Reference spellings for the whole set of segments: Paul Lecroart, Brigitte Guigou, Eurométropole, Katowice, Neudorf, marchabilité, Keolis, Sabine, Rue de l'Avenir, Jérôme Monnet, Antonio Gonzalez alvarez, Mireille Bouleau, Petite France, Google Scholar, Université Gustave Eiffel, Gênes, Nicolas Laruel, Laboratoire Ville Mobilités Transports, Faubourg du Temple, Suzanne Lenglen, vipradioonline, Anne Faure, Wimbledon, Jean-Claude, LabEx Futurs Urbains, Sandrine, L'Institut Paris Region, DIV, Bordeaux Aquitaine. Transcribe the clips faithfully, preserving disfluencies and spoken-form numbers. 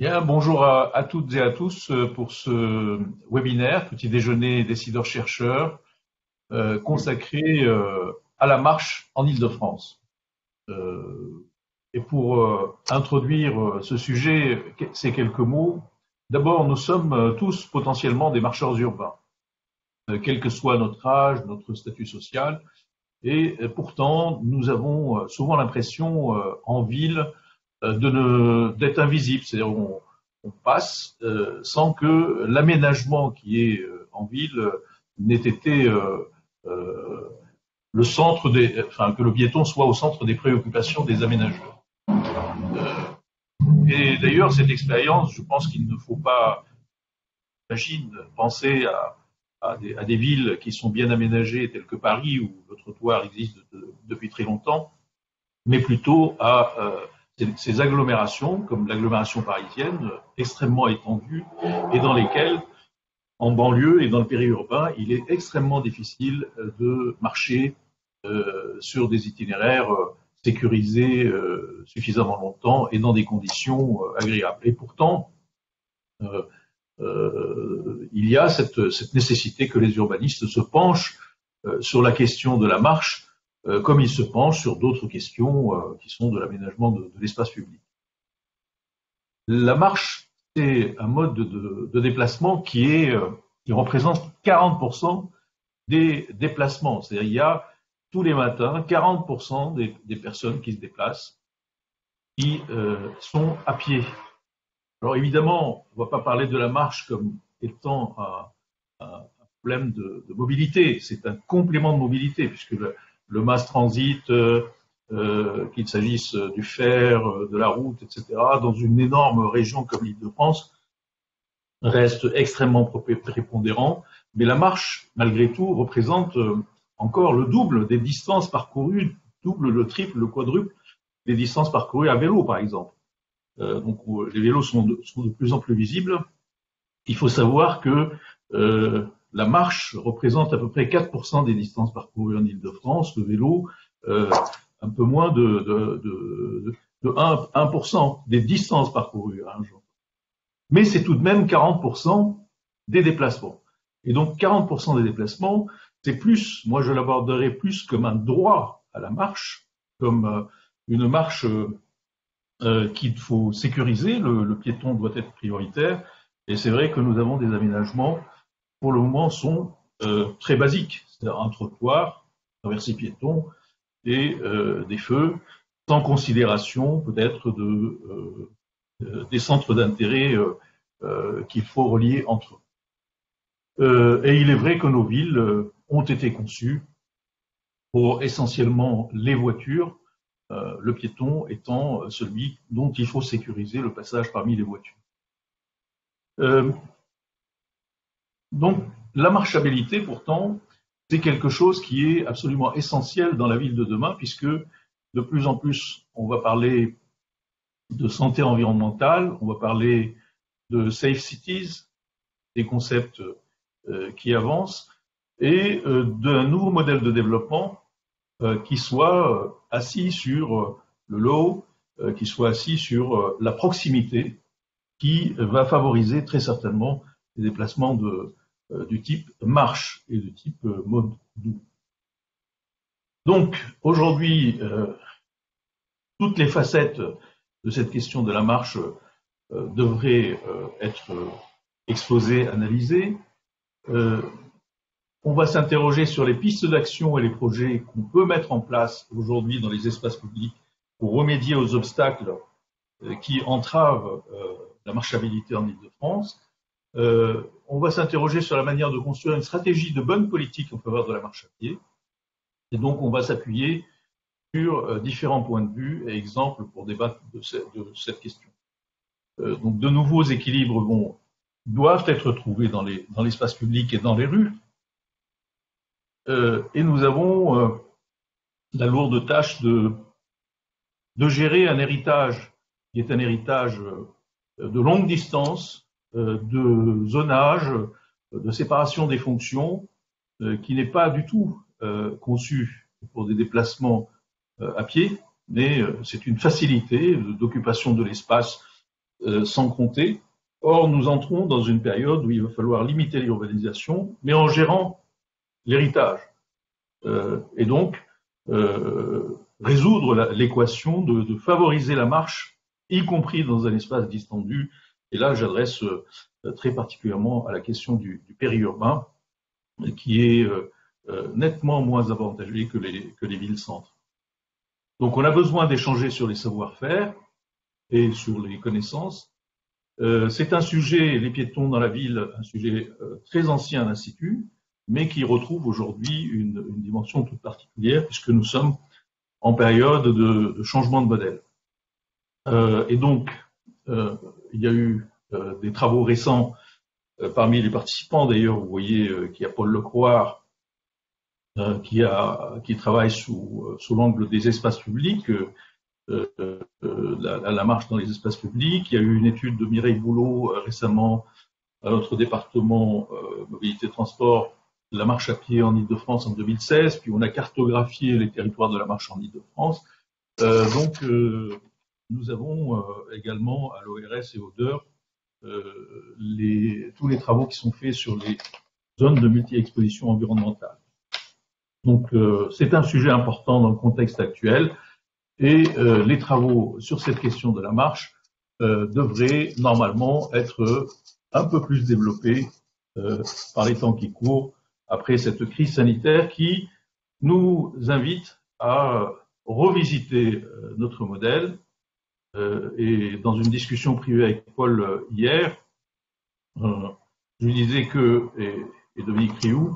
Bien, bonjour à, à toutes et à tous pour ce webinaire, petit déjeuner décideurs-chercheurs, euh, consacré euh, à la marche en Île-de-France. Euh, et pour euh, introduire ce sujet, ces quelques mots, d'abord, nous sommes tous potentiellement des marcheurs urbains, euh, quel que soit notre âge, notre statut social, et euh, pourtant, nous avons souvent l'impression, euh, en ville, d'être invisible, c'est-à-dire on, on passe euh, sans que l'aménagement qui est euh, en ville euh, n'ait été euh, euh, le centre des, enfin que le piéton soit au centre des préoccupations des aménageurs. Euh, et d'ailleurs cette expérience, je pense qu'il ne faut pas, j'imagine, penser à, à, des, à des villes qui sont bien aménagées telles que Paris où le trottoir existe de, de, depuis très longtemps, mais plutôt à euh, ces agglomérations, comme l'agglomération parisienne, extrêmement étendue, et dans lesquelles, en banlieue et dans le périurbain, il est extrêmement difficile de marcher euh, sur des itinéraires sécurisés euh, suffisamment longtemps et dans des conditions euh, agréables. Et pourtant, euh, euh, il y a cette, cette nécessité que les urbanistes se penchent euh, sur la question de la marche, comme il se penche sur d'autres questions euh, qui sont de l'aménagement de, de l'espace public. La marche, c'est un mode de, de déplacement qui, est, euh, qui représente quarante pour cent des déplacements. C'est-à-dire qu'il y a tous les matins quarante pour cent des, des personnes qui se déplacent qui euh, sont à pied. Alors évidemment, on ne va pas parler de la marche comme étant un, un problème de, de mobilité. C'est un complément de mobilité puisque le, le mass transit, euh, euh, qu'il s'agisse du fer, de la route, et cetera, dans une énorme région comme l'Île-de-France, reste extrêmement prépondérant. Mais la marche, malgré tout, représente encore le double des distances parcourues, double, le triple, le quadruple des distances parcourues à vélo, par exemple. Euh, donc, les vélos sont de, sont de plus en plus visibles. Il faut savoir que euh, la marche représente à peu près quatre pour cent des distances parcourues en Île-de-France, le vélo, euh, un peu moins de, de, de, de un pour cent des distances parcourues. Hein, mais c'est tout de même quarante pour cent des déplacements. Et donc quarante pour cent des déplacements, c'est plus, moi je l'aborderai plus comme un droit à la marche, comme une marche euh, qu'il faut sécuriser, le, le piéton doit être prioritaire, et c'est vrai que nous avons des aménagements pour le moment, sont euh, très basiques, c'est-à-dire un trottoir, un traversée piéton et euh, des feux, sans considération peut-être de, euh, des centres d'intérêt euh, euh, qu'il faut relier entre eux. Euh, et il est vrai que nos villes euh, ont été conçues pour essentiellement les voitures, euh, le piéton étant celui dont il faut sécuriser le passage parmi les voitures. Euh, Donc, la marchabilité, pourtant, c'est quelque chose qui est absolument essentiel dans la ville de demain, puisque de plus en plus, on va parler de santé environnementale, on va parler de safe cities, des concepts euh, qui avancent, et euh, d'un nouveau modèle de développement euh, qui soit euh, assis sur euh, le lot, euh, qui soit assis sur euh, la proximité, qui euh, va favoriser très certainement les déplacements de du type marche et de type mode doux. Donc aujourd'hui, euh, toutes les facettes de cette question de la marche euh, devraient euh, être exposées, analysées. Euh, on va s'interroger sur les pistes d'action et les projets qu'on peut mettre en place aujourd'hui dans les espaces publics pour remédier aux obstacles euh, qui entravent euh, la marchabilité en Île-de-France. Euh, on va s'interroger sur la manière de construire une stratégie de bonne politique en faveur de la marche à pied. Et donc, on va s'appuyer sur euh, différents points de vue et exemples pour débattre de, ce, de cette question. Euh, donc, de nouveaux équilibres vont, doivent être trouvés dans les, dans l'espace public et dans les rues. Euh, et nous avons euh, la lourde tâche de, de gérer un héritage qui est un héritage euh, de longue distance, de zonage, de séparation des fonctions, qui n'est pas du tout conçu pour des déplacements à pied, mais c'est une facilité d'occupation de l'espace euh, sans compter. Or, nous entrons dans une période où il va falloir limiter l'urbanisation, mais en gérant l'héritage. Euh, et donc, euh, résoudre l'équation de, de favoriser la marche, y compris dans un espace distendu. Et là, j'adresse euh, très particulièrement à la question du, du périurbain, qui est euh, euh, nettement moins avantagé que les, que les villes-centres. Donc, on a besoin d'échanger sur les savoir-faire et sur les connaissances. Euh, c'est un sujet, les piétons dans la ville, un sujet euh, très ancien à l'Institut, mais qui retrouve aujourd'hui une, une dimension toute particulière, puisque nous sommes en période de, de changement de modèle. Euh, et donc, euh, il y a eu euh, des travaux récents euh, parmi les participants. D'ailleurs, vous voyez euh, qu'il y a Paul Lecroart, euh, qui, a, qui travaille sous, euh, sous l'angle des espaces publics, euh, Euh, euh, la, la marche dans les espaces publics. Il y a eu une étude de Mireille Bouleau euh, récemment à notre département euh, Mobilité Transports, la marche à pied en Île-de-France en deux mille seize, puis on a cartographié les territoires de la marche en Île-de-France. Euh, donc euh, nous avons euh, également à l'O R S et au D E U R euh, les, tous les travaux qui sont faits sur les zones de multi-exposition environnementale. Donc euh, c'est un sujet important dans le contexte actuel. Et euh, les travaux sur cette question de la marche euh, devraient normalement être un peu plus développés euh, par les temps qui courent après cette crise sanitaire qui nous invite à revisiter euh, notre modèle. Euh, et dans une discussion privée avec Paul euh, hier, euh, je lui disais que, et, et Dominique Rioux,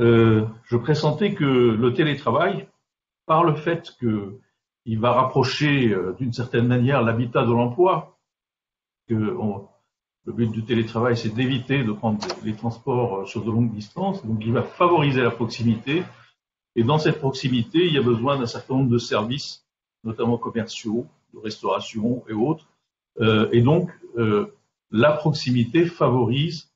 euh, je pressentais que le télétravail, par le fait que il va rapprocher euh, d'une certaine manière l'habitat de l'emploi. Le but du télétravail, c'est d'éviter de prendre des, les transports euh, sur de longues distances. Donc, il va favoriser la proximité. Et dans cette proximité, il y a besoin d'un certain nombre de services, notamment commerciaux, de restauration et autres. Euh, et donc, euh, la proximité favorise,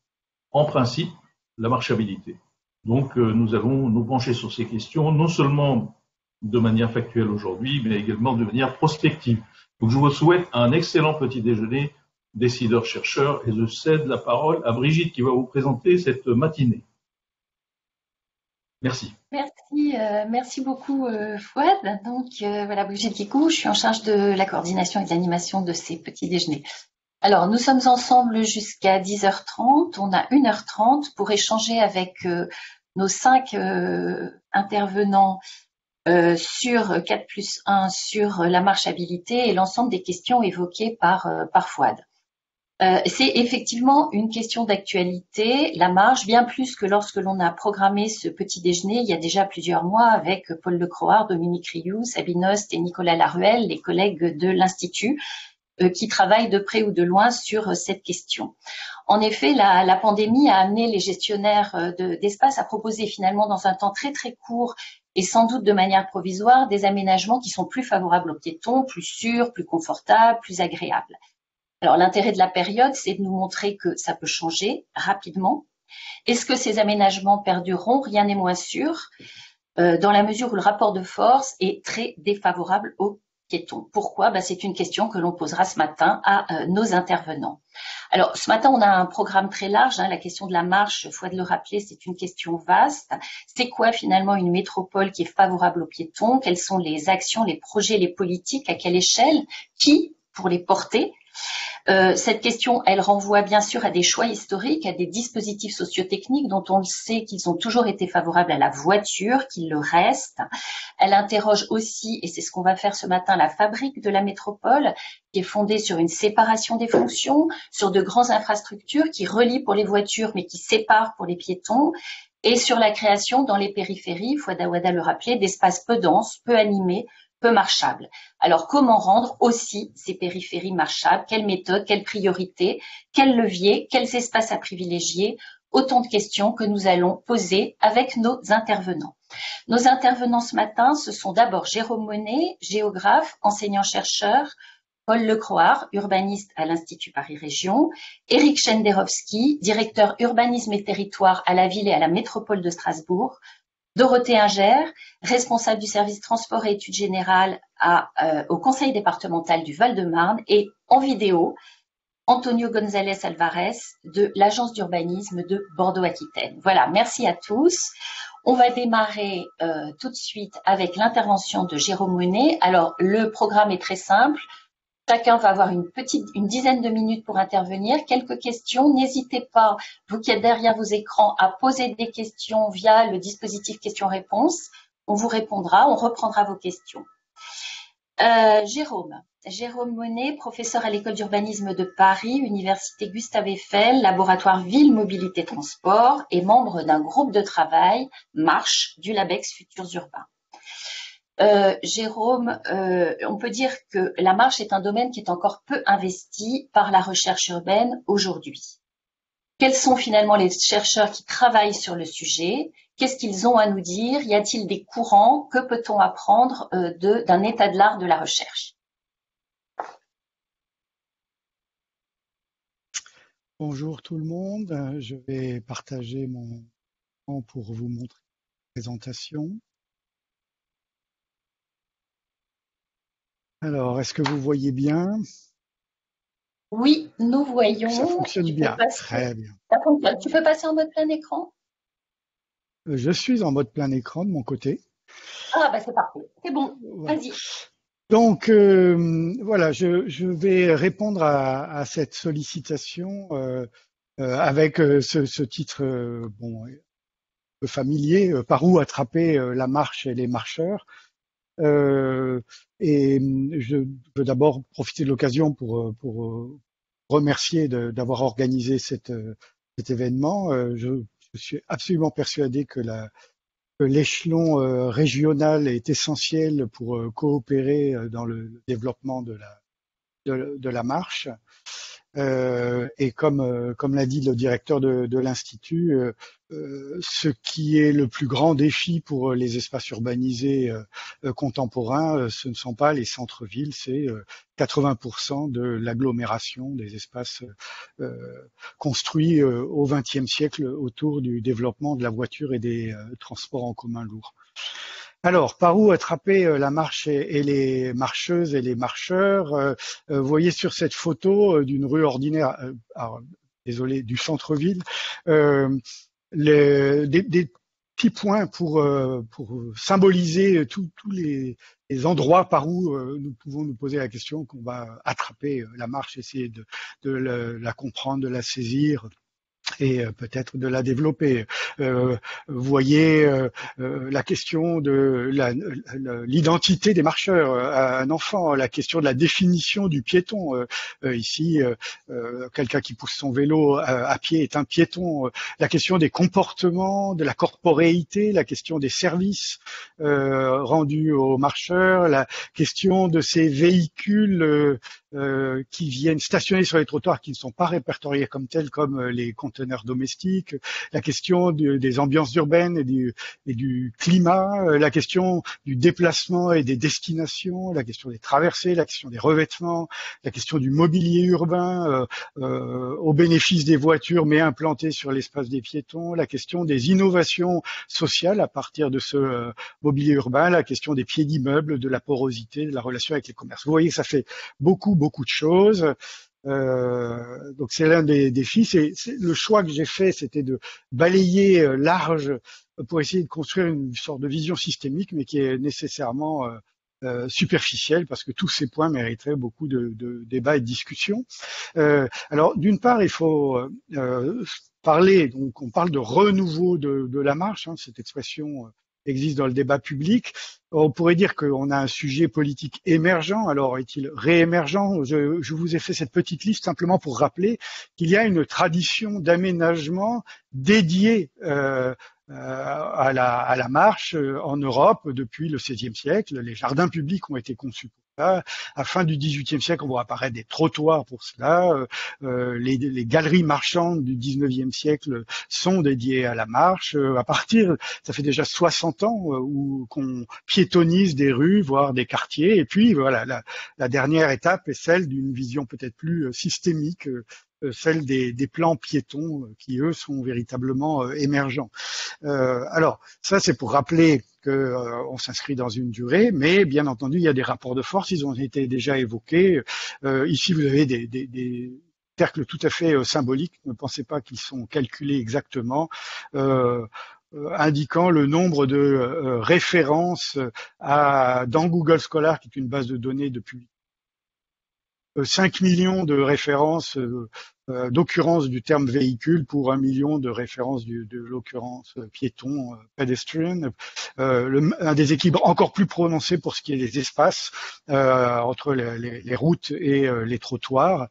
en principe, la marchabilité. Donc, euh, nous allons nous pencher sur ces questions, non seulement de manière factuelle aujourd'hui, mais également de manière prospective. Donc, je vous souhaite un excellent petit déjeuner, décideurs-chercheurs, et je cède la parole à Brigitte qui va vous présenter cette matinée. Merci. Merci, euh, merci beaucoup euh, Fouad. Donc, euh, voilà, Brigitte Guigou, je suis en charge de la coordination et de l'animation de ces petits déjeuners. Alors, nous sommes ensemble jusqu'à dix heures trente, on a une heure trente pour échanger avec euh, nos cinq euh, intervenants Euh, sur quatre plus un, sur la marchabilité et l'ensemble des questions évoquées par, euh, par Fouad. Euh, c'est effectivement une question d'actualité, la marche, bien plus que lorsque l'on a programmé ce petit déjeuner il y a déjà plusieurs mois avec Paul Lecroart, Dominique Rioux, Sabine et Nicolas Laruel, les collègues de l'Institut, euh, qui travaillent de près ou de loin sur euh, cette question. En effet, la, la pandémie a amené les gestionnaires euh, de, d'espace à proposer finalement dans un temps très très court et sans doute de manière provisoire, des aménagements qui sont plus favorables aux piétons, plus sûrs, plus confortables, plus agréables. Alors l'intérêt de la période, c'est de nous montrer que ça peut changer rapidement. Est-ce que ces aménagements perdureront? Rien n'est moins sûr, euh, dans la mesure où le rapport de force est très défavorable aux piétons. Pourquoi? Ben, c'est une question que l'on posera ce matin à euh, nos intervenants. Alors, ce matin, on a un programme très large. Hein, la question de la marche, faut le rappeler, c'est une question vaste. C'est quoi finalement une métropole qui est favorable aux piétons? Quelles sont les actions, les projets, les politiques? À quelle échelle? Qui pour les porter? Euh, cette question, elle renvoie bien sûr à des choix historiques, à des dispositifs sociotechniques dont on le sait qu'ils ont toujours été favorables à la voiture, qu'ils le restent. Elle interroge aussi, et c'est ce qu'on va faire ce matin, la fabrique de la métropole qui est fondée sur une séparation des fonctions, sur de grandes infrastructures qui relient pour les voitures mais qui séparent pour les piétons, et sur la création dans les périphéries, Fouad Awada le rappelait, d'espaces peu denses, peu animés, peu marchables. Alors, comment rendre aussi ces périphéries marchables? Quelles méthodes, quelles priorités, quels leviers, quels espaces à privilégier? Autant de questions que nous allons poser avec nos intervenants. Nos intervenants ce matin, ce sont d'abord Jérôme Monnet, géographe, enseignant-chercheur, Paul Lecroart, urbaniste à l'Institut Paris Région, Eric Chenderowsky, directeur urbanisme et territoire à la ville et à la métropole de Strasbourg, Dorothée Ingert, responsable du service transport et études générales à, euh, au conseil départemental du Val-de-Marne, et en vidéo, Antonio Gonzalez alvarez de l'Agence d'urbanisme de Bordeaux-Aquitaine. Voilà, merci à tous. On va démarrer euh, tout de suite avec l'intervention de Jérôme Monnet. Alors, le programme est très simple. Chacun va avoir une petite, une dizaine de minutes pour intervenir. Quelques questions. N'hésitez pas, vous qui êtes derrière vos écrans, à poser des questions via le dispositif questions-réponses. On vous répondra, on reprendra vos questions. Euh, Jérôme. Jérôme Monnet, professeur à l'École d'urbanisme de Paris, Université Gustave Eiffel, Laboratoire Ville Mobilités Transports et membre d'un groupe de travail Marche du LabEx Futurs Urbains. Euh, Jérôme, euh, on peut dire que la marche est un domaine qui est encore peu investi par la recherche urbaine aujourd'hui. Quels sont finalement les chercheurs qui travaillent sur le sujet? Qu'est-ce qu'ils ont à nous dire? Y a-t-il des courants? Que peut-on apprendre euh, d'un état de l'art de la recherche? Bonjour tout le monde, je vais partager mon écran pour vous montrer la présentation. Alors, est-ce que vous voyez bien? Oui, nous voyons. Ça fonctionne bien, passer... très bien. Tu peux passer en mode plein écran? Je suis en mode plein écran de mon côté. Ah bah c'est parfait, c'est bon, voilà. Vas-y. Donc euh, voilà, je, je vais répondre à, à cette sollicitation euh, euh, avec euh, ce, ce titre euh, bon, euh, familier, euh, par où attraper euh, la marche et les marcheurs. Euh, et je veux d'abord profiter de l'occasion pour, pour euh, remercier d'avoir organisé cette, euh, cet événement. Euh, je, je suis absolument persuadé que la l'échelon euh, régional est essentiel pour euh, coopérer euh, dans le, le développement de la, de, de la marche. Euh, et comme, euh, comme l'a dit le directeur de, de l'Institut, euh, euh, ce qui est le plus grand défi pour les espaces urbanisés euh, contemporains, euh, ce ne sont pas les centres-villes, c'est euh, quatre-vingts pour cent de l'agglomération des espaces euh, construits euh, au vingtième siècle autour du développement de la voiture et des euh, transports en commun lourds. Alors, par où attraper la marche et les marcheuses et les marcheurs? Vous voyez sur cette photo d'une rue ordinaire, alors, désolé, du centre-ville, euh, des, des petits points pour, pour symboliser tous les, les endroits par où nous pouvons nous poser la question qu'on va attraper la marche, essayer de, de la comprendre, de la saisir et peut-être de la développer. Euh, vous voyez euh, la question de l'identité des marcheurs à un enfant, la question de la définition du piéton. Euh, ici, euh, quelqu'un qui pousse son vélo à, à pied est un piéton. La question des comportements, de la corporéité, la question des services euh, rendus aux marcheurs, la question de ces véhicules euh, euh, qui viennent stationner sur les trottoirs qui ne sont pas répertoriés comme tels, comme les conteneurs domestiques, la question de, des ambiances urbaines et du, et du climat, la question du déplacement et des destinations, la question des traversées, la question des revêtements, la question du mobilier urbain euh, euh, au bénéfice des voitures mais implantées sur l'espace des piétons, la question des innovations sociales à partir de ce euh, mobilier urbain, la question des pieds d'immeubles, de la porosité, de la relation avec les commerces. Vous voyez que ça fait beaucoup, beaucoup de choses. Euh, donc c'est l'un des défis. C'est le choix que j'ai fait, c'était de balayer large pour essayer de construire une sorte de vision systémique, mais qui est nécessairement euh, euh, superficielle, parce que tous ces points mériteraient beaucoup de, de débats et de discussions. Euh, alors d'une part, il faut euh, parler. Donc on parle de renouveau de, de la marche. Hein, cette expression existe dans le débat public. On pourrait dire qu'on a un sujet politique émergent. Alors, est-il réémergent? je, je vous ai fait cette petite liste simplement pour rappeler qu'il y a une tradition d'aménagement dédiée euh, euh, à, la, à la marche en Europe depuis le seizième siècle. Les jardins publics ont été conçus pour ça. À la fin du dix-huitième siècle, on voit apparaître des trottoirs pour cela. Euh, les, les galeries marchandes du dix-neuvième siècle sont dédiées à la marche. À partir, ça fait déjà soixante ans où qu'on piétonise des rues, voire des quartiers. Et puis, voilà, la, la dernière étape est celle d'une vision peut-être plus systémique, celle des, des plans piétons qui, eux, sont véritablement émergents. Euh, alors, ça, c'est pour rappeler qu'on euh, s'inscrit dans une durée, mais bien entendu, il y a des rapports de force, ils ont été déjà évoqués. Euh, ici, vous avez des... des, des cercles tout à fait euh, symboliques, ne pensez pas qu'ils sont calculés exactement, euh, euh, indiquant le nombre de euh, références à, dans Google Scholar, qui est une base de données de public. cinq millions de références euh, euh, d'occurrence du terme véhicule pour un million de références du, de l'occurrence euh, piéton, euh, pedestrian. Euh, le, un déséquilibre encore plus prononcé pour ce qui est des espaces euh, entre les, les, les routes et euh, les trottoirs.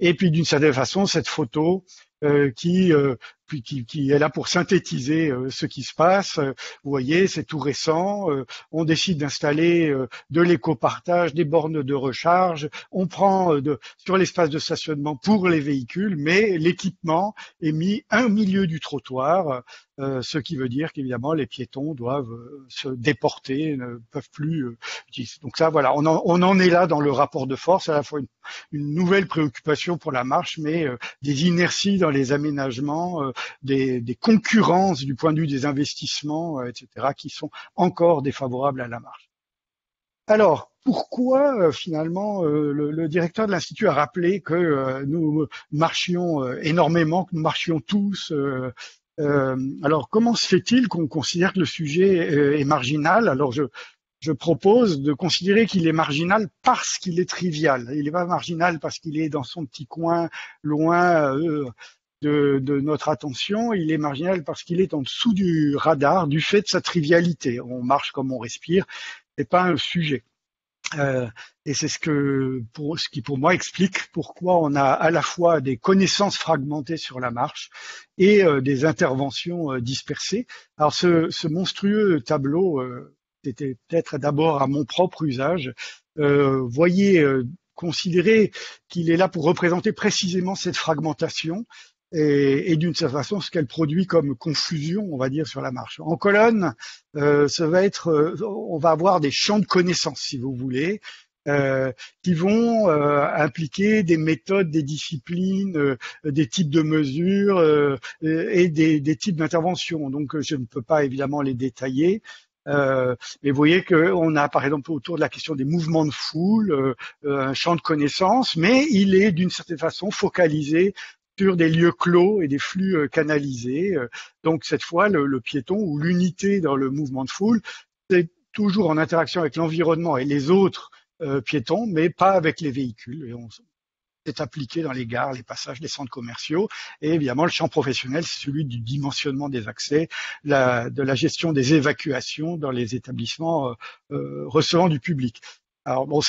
Et puis d'une certaine façon, cette photo euh, qui, euh, qui, qui est là pour synthétiser euh, ce qui se passe. Vous voyez, c'est tout récent. Euh, on décide d'installer euh, de l'éco-partage, des bornes de recharge. On prend euh, de, sur l'espace de stationnement pour les véhicules, mais l'équipement est mis au milieu du trottoir, euh, ce qui veut dire qu'évidemment les piétons doivent euh, se déporter, ne peuvent plus euh, utiliser. Donc ça, voilà, on en, on en est là dans le rapport de force, à la fois une, une nouvelle préoccupation pour la marche, mais euh, des inerties dans les aménagements, euh, Des, des concurrences du point de vue des investissements, et cetera, qui sont encore défavorables à la marche. Alors, pourquoi euh, finalement euh, le, le directeur de l'Institut a rappelé que euh, nous marchions euh, énormément, que nous marchions tous euh, euh, alors, comment se fait-il qu'on considère que le sujet euh, est marginal? Alors, je, je propose de considérer qu'il est marginal parce qu'il est trivial. Il n'est pas marginal parce qu'il est dans son petit coin, loin... Euh, De, de notre attention, il est marginal parce qu'il est en dessous du radar du fait de sa trivialité. On marche comme on respire, c'est pas un sujet. Euh, et c'est ce que, pour, ce qui pour moi explique pourquoi on a à la fois des connaissances fragmentées sur la marche et euh, des interventions euh, dispersées. Alors ce, ce monstrueux tableau, euh, c'était peut-être d'abord à mon propre usage. Euh, voyez, euh, considérez qu'il est là pour représenter précisément cette fragmentation. et, et d'une certaine façon ce qu'elle produit comme confusion, on va dire, sur la marche. En colonne, euh, ça va être, euh, on va avoir des champs de connaissances, si vous voulez, euh, qui vont euh, impliquer des méthodes, des disciplines, euh, des types de mesures euh, et des, des types d'interventions. Donc je ne peux pas évidemment les détailler. Euh, mais vous voyez qu'on a par exemple autour de la question des mouvements de foule, euh, un champ de connaissances, mais il est d'une certaine façon focalisé sur des lieux clos et des flux canalisés. Donc cette fois, le, le piéton ou l'unité dans le mouvement de foule, c'est toujours en interaction avec l'environnement et les autres euh, piétons, mais pas avec les véhicules. Et on c'est appliqué dans les gares, les passages, les centres commerciaux. Et évidemment, le champ professionnel, c'est celui du dimensionnement des accès, la, de la gestion des évacuations dans les établissements euh, euh, recevant du public. Alors bon,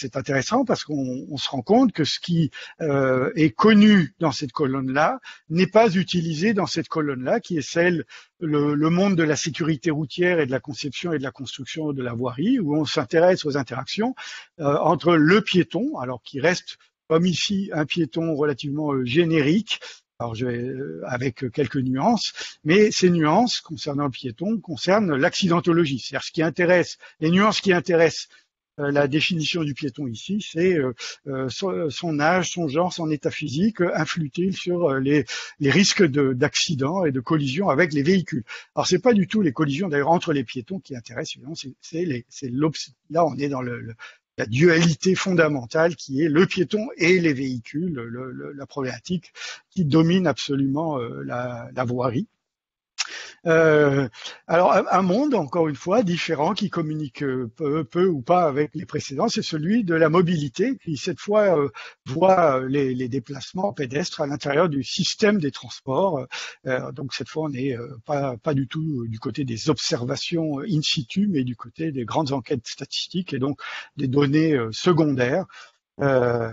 c'est intéressant parce qu'on on se rend compte que ce qui euh, est connu dans cette colonne-là n'est pas utilisé dans cette colonne-là, qui est celle, le, le monde de la sécurité routière et de la conception et de la construction de la voirie, où on s'intéresse aux interactions euh, entre le piéton, alors qui reste, comme ici, un piéton relativement euh, générique, alors je vais, euh, avec quelques nuances, mais ces nuances concernant le piéton concernent l'accidentologie, c'est-à-dire ce qui intéresse, les nuances qui intéressent la définition du piéton ici, c'est son âge, son genre, son état physique, influe-t-il sur les, les risques d'accidents et de collisions avec les véhicules. Alors, c'est pas du tout les collisions d'ailleurs entre les piétons qui intéressent, c'est là on est dans le, le, la dualité fondamentale qui est le piéton et les véhicules, le, le, la problématique qui domine absolument la, la voirie. Euh, alors un monde, encore une fois, différent, qui communique peu, peu ou pas avec les précédents, c'est celui de la mobilité, qui cette fois euh, voit les, les déplacements pédestres à l'intérieur du système des transports. Euh, donc cette fois, on n'est euh, pas, pas du tout du côté des observations in situ, mais du côté des grandes enquêtes statistiques et donc des données euh, secondaires. Euh,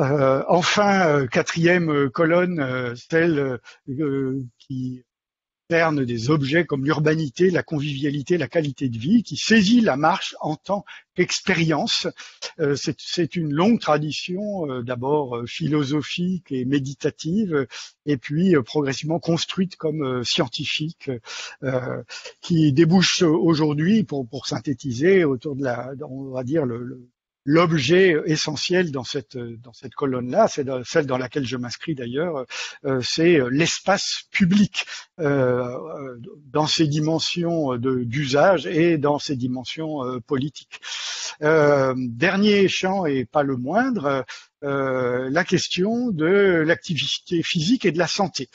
euh, enfin, euh, quatrième colonne, euh, celle euh, qui... concerne des objets comme l'urbanité, la convivialité, la qualité de vie, qui saisit la marche en tant qu'expérience. Euh, c'est une longue tradition, euh, d'abord philosophique et méditative, et puis euh, progressivement construite comme euh, scientifique, euh, qui débouche aujourd'hui, pour, pour synthétiser, autour de la, on va dire, le, le l'objet essentiel dans cette, dans cette colonne-là, c'est celle dans laquelle je m'inscris d'ailleurs, euh, c'est l'espace public euh, dans ses dimensions d'usage et dans ses dimensions euh, politiques. Euh, dernier champ et pas le moindre, euh, la question de l'activité physique et de la santé.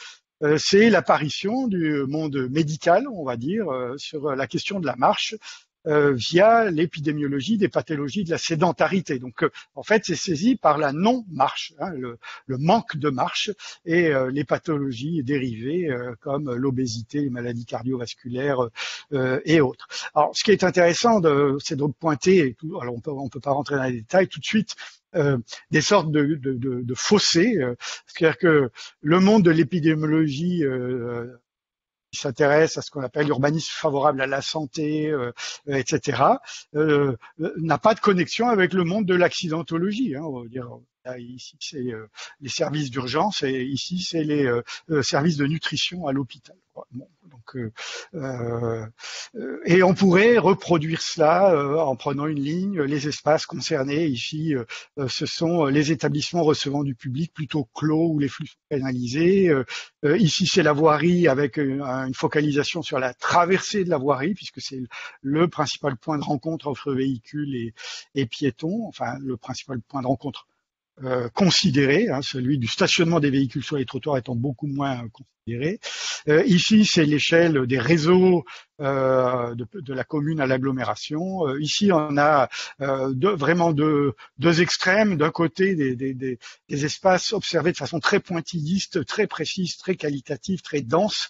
Euh, c'est l'apparition du monde médical, on va dire, euh, sur la question de la marche, euh, via l'épidémiologie des pathologies de la sédentarité. Donc, euh, en fait, c'est saisi par la non-marche, hein, le, le manque de marche, et euh, les pathologies dérivées euh, comme l'obésité, les maladies cardiovasculaires euh, et autres. Alors, ce qui est intéressant, c'est donc pointer, alors on peut, on peut pas rentrer dans les détails tout de suite, Euh, des sortes de, de, de, de fossés, euh, c'est-à-dire que le monde de l'épidémiologie euh, s'intéresse à ce qu'on appelle l'urbanisme favorable à la santé, euh, et cetera, euh, n'a pas de connexion avec le monde de l'accidentologie, hein, on va dire. Là, ici, c'est euh, les services d'urgence et ici, c'est les euh, services de nutrition à l'hôpital. Bon, donc, euh, euh, et on pourrait reproduire cela euh, en prenant une ligne. Les espaces concernés ici, euh, ce sont les établissements recevant du public plutôt clos ou les flux pénalisés. Euh, ici, c'est la voirie avec une, une focalisation sur la traversée de la voirie puisque c'est le principal point de rencontre entre véhicules et, et piétons, enfin le principal point de rencontre Euh, considéré, hein, celui du stationnement des véhicules sur les trottoirs étant beaucoup moins euh, considéré. Euh, ici, c'est l'échelle des réseaux euh, de, de la commune à l'agglomération. Euh, ici, on a euh, deux, vraiment deux, deux extrêmes. D'un côté, des, des, des, des espaces observés de façon très pointilliste, très précise, très qualitative, très dense,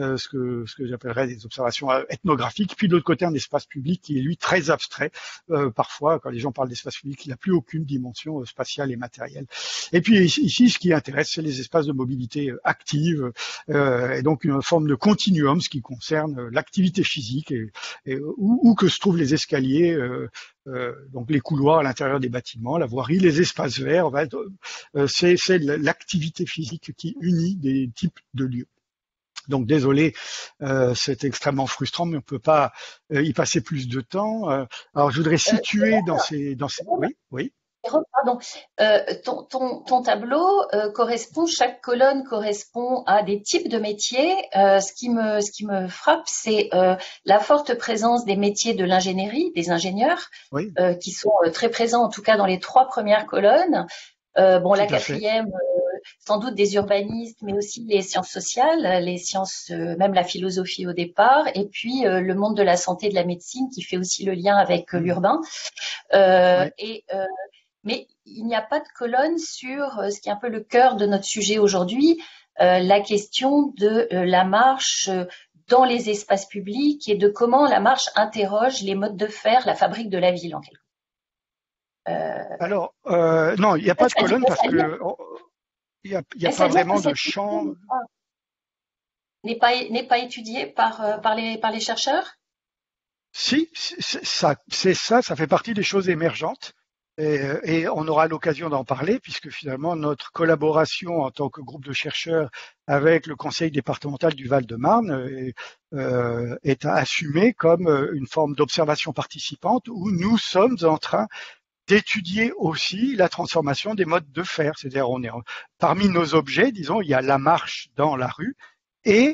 Euh, ce que, ce que j'appellerais des observations ethnographiques, puis de l'autre côté un espace public qui est lui très abstrait, euh, parfois quand les gens parlent d'espace public il n'a plus aucune dimension euh, spatiale et matérielle. Et puis ici ce qui intéresse c'est les espaces de mobilité active, euh, et donc une forme de continuum ce qui concerne l'activité physique et, et où, où que se trouvent les escaliers, euh, Euh, donc les couloirs à l'intérieur des bâtiments, la voirie, les espaces verts, en fait, euh, c'est c'est l'activité physique qui unit des types de lieux. Donc désolé, euh, c'est extrêmement frustrant, mais on ne peut pas euh, y passer plus de temps. Euh, alors je voudrais situer euh, dans ces, dans ces... Oui, oui. Pardon. Euh, ton, ton, ton tableau euh, correspond, chaque colonne correspond à des types de métiers. Euh, ce qui me, ce qui me frappe, c'est euh, la forte présence des métiers de l'ingénierie, des ingénieurs, oui. euh, qui sont euh, très présents en tout cas dans les trois premières colonnes. Euh, bon, tout la quatrième, euh, sans doute des urbanistes, mais aussi les sciences sociales, les sciences, euh, même la philosophie au départ, et puis euh, le monde de la santé et de la médecine qui fait aussi le lien avec euh, l'urbain. Euh, ouais. Et euh, mais il n'y a pas de colonne sur euh, ce qui est un peu le cœur de notre sujet aujourd'hui, euh, la question de euh, la marche euh, dans les espaces publics et de comment la marche interroge les modes de faire, la fabrique de la ville en quelque sorte. Euh, Alors, euh, non, il n'y a pas de colonne parce que il n'y a, y a pas vraiment de champ. N'est pas, n'est pas étudié par, par, les, par les chercheurs? Si, c'est ça, ça, ça fait partie des choses émergentes. Et, et on aura l'occasion d'en parler puisque finalement notre collaboration en tant que groupe de chercheurs avec le conseil départemental du Val-de-Marne est, euh, est assumée comme une forme d'observation participante où nous sommes en train d'étudier aussi la transformation des modes de faire. C'est-à-dire, on est parmi nos objets, disons, il y a la marche dans la rue et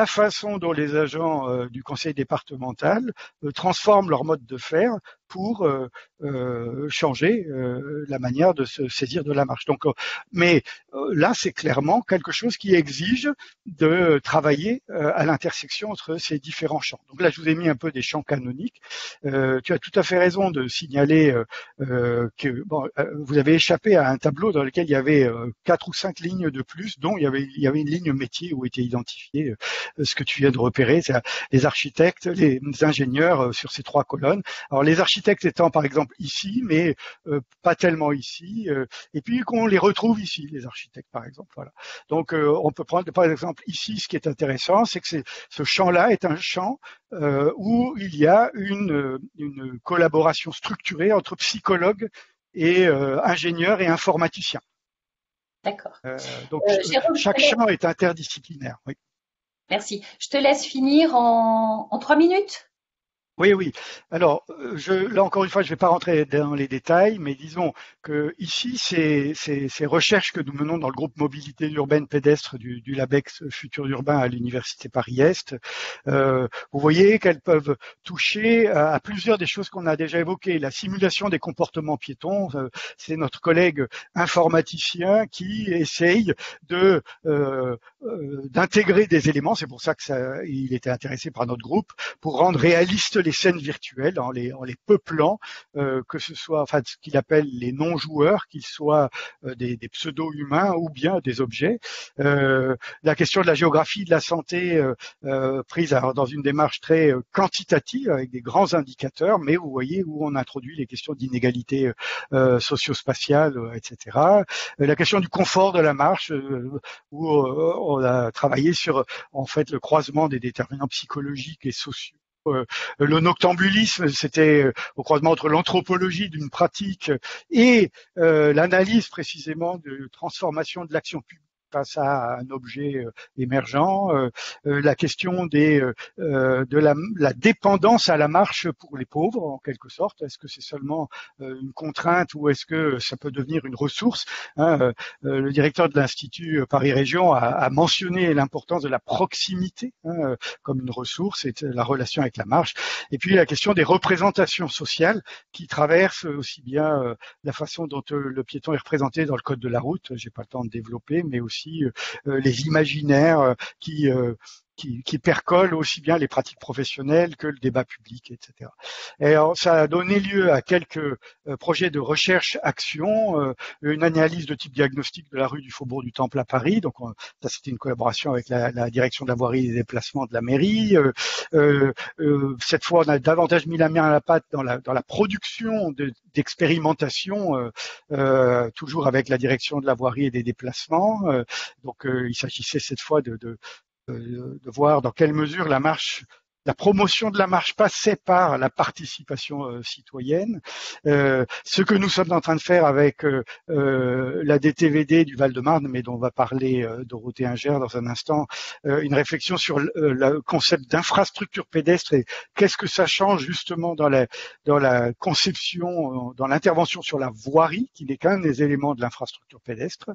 la façon dont les agents euh, du conseil départemental euh, transforment leur mode de faire pour euh, euh, changer euh, la manière de se saisir de la marche. Donc, euh, mais euh, là, c'est clairement quelque chose qui exige de travailler euh, à l'intersection entre ces différents champs. Donc là, je vous ai mis un peu des champs canoniques. Euh, tu as tout à fait raison de signaler euh, euh, que bon, euh, vous avez échappé à un tableau dans lequel il y avait euh, quatre ou cinq lignes de plus, dont il y avait, il y avait une ligne métier où était identifiée euh, ce que tu viens de repérer, c'est les architectes, les ingénieurs sur ces trois colonnes. Alors les architectes étant par exemple ici, mais euh, pas tellement ici, euh, et puis qu'on les retrouve ici, les architectes par exemple. Voilà. Donc euh, on peut prendre par exemple ici, ce qui est intéressant, c'est que ce champ-là est un champ euh, où il y a une, une collaboration structurée entre psychologues et euh, ingénieurs et informaticiens. D'accord. Euh, donc euh, Jérôme, chaque champ est interdisciplinaire, oui. Merci. Je te laisse finir en, en trois minutes. Oui, oui. Alors, je, là, encore une fois, je ne vais pas rentrer dans les détails, mais disons que ici, ces, ces, ces recherches que nous menons dans le groupe Mobilité Urbaine Pédestre du, du LabEx Futurs Urbains à l'Université Paris-Est, euh, vous voyez qu'elles peuvent toucher à, à plusieurs des choses qu'on a déjà évoquées. La simulation des comportements piétons, euh, c'est notre collègue informaticien qui essaye de, euh, euh, d'intégrer des éléments, c'est pour ça qu'il était intéressé par notre groupe, pour rendre réaliste les scènes virtuelles en les, en les peuplant, euh, que ce soit enfin ce qu'il appelle les non-joueurs, qu'ils soient euh, des, des pseudo-humains ou bien des objets. Euh, la question de la géographie de la santé euh, euh, prise alors, dans une démarche très quantitative avec des grands indicateurs, mais vous voyez où on introduit les questions d'inégalités euh, socio-spatiales, euh, et cetera. Euh, la question du confort de la marche euh, où euh, on a travaillé sur en fait le croisement des déterminants psychologiques et sociaux. Euh, le noctambulisme, c'était euh, au croisement entre l'anthropologie d'une pratique et euh, l'analyse précisément de transformation de l'action publique face à un objet euh, émergent, euh, euh, la question des, euh, de la, la dépendance à la marche pour les pauvres, en quelque sorte. Est-ce que c'est seulement euh, une contrainte ou est-ce que ça peut devenir une ressource, hein, euh, euh, le directeur de l'Institut Paris Région a, a mentionné l'importance de la proximité, hein, euh, comme une ressource et la relation avec la marche. Et puis la question des représentations sociales qui traversent aussi bien euh, la façon dont euh, le piéton est représenté dans le code de la route, j'ai pas le temps de développer, mais aussi les imaginaires qui, qui, qui percolent aussi bien les pratiques professionnelles que le débat public, et cetera. Et alors, ça a donné lieu à quelques projets de recherche-action, une analyse de type diagnostic de la rue du Faubourg du Temple à Paris, donc on, ça c'était une collaboration avec la, la Direction de la voirie et des déplacements de la mairie. Euh, euh, cette fois, on a davantage mis la main à la pâte dans la, dans la production de d'expérimentation, euh, euh, toujours avec la Direction de la voirie et des déplacements. Euh, donc, euh, il s'agissait cette fois de, de, de, de voir dans quelle mesure la marche, la promotion de la marche passait par la participation euh, citoyenne. Euh, ce que nous sommes en train de faire avec euh, euh, la D T V D du Val-de-Marne, mais dont va parler euh, Dorothée Ingert dans un instant, euh, une réflexion sur euh, le concept d'infrastructure pédestre et qu'est-ce que ça change justement dans la, dans la conception, euh, dans l'intervention sur la voirie, qui n'est qu'un des éléments de l'infrastructure pédestre.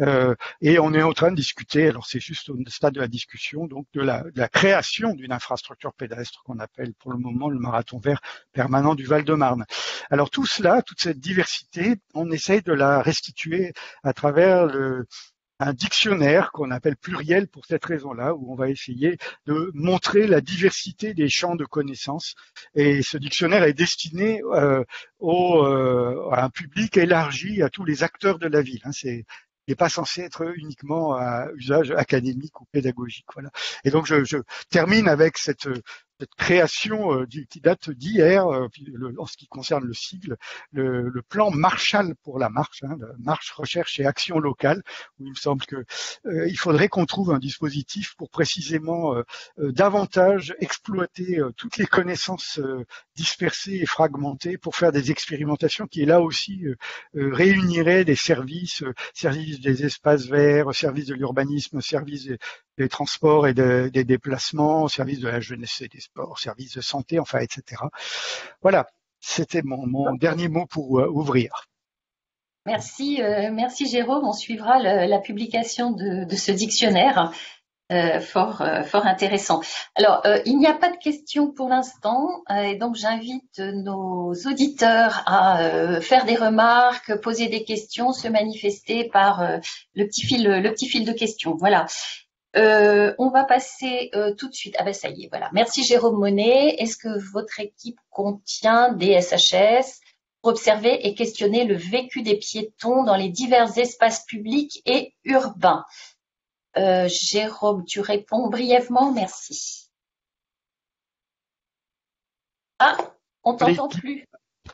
Euh, et on est en train de discuter, alors c'est juste au stade de la discussion, donc de la, de la création d'une infrastructure pédestre qu'on appelle pour le moment le marathon vert permanent du Val-de-Marne. Alors tout cela, toute cette diversité, on essaye de la restituer à travers le, un dictionnaire qu'on appelle pluriel pour cette raison-là, où on va essayer de montrer la diversité des champs de connaissances. Et ce dictionnaire est destiné euh, au, euh, à un public élargi, à tous les acteurs de la ville. Hein, c'est n'est pas censé être uniquement à usage académique ou pédagogique. Voilà. Et donc, je, je termine avec cette, cette création euh, qui date d'hier, euh, en ce qui concerne le sigle, le, le plan Marshall pour la marche, hein, marche, recherche et action locale, où il me semble que euh, il faudrait qu'on trouve un dispositif pour précisément euh, euh, davantage exploiter euh, toutes les connaissances euh, dispersées et fragmentées pour faire des expérimentations qui, là aussi, euh, euh, réuniraient des services, euh, services des espaces verts, services de l'urbanisme, services des, des transports et de, des déplacements, services de la jeunesse et des sports, services de santé, enfin, et cetera. Voilà, c'était mon, mon dernier mot pour euh, ouvrir. Merci, euh, merci Jérôme. On suivra le, la publication de, de ce dictionnaire. Euh, fort, euh, fort intéressant. Alors, euh, il n'y a pas de questions pour l'instant, euh, et donc j'invite nos auditeurs à euh, faire des remarques, poser des questions, se manifester par euh, le petit fil, le petit fil de questions. Voilà. Euh, on va passer euh, tout de suite. Ah ben ça y est, voilà. Merci Jérôme Monnet. Est-ce que votre équipe contient des S H S pour observer et questionner le vécu des piétons dans les divers espaces publics et urbains? Euh, Jérôme, tu réponds brièvement, merci. Ah, on t'entend plus.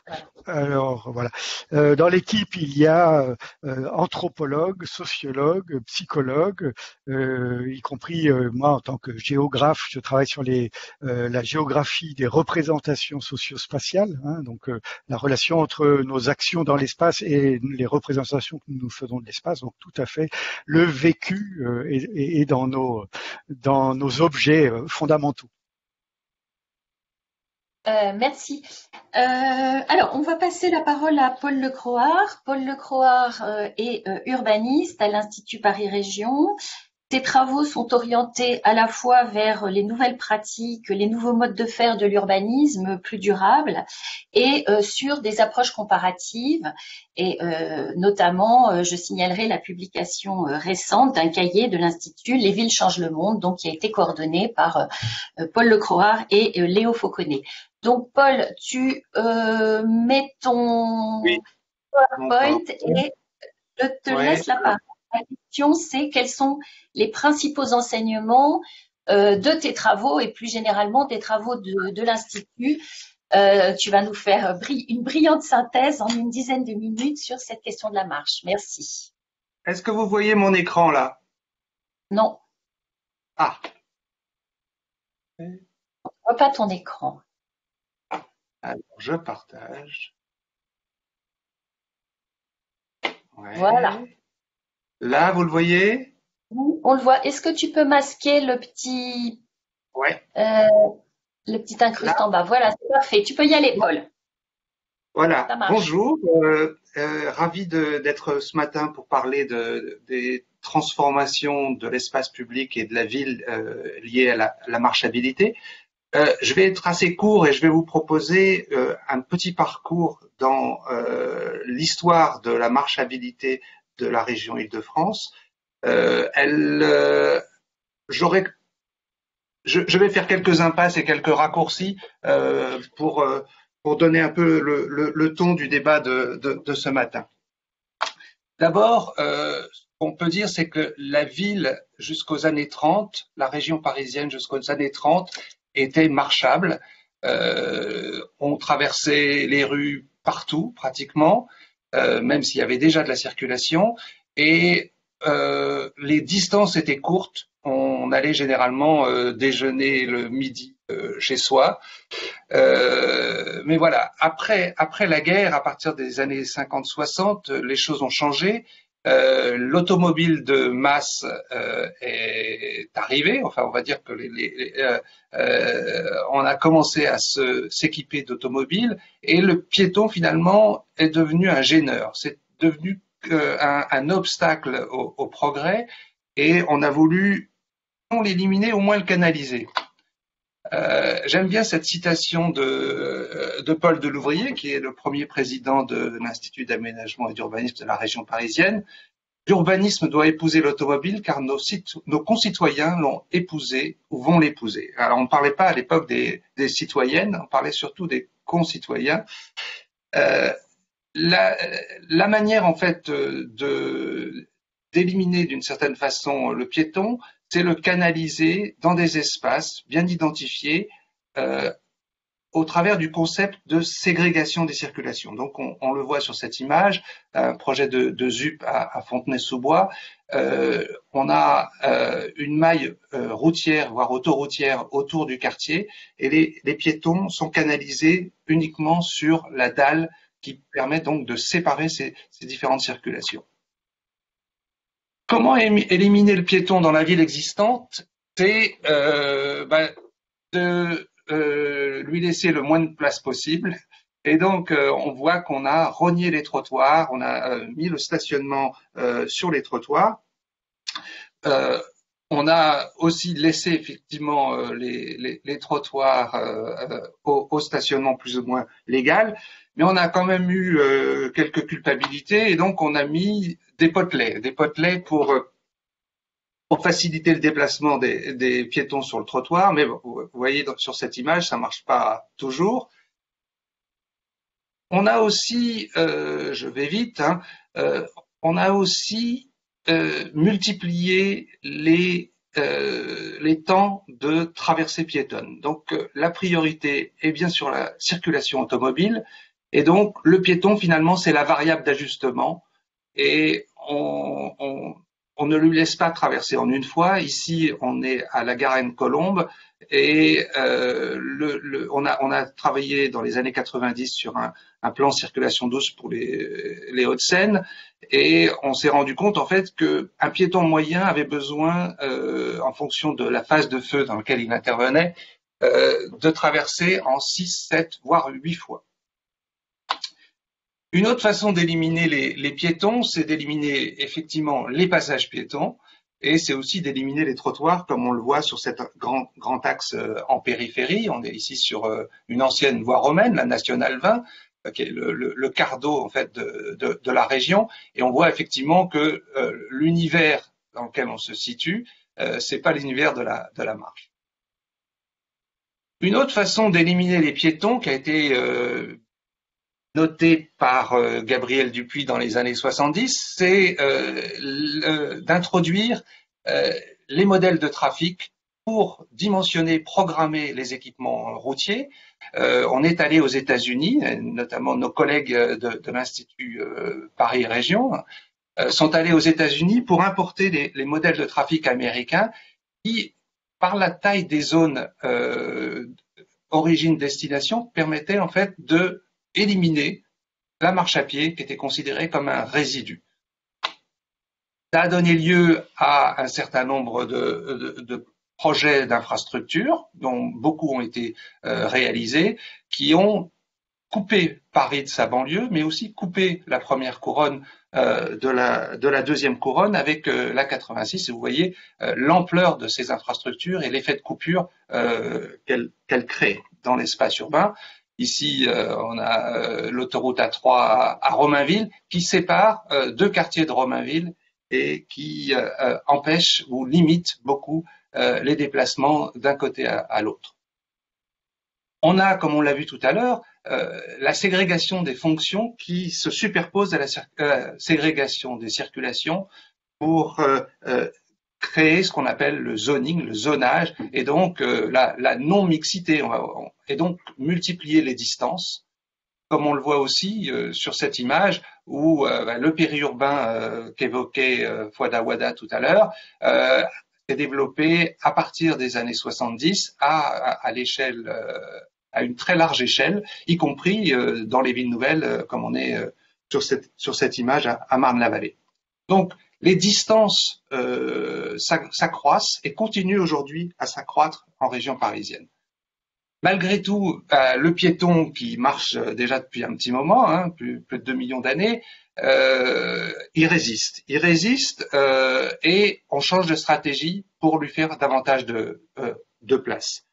Voilà. Alors voilà, euh, dans l'équipe il y a euh, anthropologues, sociologues, psychologues, euh, y compris euh, moi en tant que géographe, je travaille sur les, euh, la géographie des représentations socio-spatiales, hein, donc euh, la relation entre nos actions dans l'espace et les représentations que nous faisons de l'espace, donc tout à fait le vécu euh, et, et dans nos, dans nos objets euh, fondamentaux. Euh, merci. Euh, alors, on va passer la parole à Paul Lecroart. Paul Lecroart euh, est euh, urbaniste à l'Institut Paris Région. Ses travaux sont orientés à la fois vers les nouvelles pratiques, les nouveaux modes de faire de l'urbanisme plus durable et euh, sur des approches comparatives. Et euh, notamment, euh, je signalerai la publication euh, récente d'un cahier de l'Institut « Les villes changent le monde », donc qui a été coordonné par euh, Paul Lecroart et euh, Léo Fauconnet. Donc, Paul, tu euh, mets ton oui. PowerPoint et je te oui. laisse la parole. La question, c'est quels sont les principaux enseignements euh, de tes travaux et plus généralement des travaux de, de l'Institut. Euh, tu vas nous faire bri- une brillante synthèse en une dizaine de minutes sur cette question de la marche. Merci. Est-ce que vous voyez mon écran là? Non. Ah. On ne voit pas ton écran. Alors, je partage. Ouais. Voilà. Là, vous le voyez? On le voit. Est-ce que tu peux masquer le petit, ouais. euh, le petit incruste là. En bas? Voilà, c'est parfait. Tu peux y aller, Paul. Voilà. Bonjour. Euh, euh, ravi d'être ce matin pour parler de, des transformations de l'espace public et de la ville euh, liées à la, à la marchabilité. Euh, je vais être assez court et je vais vous proposer euh, un petit parcours dans euh, l'histoire de la marchabilité de la région Île-de-France. Euh, elle, euh, j'aurais, je, je vais faire quelques impasses et quelques raccourcis euh, pour, euh, pour donner un peu le, le, le ton du débat de, de, de ce matin. D'abord, euh, ce qu'on peut dire, c'est que la ville jusqu'aux années trente, la région parisienne jusqu'aux années trente, était marchable. Euh, on traversait les rues partout pratiquement, euh, même s'il y avait déjà de la circulation, et euh, les distances étaient courtes. On allait généralement euh, déjeuner le midi euh, chez soi. Euh, mais voilà, après, après la guerre, à partir des années cinquante soixante, les choses ont changé. Euh, l'automobile de masse euh, est arrivée, enfin on va dire que les, les, euh, euh, on a commencé à se, s'équiper d'automobiles et le piéton finalement est devenu un gêneur, c'est devenu euh, un, un obstacle au, au progrès et on a voulu non l'éliminer, au moins le canaliser. Euh, j'aime bien cette citation de, de Paul Delouvrier, qui est le premier président de l'Institut d'aménagement et d'urbanisme de la région parisienne. « L'urbanisme doit épouser l'automobile car nos, nos concitoyens l'ont épousé ou vont l'épouser. » Alors, on ne parlait pas à l'époque des, des citoyennes, on parlait surtout des concitoyens. Euh, la, la manière, en fait, de, d'éliminer d'une certaine façon le piéton, c'est le canaliser dans des espaces bien identifiés euh, au travers du concept de ségrégation des circulations. Donc, on, on le voit sur cette image, un projet de, de ZUP à, à Fontenay-sous-Bois. Euh, on a euh, une maille euh, routière, voire autoroutière, autour du quartier et les, les piétons sont canalisés uniquement sur la dalle qui permet donc de séparer ces, ces différentes circulations. Comment éliminer le piéton dans la ville existante? C'est euh, bah, de euh, lui laisser le moins de place possible. Et donc, euh, on voit qu'on a rogné les trottoirs, on a euh, mis le stationnement euh, sur les trottoirs. Euh, on a aussi laissé effectivement euh, les, les, les trottoirs euh, au, au stationnement plus ou moins légal. Mais on a quand même eu euh, quelques culpabilités et donc on a mis des potelets, des potelets pour, pour faciliter le déplacement des, des piétons sur le trottoir. Mais bon, vous voyez sur cette image, ça ne marche pas toujours. On a aussi, euh, je vais vite, hein, euh, on a aussi euh, multiplié les, euh, les temps de traversée piétonne. Donc la priorité est bien sûr la circulation automobile. Et donc, le piéton, finalement, c'est la variable d'ajustement et on, on, on ne lui laisse pas traverser en une fois. Ici, on est à la Garenne-Colombes et euh, le, le, on, a, on a travaillé dans les années quatre-vingt-dix sur un, un plan circulation douce pour les, les Hauts-de-Seine et on s'est rendu compte, en fait, qu'un piéton moyen avait besoin, euh, en fonction de la phase de feu dans laquelle il intervenait, euh, de traverser en six, sept, voire huit fois. Une autre façon d'éliminer les, les piétons, c'est d'éliminer effectivement les passages piétons et c'est aussi d'éliminer les trottoirs, comme on le voit sur cet grand, grand axe en périphérie. On est ici sur une ancienne voie romaine, la nationale vingt, qui est le, le, le quart d'eau en fait, de, de, de la région. Et on voit effectivement que euh, l'univers dans lequel on se situe, euh, ce n'est pas l'univers de la, de la marche. Une autre façon d'éliminer les piétons qui a été euh, notée par euh, Gabriel Dupuis dans les années soixante-dix, c'est euh, d'introduire euh, les modèles de trafic pour dimensionner, programmer les équipements routiers. Euh, on est allé aux États-Unis, notamment nos collègues de, de l'Institut euh, Paris Région, euh, sont allés aux États-Unis pour importer les, les modèles de trafic américains qui, par la taille des zones euh, origine-destination, permettaient en fait de éliminer la marche à pied qui était considérée comme un résidu. Ça a donné lieu à un certain nombre de, de, de projets d'infrastructures, dont beaucoup ont été euh, réalisés, qui ont coupé Paris de sa banlieue, mais aussi coupé la première couronne euh, de, la, de la deuxième couronne avec euh, la quatre-vingt-six. Et vous voyez euh, l'ampleur de ces infrastructures et l'effet de coupure euh, qu'elles qu'elles créent dans l'espace urbain. Ici, euh, on a euh, l'autoroute A trois à, à Romainville qui sépare euh, deux quartiers de Romainville et qui euh, empêche ou limite beaucoup euh, les déplacements d'un côté à, à l'autre. On a, comme on l'a vu tout à l'heure, euh, la ségrégation des fonctions qui se superpose à la, à la ségrégation des circulations pour euh, euh, créer ce qu'on appelle le zoning, le zonage, et donc euh, la, la non-mixité, et donc multiplier les distances, comme on le voit aussi euh, sur cette image où euh, le périurbain euh, qu'évoquait euh, Fouad Awada tout à l'heure euh, s'est développé à partir des années soixante-dix à, à, à l'échelle, euh, à une très large échelle, y compris euh, dans les villes nouvelles, euh, comme on est euh, sur, cette, sur cette image à, à Marne-la-Vallée. Donc, les distances euh, s'accroissent et continuent aujourd'hui à s'accroître en région parisienne. Malgré tout, euh, le piéton qui marche déjà depuis un petit moment, hein, plus, plus de deux millions d'années, euh, il résiste. Il résiste euh, et on change de stratégie pour lui faire davantage de, euh, de place.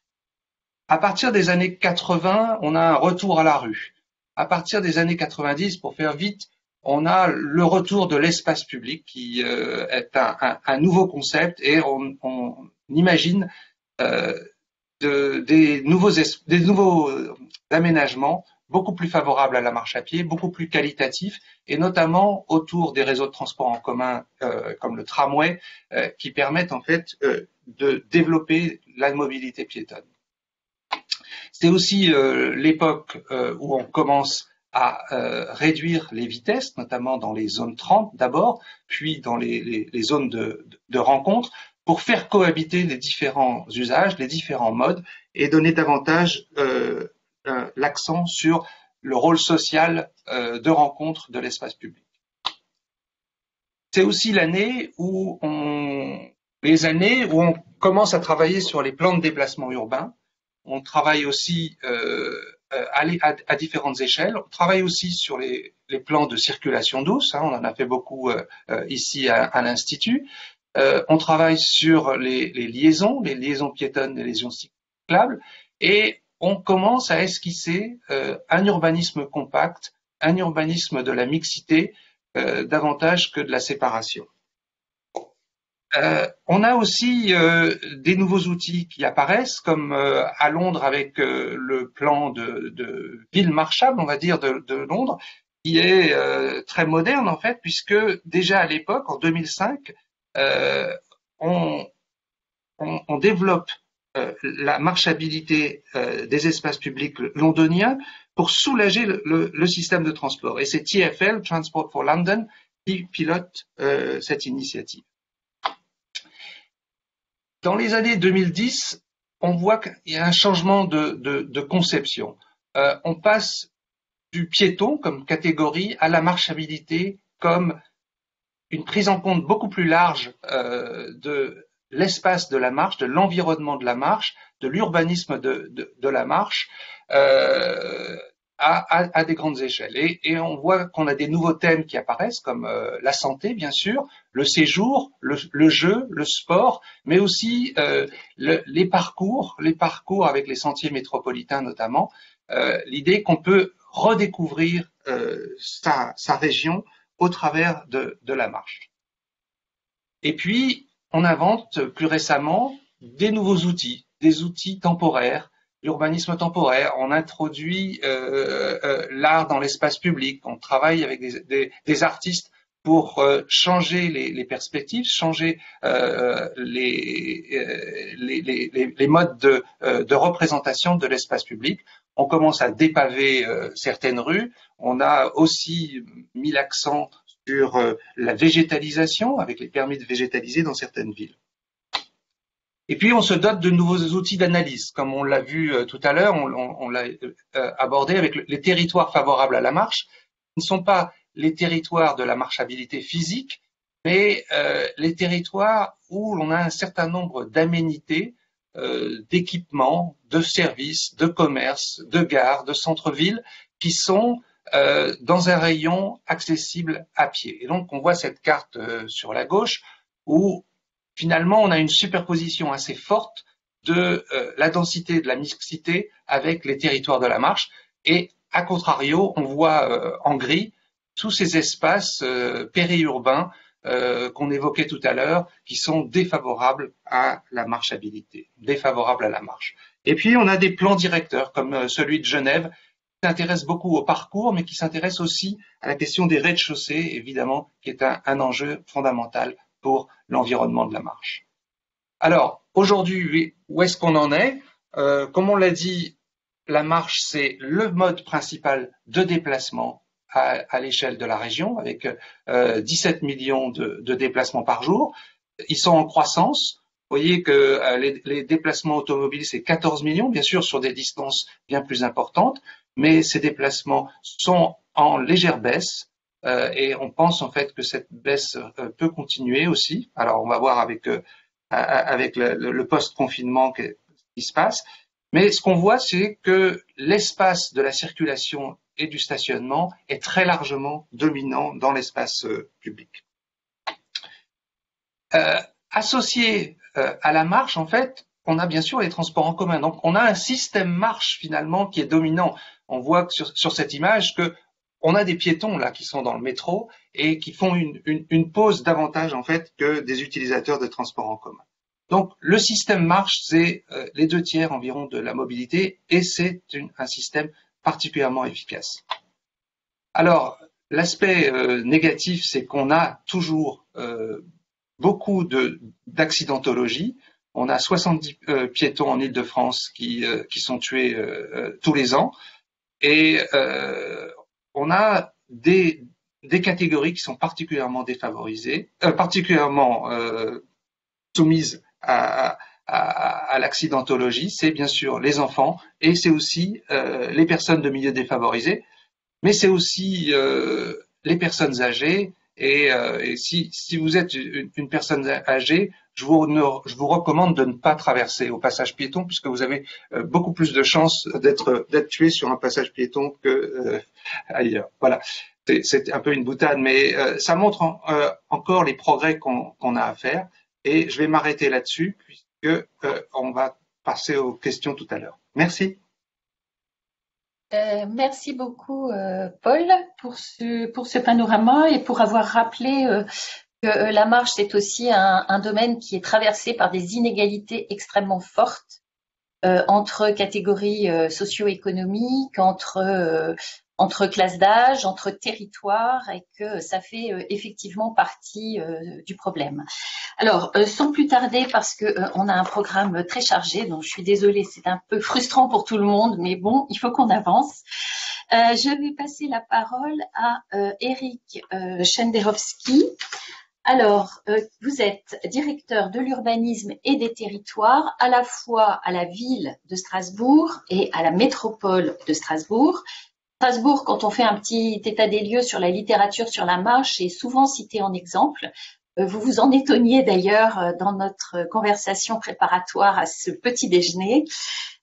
À partir des années quatre-vingt, on a un retour à la rue. À partir des années quatre-vingt-dix, pour faire vite, on a le retour de l'espace public qui euh, est un, un, un nouveau concept et on, on imagine euh, de, des, nouveaux des nouveaux aménagements beaucoup plus favorables à la marche à pied, beaucoup plus qualitatifs et notamment autour des réseaux de transport en commun euh, comme le tramway euh, qui permettent en fait euh, de développer la mobilité piétonne. C'est aussi euh, l'époque euh, où on commence à euh, réduire les vitesses, notamment dans les zones trente d'abord, puis dans les, les, les zones de, de rencontre, pour faire cohabiter les différents usages, les différents modes, et donner davantage euh, euh, l'accent sur le rôle social euh, de rencontre de l'espace public. C'est aussi l'année où on, les années où on commence à travailler sur les plans de déplacement urbain. On travaille aussi euh, À, à, à différentes échelles. On travaille aussi sur les, les plans de circulation douce, hein, on en a fait beaucoup euh, ici à, à l'Institut. Euh, on travaille sur les, les liaisons, les liaisons piétonnes, les liaisons cyclables, et on commence à esquisser euh, un urbanisme compact, un urbanisme de la mixité, euh, davantage que de la séparation. Euh, on a aussi euh, des nouveaux outils qui apparaissent, comme euh, à Londres avec euh, le plan de, de ville marchable, on va dire, de, de Londres, qui est euh, très moderne en fait, puisque déjà à l'époque, en deux mille cinq, euh, on, on, on développe euh, la marchabilité euh, des espaces publics londoniens pour soulager le, le, le système de transport. Et c'est T F L, Transport for London, qui pilote euh, cette initiative. Dans les années deux mille dix, on voit qu'il y a un changement de, de, de conception. Euh, on passe du piéton comme catégorie à la marchabilité comme une prise en compte beaucoup plus large euh, de, l'espace de la marche, de l'environnement de la marche, de l'urbanisme de, de, de la marche euh, à, à, à des grandes échelles. Et, et on voit qu'on a des nouveaux thèmes qui apparaissent, comme euh, la santé, bien sûr, le séjour, le, le jeu, le sport, mais aussi euh, le, les parcours, les parcours avec les sentiers métropolitains notamment, euh, l'idée qu'on peut redécouvrir euh, sa, sa région au travers de, de la marche. Et puis, on invente plus récemment des nouveaux outils, des outils temporaires, l'urbanisme temporaire. On introduit euh, euh, l'art dans l'espace public, on travaille avec des, des, des artistes pour euh, changer les, les perspectives, changer euh, les, euh, les, les, les modes de, euh, de représentation de l'espace public. On commence à dépaver euh, certaines rues. On a aussi mis l'accent sur euh, la végétalisation, avec les permis de végétaliser dans certaines villes. Et puis, on se dote de nouveaux outils d'analyse. Comme on l'a vu euh, tout à l'heure, on, on, on l'a euh, abordé avec le, les territoires favorables à la marche. Ils ne sont pas les territoires de la marchabilité physique, mais euh, les territoires où l'on a un certain nombre d'aménités, euh, d'équipements, de services, de commerces, de gares, de centres-villes, qui sont euh, dans un rayon accessible à pied. Et donc, on voit cette carte euh, sur la gauche, où finalement, on a une superposition assez forte de euh, la densité, de la mixité avec les territoires de la marche. Et à contrario, on voit euh, en gris tous ces espaces euh, périurbains euh, qu'on évoquait tout à l'heure, qui sont défavorables à la marchabilité, défavorables à la marche. Et puis, on a des plans directeurs, comme euh, celui de Genève, qui s'intéresse beaucoup au parcours, mais qui s'intéresse aussi à la question des rez-de-chaussée, évidemment, qui est un, un enjeu fondamental pour l'environnement de la marche. Alors, aujourd'hui, où est-ce qu'on en est? euh, Comme on l'a dit, la marche, c'est le mode principal de déplacement à, à l'échelle de la région, avec euh, dix-sept millions de, de déplacements par jour. Ils sont en croissance. Vous voyez que euh, les, les déplacements automobiles, c'est quatorze millions, bien sûr, sur des distances bien plus importantes, mais ces déplacements sont en légère baisse. Euh, et on pense en fait que cette baisse euh, peut continuer aussi. Alors on va voir avec, euh, avec le, le post-confinement ce qui se passe. Mais ce qu'on voit, c'est que l'espace de la circulation et du stationnement est très largement dominant dans l'espace euh, public. Euh, associé euh, à la marche, en fait, on a bien sûr les transports en commun. Donc on a un système marche finalement qui est dominant. On voit sur, sur cette image que on a des piétons là qui sont dans le métro et qui font une, une, une pause davantage en fait que des utilisateurs de transports en commun. Donc le système marche, c'est euh, les deux tiers environ de la mobilité et c'est un système particulièrement efficace. Alors l'aspect euh, négatif, c'est qu'on a toujours euh, beaucoup de d'accidentologie. On a soixante-dix euh, piétons en Île-de-France qui, euh, qui sont tués euh, tous les ans et euh, on a des, des catégories qui sont particulièrement défavorisées, euh, particulièrement euh, soumises à, à, à l'accidentologie. C'est bien sûr les enfants et c'est aussi euh, les personnes de milieux défavorisés, mais c'est aussi euh, les personnes âgées. Et, euh, et si, si vous êtes une, une personne âgée, je vous, ne, je vous recommande de ne pas traverser au passage piéton puisque vous avez euh, beaucoup plus de chances d'être d'être tué sur un passage piéton que euh, ailleurs. Voilà, c'est un peu une boutade, mais euh, ça montre en, euh, encore les progrès qu'on qu'on a à faire. Et je vais m'arrêter là-dessus puisque euh, on va passer aux questions tout à l'heure. Merci. Euh, merci beaucoup euh, Paul pour ce, pour ce panorama et pour avoir rappelé euh, que la marche c'est aussi un, un domaine qui est traversé par des inégalités extrêmement fortes euh, entre catégories euh, socio-économiques, entre, euh, entre classes d'âge, entre territoires et que ça fait euh, effectivement partie euh, du problème. Alors euh, sans plus tarder parce que euh, on a un programme très chargé donc je suis désolée, c'est un peu frustrant pour tout le monde mais bon, il faut qu'on avance. Euh, je vais passer la parole à euh, Eric euh, Chenderowsky. Alors, euh, vous êtes directeur de l'urbanisme et des territoires à la fois à la ville de Strasbourg et à la métropole de Strasbourg. Strasbourg, quand on fait un petit état des lieux sur la littérature sur la marche, est souvent cité en exemple. Vous vous en étonniez d'ailleurs dans notre conversation préparatoire à ce petit déjeuner.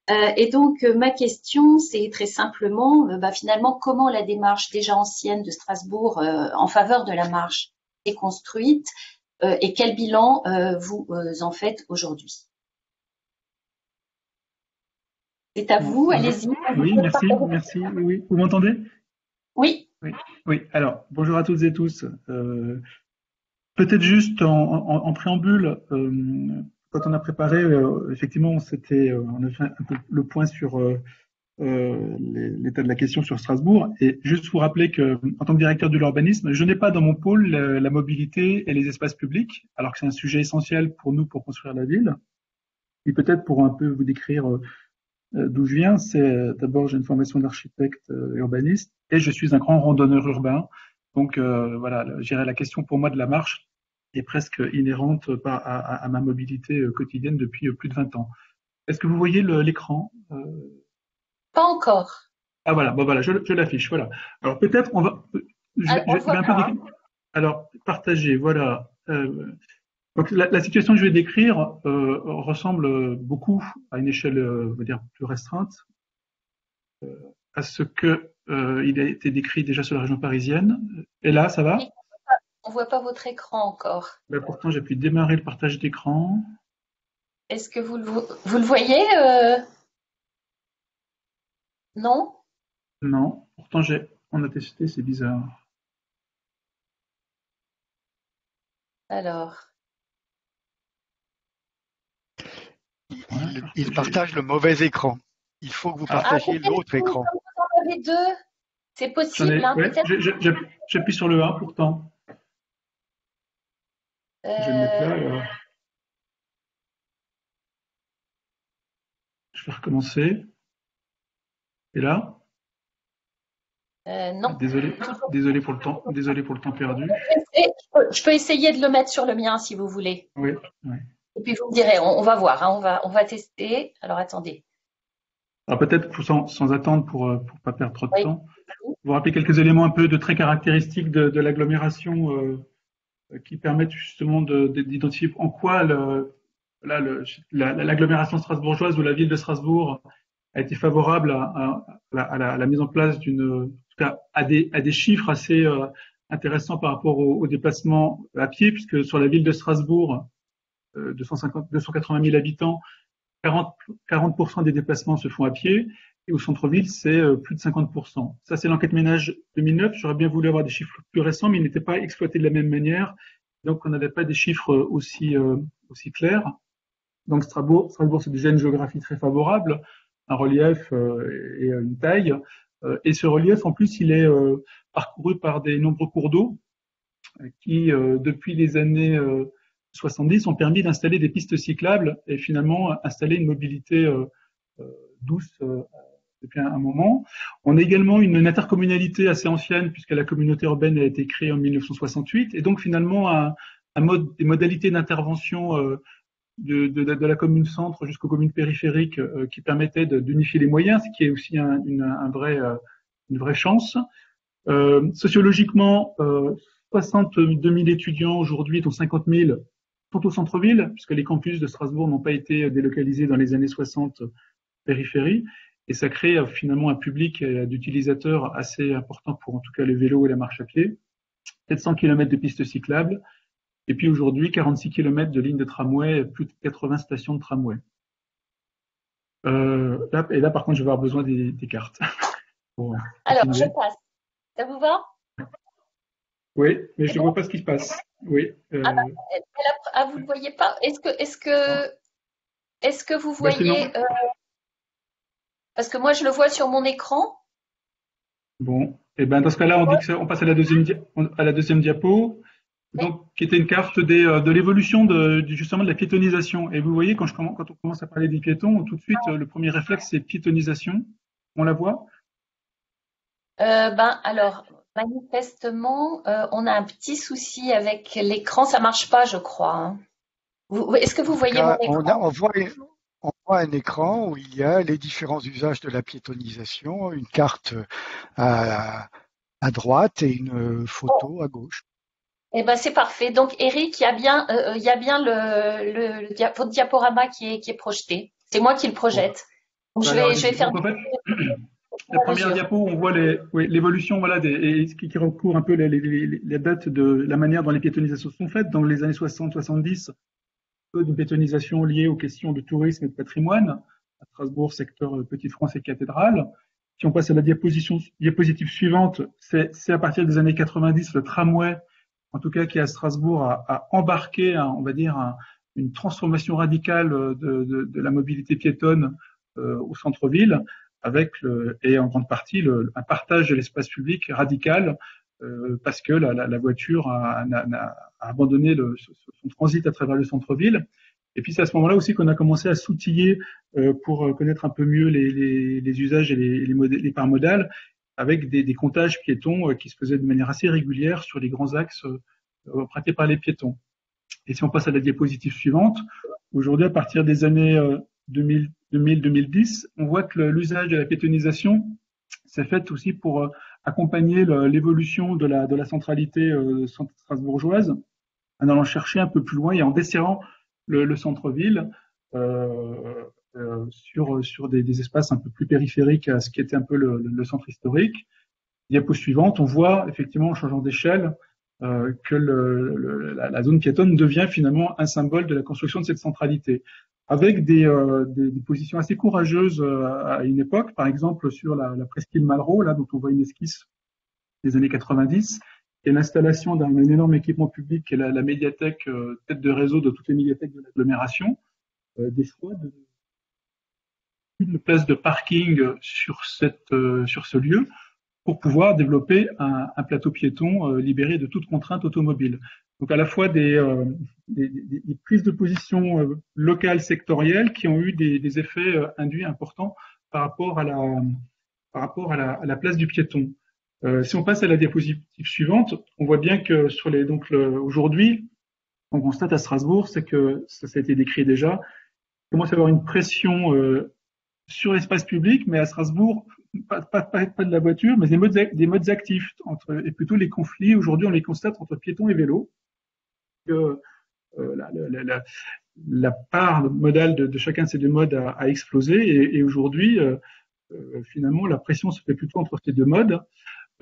Euh, et donc, euh, ma question, c'est très simplement, euh, bah, finalement, comment la démarche déjà ancienne de Strasbourg euh, en faveur de la marche est construite euh, et quel bilan euh, vous euh, en faites aujourd'hui? C'est à vous, allez-y. Oui, merci, merci. Oui, vous m'entendez? Oui. Oui. Oui, alors, bonjour à toutes et tous. Euh, Peut-être juste en, en, en préambule, euh, quand on a préparé, euh, effectivement, c'était, euh, on a fait un peu le point sur euh, euh, l'état de la question sur Strasbourg. Et juste vous rappeler que, en tant que directeur de l'urbanisme, je n'ai pas dans mon pôle euh, la mobilité et les espaces publics, alors que c'est un sujet essentiel pour nous pour construire la ville. Et peut-être pour un peu vous décrire euh, d'où je viens, c'est euh, d'abord j'ai une formation d'architecte euh, urbaniste et je suis un grand randonneur urbain. Donc euh, voilà, la question pour moi de la marche est presque inhérente à, à, à ma mobilité quotidienne depuis plus de vingt ans. Est-ce que vous voyez l'écran? euh... Pas encore. Ah voilà, bon, voilà je, je l'affiche. Voilà. Alors peut-être on va… Je, Alors, je, je vais un peu... Alors partager, voilà. Euh, donc, la, la situation que je vais décrire euh, ressemble beaucoup à une échelle euh, on va dire, plus restreinte euh, à ce que… Euh, il a été décrit déjà sur la région parisienne. Et là, ça va? On ne voit pas votre écran encore. Ben pourtant, j'ai pu démarrer le partage d'écran. Est-ce que vous le, vous le voyez euh... Non? Non. Pourtant, on a testé, c'est bizarre. Alors. Ouais, il partage le mauvais écran. Il faut que vous partagiez ah, l'autre écran. Les deux, c'est possible. Hein, ouais, j'appuie sur le un pourtant. Euh... Je vais le mettre là, là. Je vais recommencer. Et là euh, Non. Désolé, désolé pour le temps. Désolé pour le temps perdu. Je peux essayer de le mettre sur le mien si vous voulez. Oui. oui. Et puis vous me direz, on, on va voir, hein, on va, on va tester. Alors attendez. Alors peut-être sans, sans attendre pour ne pas perdre trop de oui. temps, vous rappelez quelques éléments un peu de très caractéristiques de, de l'agglomération euh, qui permettent justement d'identifier en quoi l'agglomération la, la, strasbourgeoise ou la ville de Strasbourg a été favorable à, à, à, la, à, la, à la mise en place d'une, à des, à des chiffres assez euh, intéressants par rapport au, au déplacement à pied, puisque sur la ville de Strasbourg, euh, deux cent cinquante, deux cent quatre-vingt mille habitants, quarante pour cent des déplacements se font à pied et au centre-ville, c'est plus de cinquante pour cent. Ça, c'est l'enquête ménage deux mille neuf. J'aurais bien voulu avoir des chiffres plus récents, mais ils n'étaient pas exploités de la même manière. Donc, on n'avait pas des chiffres aussi, euh, aussi clairs. Donc, Strasbourg, Strasbourg c'est déjà une géographie très favorable, un relief euh, et une taille. Euh, et ce relief, en plus, il est euh, parcouru par des nombreux cours d'eau euh, qui, euh, depuis les années… Euh, soixante-dix ont permis d'installer des pistes cyclables et finalement installer une mobilité euh, douce euh, depuis un, un moment. On a également une, une intercommunalité assez ancienne puisque la communauté urbaine a été créée en mille neuf cent soixante-huit et donc finalement un, un mode, des modalités d'intervention euh, de, de, de la commune centre jusqu'aux communes périphériques euh, qui permettaient d'unifier les moyens, ce qui est aussi un, une, un vrai, euh, une vraie chance. Euh, sociologiquement, euh, soixante-deux mille étudiants aujourd'hui dont cinquante mille au centre-ville, puisque les campus de Strasbourg n'ont pas été délocalisés dans les années soixante périphérie, et ça crée finalement un public d'utilisateurs assez important pour en tout cas le vélo et la marche à pied. sept cents kilomètres de pistes cyclables, et puis aujourd'hui quarante-six kilomètres de lignes de tramway, plus de quatre-vingts stations de tramway. Euh, là, et là par contre je vais avoir besoin des, des cartes. Bon, alors continuer. Je passe, ça vous va? Oui, mais je ne vois pas ce qui se passe. Oui. Euh... Ah, bah, ah, vous ne voyez pas. Est-ce que, est-ce que, est-ce que vous voyez… Bah, euh... Parce que moi, je le vois sur mon écran. Bon. Eh ben, dans ce cas-là, on dit que ça, on passe à la deuxième, dia... à la deuxième diapo, oui. Donc, qui était une carte des, de l'évolution de, justement de la piétonisation. Et vous voyez, quand, je commence, quand on commence à parler des piétons, tout de suite, ah. le premier réflexe, c'est piétonisation. On la voit euh, Ben, alors… Manifestement, euh, on a un petit souci avec l'écran, ça ne marche pas, je crois. Hein. Est-ce que vous voyez mon écran? on, a, on, voit, on voit un écran où il y a les différents usages de la piétonisation, une carte à, à droite et une photo à gauche. Eh ben c'est parfait. Donc Eric, il y a bien, euh, il y a bien le, le, le dia, votre diaporama qui est, qui est projeté. C'est moi qui le projette. Donc, je, alors, vais, je vais faire. En fait, la première diapo, on voit l'évolution, oui, voilà, des, et qui, qui recouvre un peu les, les, les dates de la manière dont les piétonisations sont faites. Dans les années soixante soixante-dix, une piétonisation liée aux questions de tourisme et de patrimoine, à Strasbourg, secteur Petite France et Cathédrale. Si on passe à la diapositive suivante, c'est à partir des années quatre-vingt-dix, le tramway, en tout cas qui à Strasbourg a, a embarqué, un, on va dire, un, une transformation radicale de, de, de la mobilité piétonne euh, au centre-ville, avec le, et en grande partie le, un partage de l'espace public radical, euh, parce que la, la, la voiture a, a, a abandonné le, son transit à travers le centre-ville. Et puis c'est à ce moment-là aussi qu'on a commencé à s'outiller euh, pour connaître un peu mieux les, les, les usages et les, les, les parts modales, avec des, des comptages piétons euh, qui se faisaient de manière assez régulière sur les grands axes euh, empruntés par les piétons. Et si on passe à la diapositive suivante, aujourd'hui à partir des années euh, deux mille à deux mille dix, on voit que l'usage de la piétonisation s'est fait aussi pour euh, accompagner l'évolution de la, de la centralité euh, strasbourgeoise, en allant chercher un peu plus loin et en desserrant le, le centre-ville euh, euh, sur, sur des, des espaces un peu plus périphériques à ce qui était un peu le, le centre historique. Diapo suivante, on voit effectivement en changeant d'échelle euh, que le, le, la, la zone piétonne devient finalement un symbole de la construction de cette centralité, avec des, euh, des, des positions assez courageuses euh, à une époque, par exemple sur la, la Presqu'île Malraux, là, dont on voit une esquisse des années quatre-vingt-dix, et l'installation d'un énorme équipement public qui est la, la médiathèque, euh, tête de réseau de toutes les médiathèques de l'agglomération, euh, des choix de, une place de parking sur, cette, euh, sur ce lieu pour pouvoir développer un, un plateau piéton euh, libéré de toute contrainte automobile. Donc à la fois des, euh, des, des, des prises de position euh, locales, sectorielles, qui ont eu des, des effets euh, induits importants par rapport à la, par rapport à la, à la place du piéton. Euh, si on passe à la diapositive suivante, on voit bien que sur les, donc le, aujourd'hui, on constate à Strasbourg, c'est que ça, ça a été décrit déjà, il commence à y avoir une pression euh, sur l'espace public, mais à Strasbourg, pas, pas, pas, pas de la voiture, mais des modes, des modes actifs, entre, et plutôt les conflits, aujourd'hui on les constate entre piétons et vélos. Que euh, la, la, la, la part modale de, de chacun de ces deux modes a, a explosé et, et aujourd'hui, euh, euh, finalement, la pression se fait plutôt entre ces deux modes.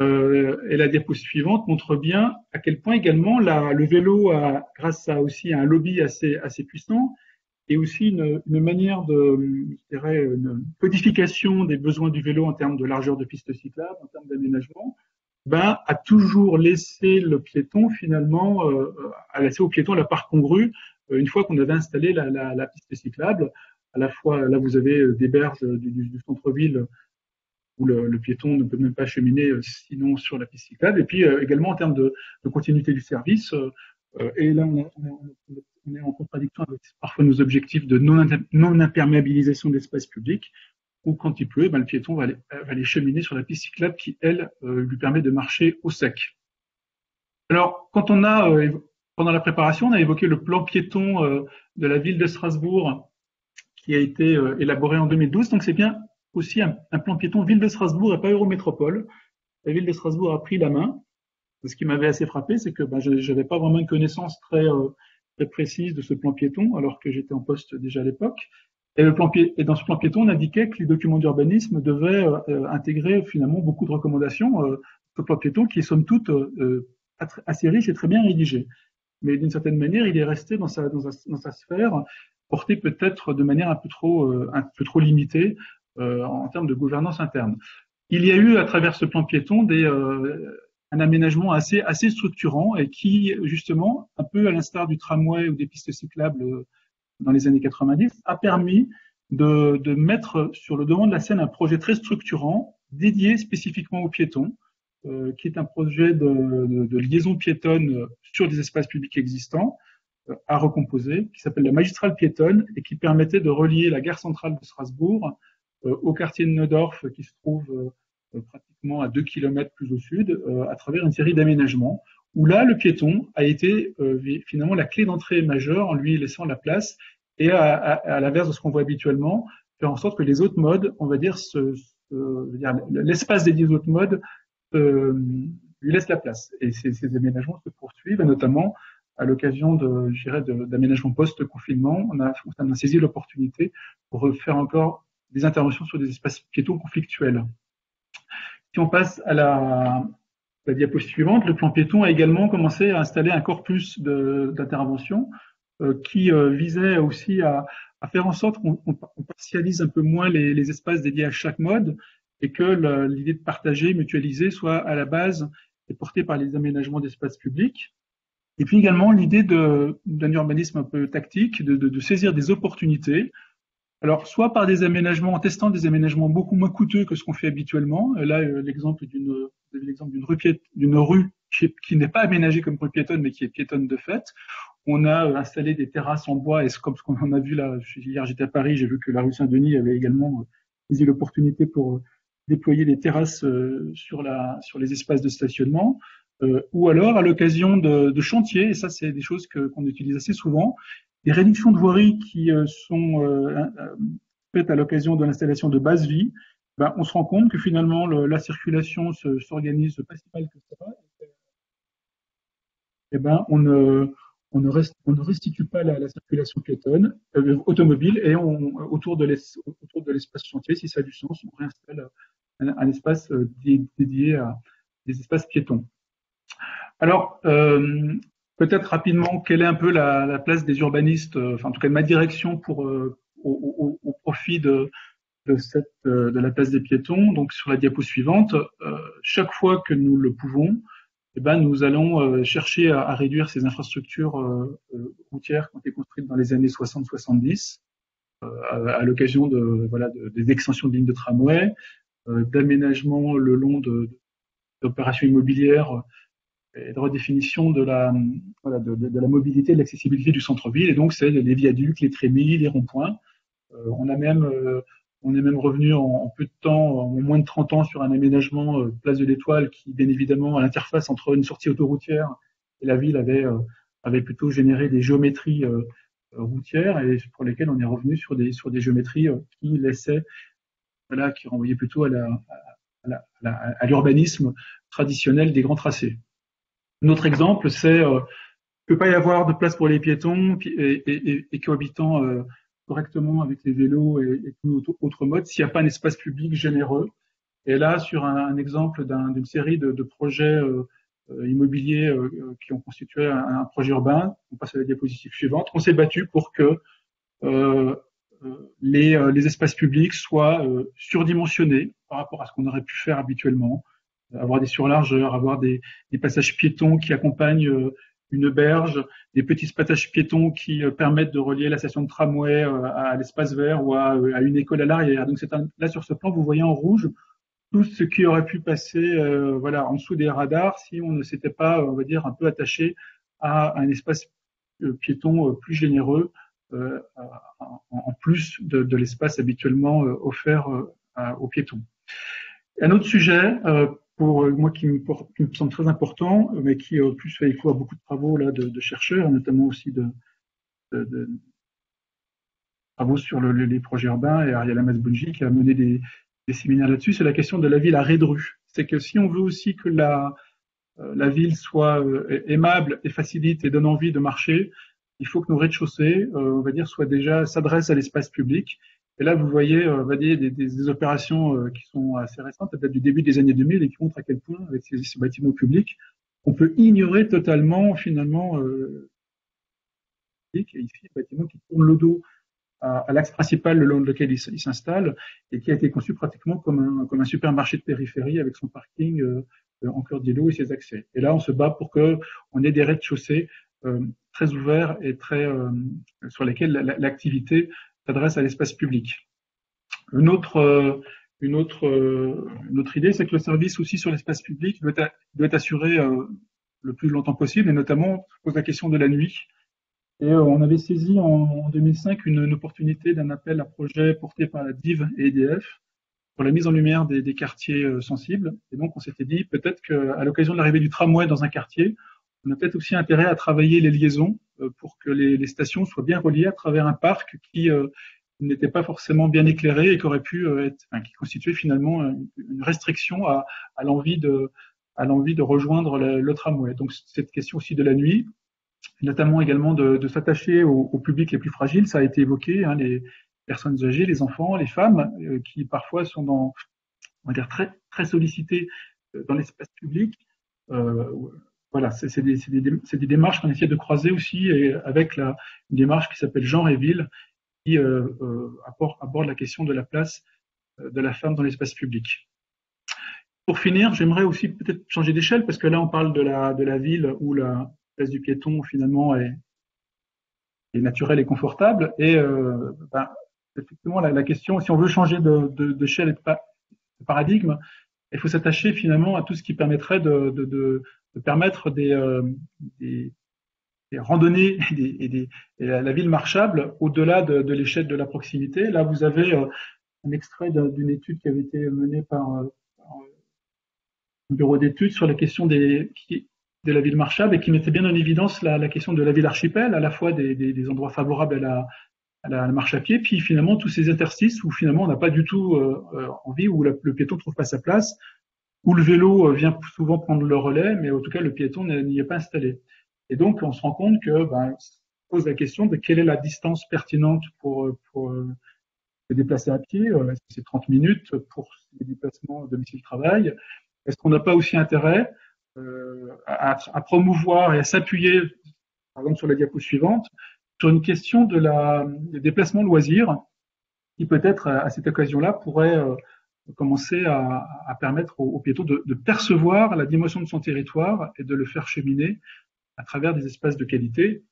Euh, et la diapo suivante montre bien à quel point également la, le vélo, a, grâce à aussi à un lobby assez, assez puissant, et aussi une, une manière de, je dirais, une codification des besoins du vélo en termes de largeur de piste cyclable, en termes d'aménagement, ben, a toujours laissé le piéton finalement, euh, a laissé au piéton la part congrue euh, une fois qu'on avait installé la, la, la piste cyclable. À la fois, là vous avez des berges du, du, du centre-ville où le, le piéton ne peut même pas cheminer euh, sinon sur la piste cyclable. Et puis euh, également en termes de, de continuité du service, euh, et là on, a, on, a, on, a, on est en contradiction avec parfois nos objectifs de non-imperméabilisation de l'espace public, où quand il pleut, ben, le piéton va aller, va aller cheminer sur la piste cyclable qui, elle, euh, lui permet de marcher au sec. Alors, quand on a, euh, pendant la préparation, on a évoqué le plan piéton euh, de la ville de Strasbourg qui a été euh, élaboré en deux mille douze. Donc, c'est bien aussi un, un plan piéton ville de Strasbourg et pas Eurométropole. La ville de Strasbourg a pris la main. Ce qui m'avait assez frappé, c'est que ben, je n'avais pas vraiment une connaissance très, euh, très précise de ce plan piéton, alors que j'étais en poste déjà à l'époque. Et, le plan, et dans ce plan piéton, on indiquait que les documents d'urbanisme devaient euh, intégrer finalement beaucoup de recommandations, euh, ce plan piéton qui est somme toute euh, assez riche et très bien rédigé. Mais d'une certaine manière, il est resté dans sa, dans sa, dans sa sphère, porté peut-être de manière un peu trop, euh, un peu trop limitée euh, en termes de gouvernance interne. Il y a eu à travers ce plan piéton des, euh, un aménagement assez, assez structurant et qui justement, un peu à l'instar du tramway ou des pistes cyclables euh, dans les années quatre-vingt-dix, a permis de, de mettre sur le devant de la scène un projet très structurant, dédié spécifiquement aux piétons, euh, qui est un projet de, de, de liaison piétonne sur des espaces publics existants, euh, à recomposer, qui s'appelle la magistrale piétonne, et qui permettait de relier la gare centrale de Strasbourg euh, au quartier de Neudorf, qui se trouve euh, pratiquement à deux kilomètres plus au sud, euh, à travers une série d'aménagements, où là, le piéton a été euh, finalement la clé d'entrée majeure en lui laissant la place et à, à, à l'inverse de ce qu'on voit habituellement, faire en sorte que les autres modes, on va dire, ce, ce, dire l'espace dédié aux autres modes euh, lui laisse la place. Et ces, ces aménagements se poursuivent suivent, et notamment à l'occasion de, je dirais, d'aménagements post-confinement, on a, on a saisi l'opportunité pour refaire encore des interventions sur des espaces piétons conflictuels. Si on passe à la, la diapositive suivante, le plan piéton a également commencé à installer un corpus d'interventions euh, qui euh, visait aussi à, à faire en sorte qu'on partialise un peu moins les, les espaces dédiés à chaque mode et que l'idée de partager, mutualiser soit à la base et portée par les aménagements d'espaces publics. Et puis également l'idée d'un urbanisme un peu tactique, de, de, de saisir des opportunités, alors soit par des aménagements, en testant des aménagements beaucoup moins coûteux que ce qu'on fait habituellement. Et là, euh, l'exemple d'une rue, rue qui, qui n'est pas aménagée comme rue piétonne, mais qui est piétonne de fait. On a euh, installé des terrasses en bois, et comme ce qu'on en a vu là, hier j'étais à Paris, j'ai vu que la rue Saint-Denis avait également euh, saisi l'opportunité pour euh, déployer des terrasses euh, sur, la, sur les espaces de stationnement. Euh, ou alors à l'occasion de, de chantiers, et ça c'est des choses que, qu'on utilise assez souvent, des réductions de voirie qui euh, sont euh, euh, faites à l'occasion de l'installation de bases vie, ben, on se rend compte que finalement le, la circulation s'organise pas si mal que ça, et ben, on, euh, on, ne rest, on ne restitue pas la, la circulation piétonne, euh, automobile, et on, autour de l'espace chantier, si ça a du sens, on réinstalle un, un espace dé, dédié à des espaces piétons. Alors, euh, peut-être rapidement, quelle est un peu la, la place des urbanistes, euh, enfin en tout cas ma direction pour, euh, au, au, au profit de, de, cette, euh, de la place des piétons. Donc sur la diapo suivante, euh, chaque fois que nous le pouvons, eh ben, nous allons euh, chercher à, à réduire ces infrastructures euh, routières qui ont été construites dans les années soixante soixante-dix, euh, à, à l'occasion de, voilà, de, des extensions de lignes de tramway, euh, d'aménagements le long d'opérations immobilières, et de redéfinition de la, voilà, de, de, de la mobilité et de l'accessibilité du centre-ville. Et donc, c'est les viaducs, les trémies, les ronds-points. Euh, on, euh, on est même revenu en, en peu de temps, en moins de trente ans, sur un aménagement euh, Place de l'Étoile qui, bien évidemment, à l'interface entre une sortie autoroutière et la ville, avait, euh, avait plutôt généré des géométries euh, routières et pour lesquelles on est revenu sur des, sur des géométries euh, qui laissaient, voilà, qui renvoyaient plutôt à la, à l'urbanisme traditionnel des grands tracés. Notre exemple, c'est euh, qu'il ne peut pas y avoir de place pour les piétons et, et, et, et cohabitant euh, correctement avec les vélos et, et tout autre, autre mode s'il n'y a pas un espace public généreux. Et là, sur un, un exemple d'une un, série de, de projets euh, immobiliers euh, qui ont constitué un, un projet urbain, on passe à la diapositive suivante, on s'est battu pour que euh, les, les espaces publics soient euh, surdimensionnés par rapport à ce qu'on aurait pu faire habituellement. Avoir des surlargeurs, avoir des, des passages piétons qui accompagnent euh, une berge, des petits passages piétons qui euh, permettent de relier la station de tramway euh, à l'espace vert ou à, euh, à une école à l'arrière. Donc un, là sur ce plan, vous voyez en rouge tout ce qui aurait pu passer euh, voilà, en dessous des radars si on ne s'était pas, on va dire, un peu attaché à un espace euh, piéton euh, plus généreux euh, en, en plus de, de l'espace habituellement euh, offert euh, à, aux piétons. Un autre sujet, euh, pour moi qui me, porte, qui me semble très important, mais qui en plus fait écho à beaucoup de travaux là, de, de chercheurs, notamment aussi de, de, de travaux sur le, les projets urbains, et Ariela Masboungi qui a mené des, des séminaires là-dessus, c'est la question de la ville à raie de rue. C'est que si on veut aussi que la, la ville soit aimable et facilite et donne envie de marcher, il faut que nos rez-de-chaussée, on va dire, soient déjà, s'adressent à l'espace public. Et là, vous voyez, on va dire, des, des, des opérations qui sont assez récentes, peut-être du début des années deux mille, et qui montrent à quel point, avec ces, ces bâtiments publics, on peut ignorer totalement, finalement, euh, et ici, le bâtiment qui tourne le dos à, à l'axe principal le long de lequel il, il s'installe, et qui a été conçu pratiquement comme un, comme un supermarché de périphérie, avec son parking euh, en cœur d'îlot et ses accès. Et là, on se bat pour qu'on ait des rez-de-chaussée euh, très ouverts et très euh, sur lesquels l'activité s'adresse à l'espace public. Une autre, une autre, une autre idée, c'est que le service aussi sur l'espace public doit, a, doit être assuré euh, le plus longtemps possible, et notamment, on se pose la question de la nuit. Et euh, on avait saisi en, en deux mille cinq une, une opportunité d'un appel à projet porté par la D I V et E D F pour la mise en lumière des, des quartiers euh, sensibles. Et donc, on s'était dit peut-être qu'à l'occasion de l'arrivée du tramway dans un quartier, on a peut-être aussi intérêt à travailler les liaisons pour que les, les stations soient bien reliées à travers un parc qui euh, n'était pas forcément bien éclairé et qui aurait pu être, enfin, qui constituait finalement une, une restriction à, à l'envie de, à l'envie de rejoindre le, le tramway. Donc cette question aussi de la nuit, notamment également de, de s'attacher aux au publics les plus fragiles, ça a été évoqué, hein, les personnes âgées, les enfants, les femmes, euh, qui parfois sont dans, on va dire, très, très sollicitées dans l'espace public. Euh, voilà, c'est des, des, des démarches qu'on essaie de croiser aussi et avec la, une démarche qui s'appelle Genre et Ville, qui euh, euh, aborde, aborde la question de la place de la femme dans l'espace public. Pour finir, j'aimerais aussi peut-être changer d'échelle, parce que là on parle de la, de la ville où la place du piéton finalement est, est naturelle et confortable, et euh, ben, effectivement la, la question, si on veut changer d'échelle de, de, et de, pa de paradigme, il faut s'attacher finalement à tout ce qui permettrait de, de, de, de permettre des, euh, des, des randonnées et, des, et, des, et la, la ville marchable au-delà de, de l'échelle de la proximité. Là vous avez euh, un extrait d'une étude qui avait été menée par, euh, par un bureau d'études sur la question des, qui, de la ville marchable, et qui mettait bien en évidence la, la question de la ville archipel, à la fois des, des, des endroits favorables à la, à la marche à pied, puis finalement tous ces interstices où finalement on n'a pas du tout euh, envie, où la, le piéton ne trouve pas sa place, où le vélo vient souvent prendre le relais, mais en tout cas le piéton n'y est pas installé. Et donc on se rend compte que, ben, on pose la question de quelle est la distance pertinente pour, pour se déplacer à pied, est-ce que c'est trente minutes pour les déplacements domicile-travail? Est-ce qu'on n'a pas aussi intérêt euh, à, à promouvoir et à s'appuyer, par exemple sur la diapo suivante, sur une question de la des déplacements loisirs, qui peut-être à, à cette occasion-là pourrait euh, commencer à, à permettre aux, aux piétons de, de percevoir la dimension de son territoire et de le faire cheminer à travers des espaces de qualité.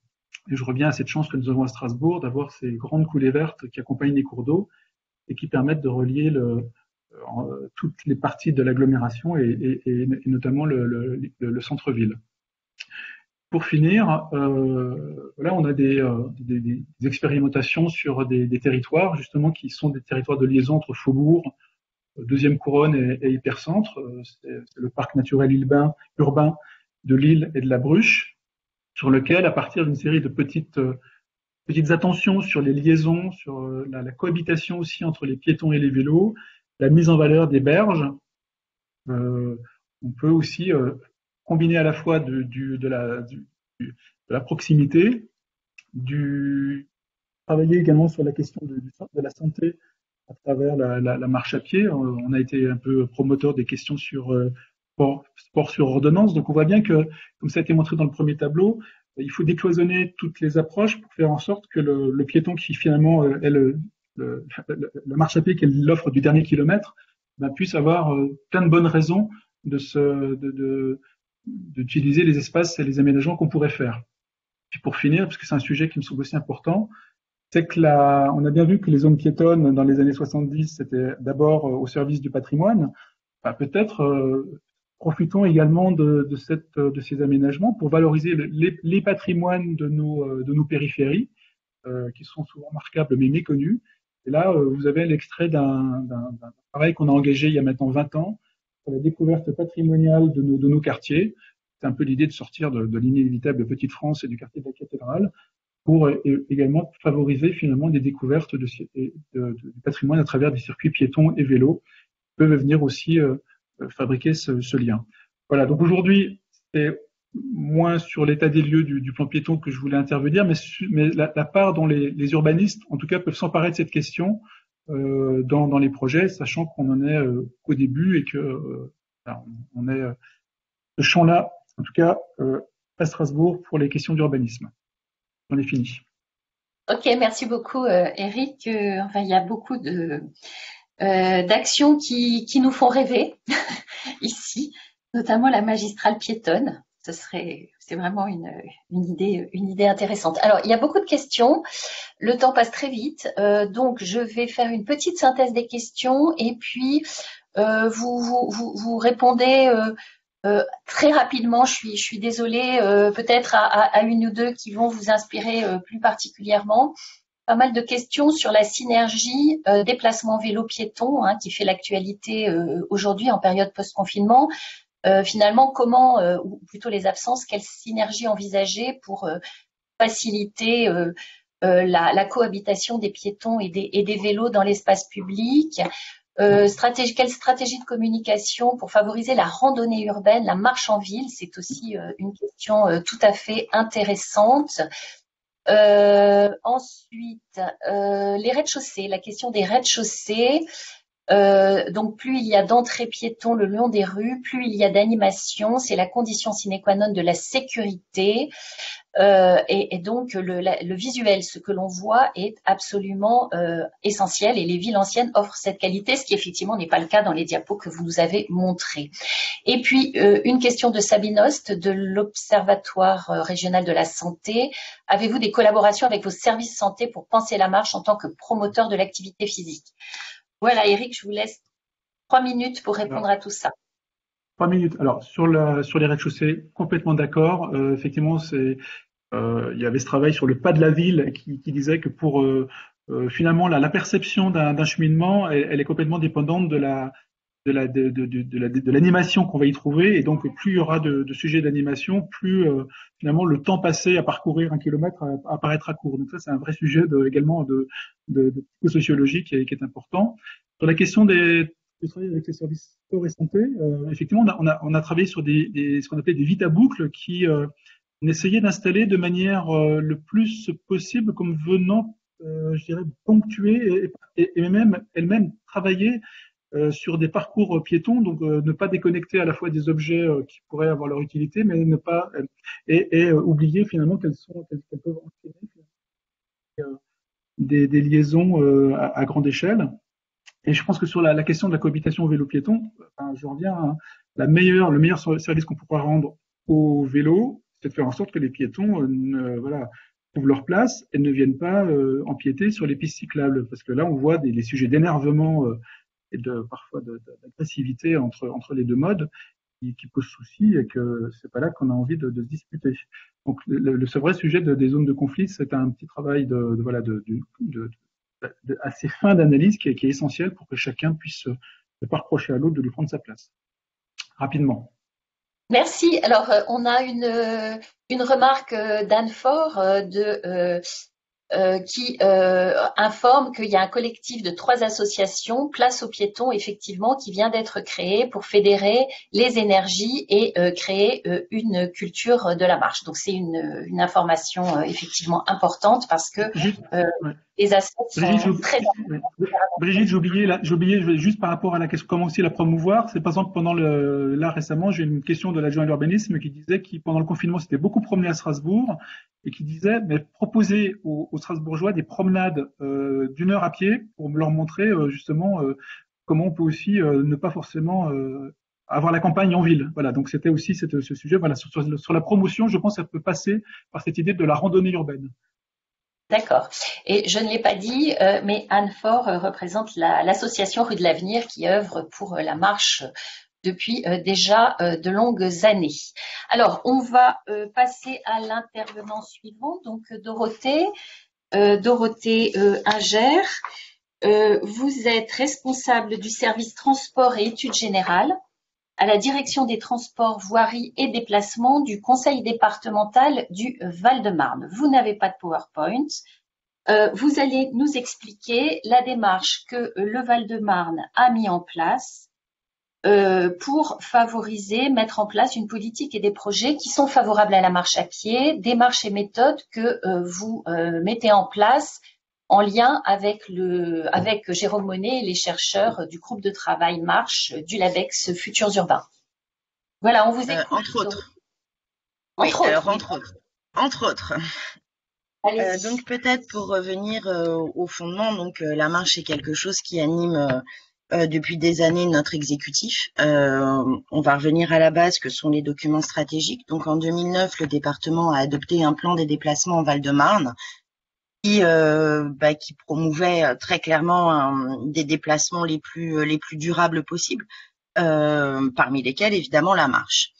Et je reviens à cette chance que nous avons à Strasbourg d'avoir ces grandes coulées vertes qui accompagnent les cours d'eau et qui permettent de relier le, euh, toutes les parties de l'agglomération et, et, et notamment le, le, le centre-ville. Pour finir, euh, là on a des, euh, des, des expérimentations sur des, des territoires justement qui sont des territoires de liaison entre Faubourg, Deuxième Couronne et, et Hypercentre. C'est le parc naturel urbain, urbain de Lille et de la Bruche, sur lequel, à partir d'une série de petites, euh, petites attentions sur les liaisons, sur euh, la, la cohabitation aussi entre les piétons et les vélos, la mise en valeur des berges, euh, on peut aussi euh, combiner à la fois de, du, de, la, du, de la proximité, du, travailler également sur la question de, de la santé à travers la, la, la marche à pied. On a été un peu promoteur des questions sur euh, Sport, sport sur ordonnance. Donc on voit bien que, comme ça a été montré dans le premier tableau, il faut décloisonner toutes les approches pour faire en sorte que le, le piéton qui finalement est le, le, la marche à pied qui est l'offre du dernier kilomètre, ben, puisse avoir plein de bonnes raisons de se, de, de, d'utiliser les espaces et les aménagements qu'on pourrait faire. Puis pour finir, parce que c'est un sujet qui me semble aussi important, c'est que la, on a bien vu que les zones piétonnes dans les années soixante-dix, c'était d'abord au service du patrimoine. Ben, peut-être euh, profitons également de, de, cette, de ces aménagements pour valoriser le, les, les patrimoines de nos, de nos périphéries, euh, qui sont souvent marquables mais méconnus. Et là, euh, vous avez l'extrait d'un travail qu'on a engagé il y a maintenant vingt ans pour la découverte patrimoniale de nos, de nos quartiers. C'est un peu l'idée de sortir de, de l'inévitable de Petite France et du quartier de la Cathédrale pour euh, également favoriser finalement des découvertes de, de, de, du patrimoine à travers des circuits piétons et vélos qui peuvent venir aussi euh, fabriquer ce, ce lien. Voilà, donc aujourd'hui, c'est moins sur l'état des lieux du, du plan piéton que je voulais intervenir, mais, su, mais la, la part dont les, les urbanistes, en tout cas, peuvent s'emparer de cette question euh, dans, dans les projets, sachant qu'on en est euh, qu'au début et que euh, on est euh, ce champ-là, en tout cas, euh, à Strasbourg pour les questions d'urbanisme. J'en ai fini. Ok, merci beaucoup, euh, Eric. Euh, enfin, il y a beaucoup de... Euh, d'actions qui, qui nous font rêver ici, notamment la magistrale piétonne. Ce serait, c'est vraiment une, une idée, une idée intéressante. Alors, il y a beaucoup de questions. Le temps passe très vite, euh, donc je vais faire une petite synthèse des questions et puis euh, vous, vous, vous, vous répondez euh, euh, très rapidement. Je suis, je suis désolée, euh, peut-être à, à, à une ou deux qui vont vous inspirer euh, plus particulièrement. Pas mal de questions sur la synergie euh, déplacement vélo-piéton hein, qui fait l'actualité euh, aujourd'hui en période post-confinement. Euh, finalement, comment, euh, ou plutôt les absences, quelle synergie envisager pour euh, faciliter euh, euh, la, la cohabitation des piétons et des, et des vélos dans l'espace public. Euh, stratégie, quelle stratégie de communication pour favoriser la randonnée urbaine, la marche en ville? C'est aussi euh, une question euh, tout à fait intéressante. Euh, ensuite, euh, les rez-de-chaussée, la question des rez-de-chaussée. Euh, donc, plus il y a d'entrées piétons le long des rues, plus il y a d'animation. C'est la condition sine qua non de la sécurité. Euh, et, et donc, le, la, le visuel, ce que l'on voit, est absolument euh, essentiel. Et les villes anciennes offrent cette qualité, ce qui effectivement n'est pas le cas dans les diapos que vous nous avez montrés. Et puis, euh, une question de Sabine Host, de l'Observatoire euh, régional de la santé. Avez-vous des collaborations avec vos services santé pour penser la marche en tant que promoteur de l'activité physique ? Voilà, Eric, je vous laisse trois minutes pour répondre Alors, à tout ça. Trois minutes. Alors, sur, la, sur les rez-de-chaussée, complètement d'accord. Euh, effectivement, c'est, euh, il y avait ce travail sur le pas de la ville qui, qui disait que pour euh, euh, finalement la, la perception d'un, d'un cheminement, elle, elle est complètement dépendante de la, de la, de, de, de, de la, de l'animation qu'on va y trouver. Et donc, plus il y aura de, de sujets d'animation, plus euh, finalement le temps passé à parcourir un kilomètre apparaîtra court. Donc ça, c'est un vrai sujet de, également de, de, de psychosociologie qui est, qui est important. Sur la question des travail avec les services sport et santé, euh, effectivement, on a, on, a, on a travaillé sur des, des, ce qu'on appelait des vite à boucles qui euh, on essayait d'installer de manière euh, le plus possible comme venant, euh, je dirais, ponctuer et, et, et même elle-même travailler Euh, sur des parcours piétons, donc euh, ne pas déconnecter à la fois des objets euh, qui pourraient avoir leur utilité, mais ne pas euh, et, et euh, oublier finalement qu'elles sont, qu'elles, qu'elles peuvent entraîner euh, des, des liaisons euh, à, à grande échelle. Et je pense que sur la, la question de la cohabitation vélo-piéton, enfin, je reviens à la meilleure, le meilleur service qu'on pourra rendre aux vélos, c'est de faire en sorte que les piétons, euh, ne, voilà, trouvent leur place et ne viennent pas euh, empiéter sur les pistes cyclables, parce que là, on voit des, des sujets d'énervement. Euh, et de, parfois de, de, d'agressivité entre, entre les deux modes qui, qui pose souci et que c'est pas là qu'on a envie de, de se disputer. Donc le, le, ce vrai sujet de, des zones de conflit, c'est un petit travail de, de, voilà, de, de, de, de, assez fin d'analyse qui est, qui est essentiel pour que chacun puisse ne pas reprocher à l'autre de lui prendre sa place. Rapidement. Merci. Alors on a une, une remarque d'Anne Faure de... Euh, Euh, qui euh, informe qu'il y a un collectif de trois associations, Place aux piétons, effectivement, qui vient d'être créé pour fédérer les énergies et euh, créer euh, une culture de la marche. Donc, c'est une, une information euh, effectivement importante parce que euh, ouais. les associations sont Brigitte, très importantes. Ouais. Brigitte, j'ai oublié, là, j'ai oublié juste par rapport à la question, comment aussi la promouvoir. C'est par exemple, pendant le, là récemment, j'ai eu une question de l'adjoint à l'urbanisme qui disait qu'il, pendant le confinement, s'était beaucoup promené à Strasbourg et qui disait, mais proposer aux, aux Strasbourgeois des promenades euh, d'une heure à pied pour leur montrer euh, justement euh, comment on peut aussi euh, ne pas forcément euh, avoir la campagne en ville. Voilà, donc c'était aussi cette, ce sujet. Voilà, sur, sur, sur la promotion, je pense que ça peut passer par cette idée de la randonnée urbaine. D'accord. Et je ne l'ai pas dit, euh, mais Anne Faure représente la, l'association Rue de l'Avenir qui œuvre pour la marche depuis euh, déjà euh, de longues années. Alors, on va euh, passer à l'intervenant suivant, donc Dorothée, euh, Dorothée euh, Ingert. Euh, vous êtes responsable du service transport et études générales à la Direction des Transports, Voiries et Déplacements du Conseil départemental du Val-de-Marne. Vous n'avez pas de PowerPoint. Euh, vous allez nous expliquer la démarche que le Val-de-Marne a mis en place Euh, pour favoriser, mettre en place une politique et des projets qui sont favorables à la marche à pied, démarches et méthodes que euh, vous euh, mettez en place en lien avec, le, avec Jérôme Monnet et les chercheurs du groupe de travail Marche du LabEx Futurs Urbains. Voilà, on vous écoute. Euh, entre autres. Oui, entre, alors, autres. entre autres. Entre autres. Euh, donc peut-être pour revenir euh, au fondement, donc euh, la marche est quelque chose qui anime euh, Euh, depuis des années notre exécutif. Euh, on va revenir à la base que sont les documents stratégiques. Donc en deux mille neuf, le département a adopté un plan des déplacements en Val-de-Marne qui, euh, bah, qui promouvait très clairement un, des déplacements les plus, les plus durables possibles, euh, parmi lesquels évidemment la marche.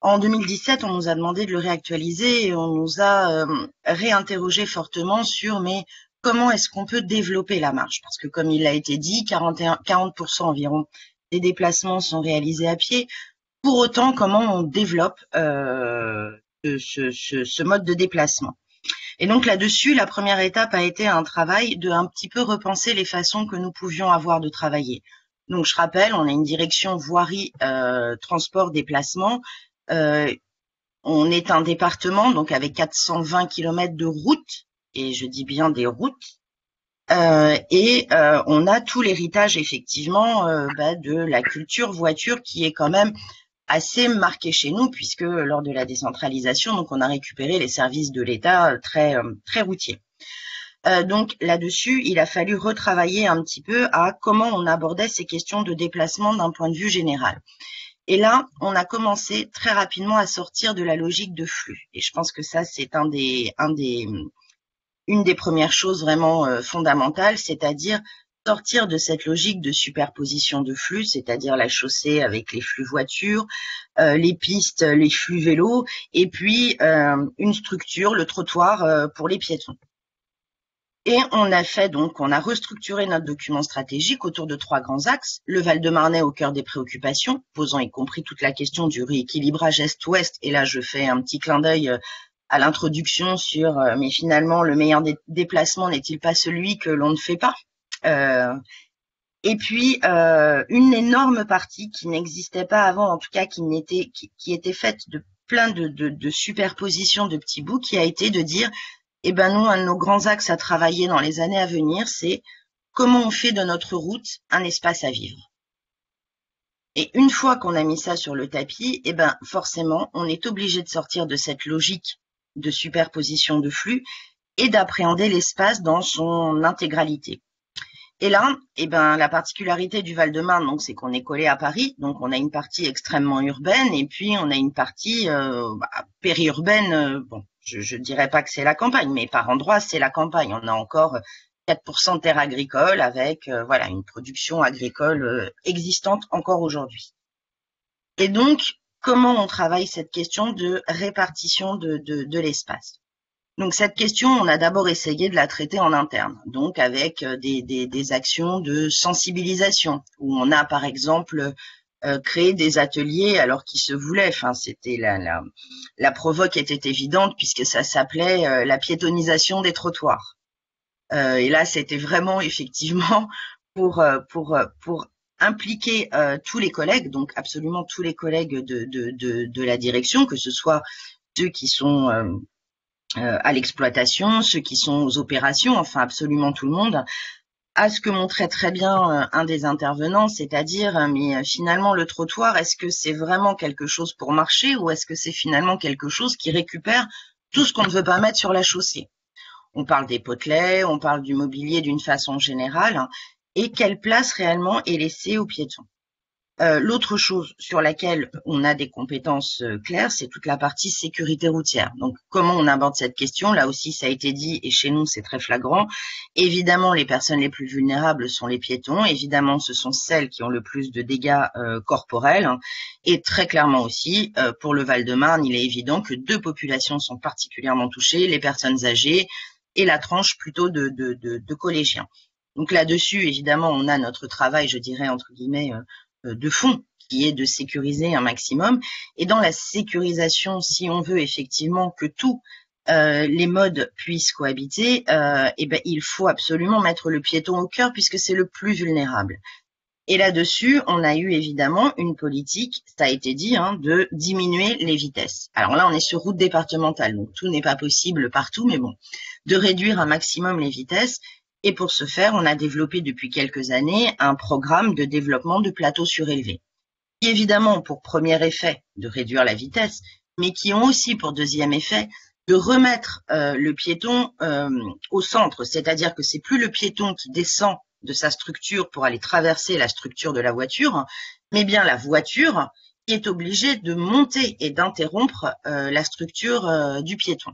En deux mille dix-sept, on nous a demandé de le réactualiser et on nous a euh, réinterrogé fortement sur mais comment est-ce qu'on peut développer la marche? Parce que comme il a été dit, quarante et un, quarante pour cent environ des déplacements sont réalisés à pied. Pour autant, comment on développe euh, ce, ce, ce mode de déplacement? Et donc là-dessus, la première étape a été un travail de un petit peu repenser les façons que nous pouvions avoir de travailler. Donc, je rappelle, on a une direction voirie, euh, transport, déplacement. Euh, on est un département donc avec quatre cent vingt kilomètres de routes, et je dis bien des routes. Euh, et euh, on a tout l'héritage effectivement euh, bah, de la culture voiture qui est quand même assez marquée chez nous, puisque lors de la décentralisation, donc on a récupéré les services de l'État très très routiers. Euh, donc là-dessus, il a fallu retravailler un petit peu à comment on abordait ces questions de déplacement d'un point de vue général. Et là, on a commencé très rapidement à sortir de la logique de flux. Et je pense que ça, c'est un des, un des, une des premières choses vraiment euh, fondamentales, c'est-à-dire sortir de cette logique de superposition de flux, c'est-à-dire la chaussée avec les flux voitures, euh, les pistes, les flux vélos, et puis euh, une structure, le trottoir euh, pour les piétons. Et on a fait donc, on a restructuré notre document stratégique autour de trois grands axes. Le Val-de-Marne au cœur des préoccupations, posant y compris toute la question du rééquilibrage est-ouest. Et là, je fais un petit clin d'œil à l'introduction sur, mais finalement, le meilleur dé déplacement n'est-il pas celui que l'on ne fait pas? Euh, et puis, euh, une énorme partie qui n'existait pas avant, en tout cas, qui n'était, qui, qui était faite de plein de, de, de superpositions de petits bouts, qui a été de dire... Eh ben nous, un de nos grands axes à travailler dans les années à venir, c'est comment on fait de notre route un espace à vivre. Et une fois qu'on a mis ça sur le tapis, eh ben forcément, on est obligé de sortir de cette logique de superposition de flux et d'appréhender l'espace dans son intégralité. Et là, eh ben la particularité du Val-de-Marne, donc c'est qu'on est collé à Paris, donc on a une partie extrêmement urbaine et puis on a une partie euh, bah, périurbaine. Euh, bon. Je ne dirais pas que c'est la campagne, mais par endroits, c'est la campagne. On a encore quatre pour cent de terres agricoles avec euh, voilà, une production agricole euh, existante encore aujourd'hui. Et donc, comment on travaille cette question de répartition de, de, de l'espace? Donc, cette question, on a d'abord essayé de la traiter en interne, donc avec des, des, des actions de sensibilisation, où on a, par exemple... Euh, créer des ateliers alors qu'ils se voulaient. Enfin, c'était la, la, la provoque était évidente puisque ça s'appelait euh, la piétonisation des trottoirs. Euh, et là, c'était vraiment effectivement pour pour pour impliquer euh, tous les collègues, donc absolument tous les collègues de de de, de la direction, que ce soit ceux qui sont euh, euh, à l'exploitation, ceux qui sont aux opérations, enfin absolument tout le monde. À ce que montrait très bien un des intervenants, c'est-à-dire, mais finalement, le trottoir, est-ce que c'est vraiment quelque chose pour marcher ou est-ce que c'est finalement quelque chose qui récupère tout ce qu'on ne veut pas mettre sur la chaussée? On parle des potelets, on parle du mobilier d'une façon générale, et quelle place réellement est laissée aux piétons? Euh, L'autre chose sur laquelle on a des compétences euh, claires, c'est toute la partie sécurité routière. Donc, comment on aborde cette question? Là aussi, ça a été dit, et chez nous, c'est très flagrant. Évidemment, les personnes les plus vulnérables sont les piétons. Évidemment, ce sont celles qui ont le plus de dégâts euh, corporels. Hein. Et très clairement aussi, euh, pour le Val-de-Marne, il est évident que deux populations sont particulièrement touchées, les personnes âgées et la tranche plutôt de, de, de, de collégiens. Donc là-dessus, évidemment, on a notre travail, je dirais, entre guillemets, euh, de fond, qui est de sécuriser un maximum. Et dans la sécurisation, si on veut effectivement que tous euh, les modes puissent cohabiter, euh, et ben, il faut absolument mettre le piéton au cœur puisque c'est le plus vulnérable. Et là-dessus, on a eu évidemment une politique, ça a été dit, hein, de diminuer les vitesses. Alors là, on est sur route départementale, donc tout n'est pas possible partout, mais bon, de réduire un maximum les vitesses. Et pour ce faire, on a développé depuis quelques années un programme de développement de plateaux surélevés, qui évidemment pour premier effet de réduire la vitesse, mais qui ont aussi pour deuxième effet de remettre euh, le piéton euh, au centre, c'est-à-dire que c'est plus le piéton qui descend de sa structure pour aller traverser la structure de la voiture, mais bien la voiture qui est obligée de monter et d'interrompre euh, la structure euh, du piéton.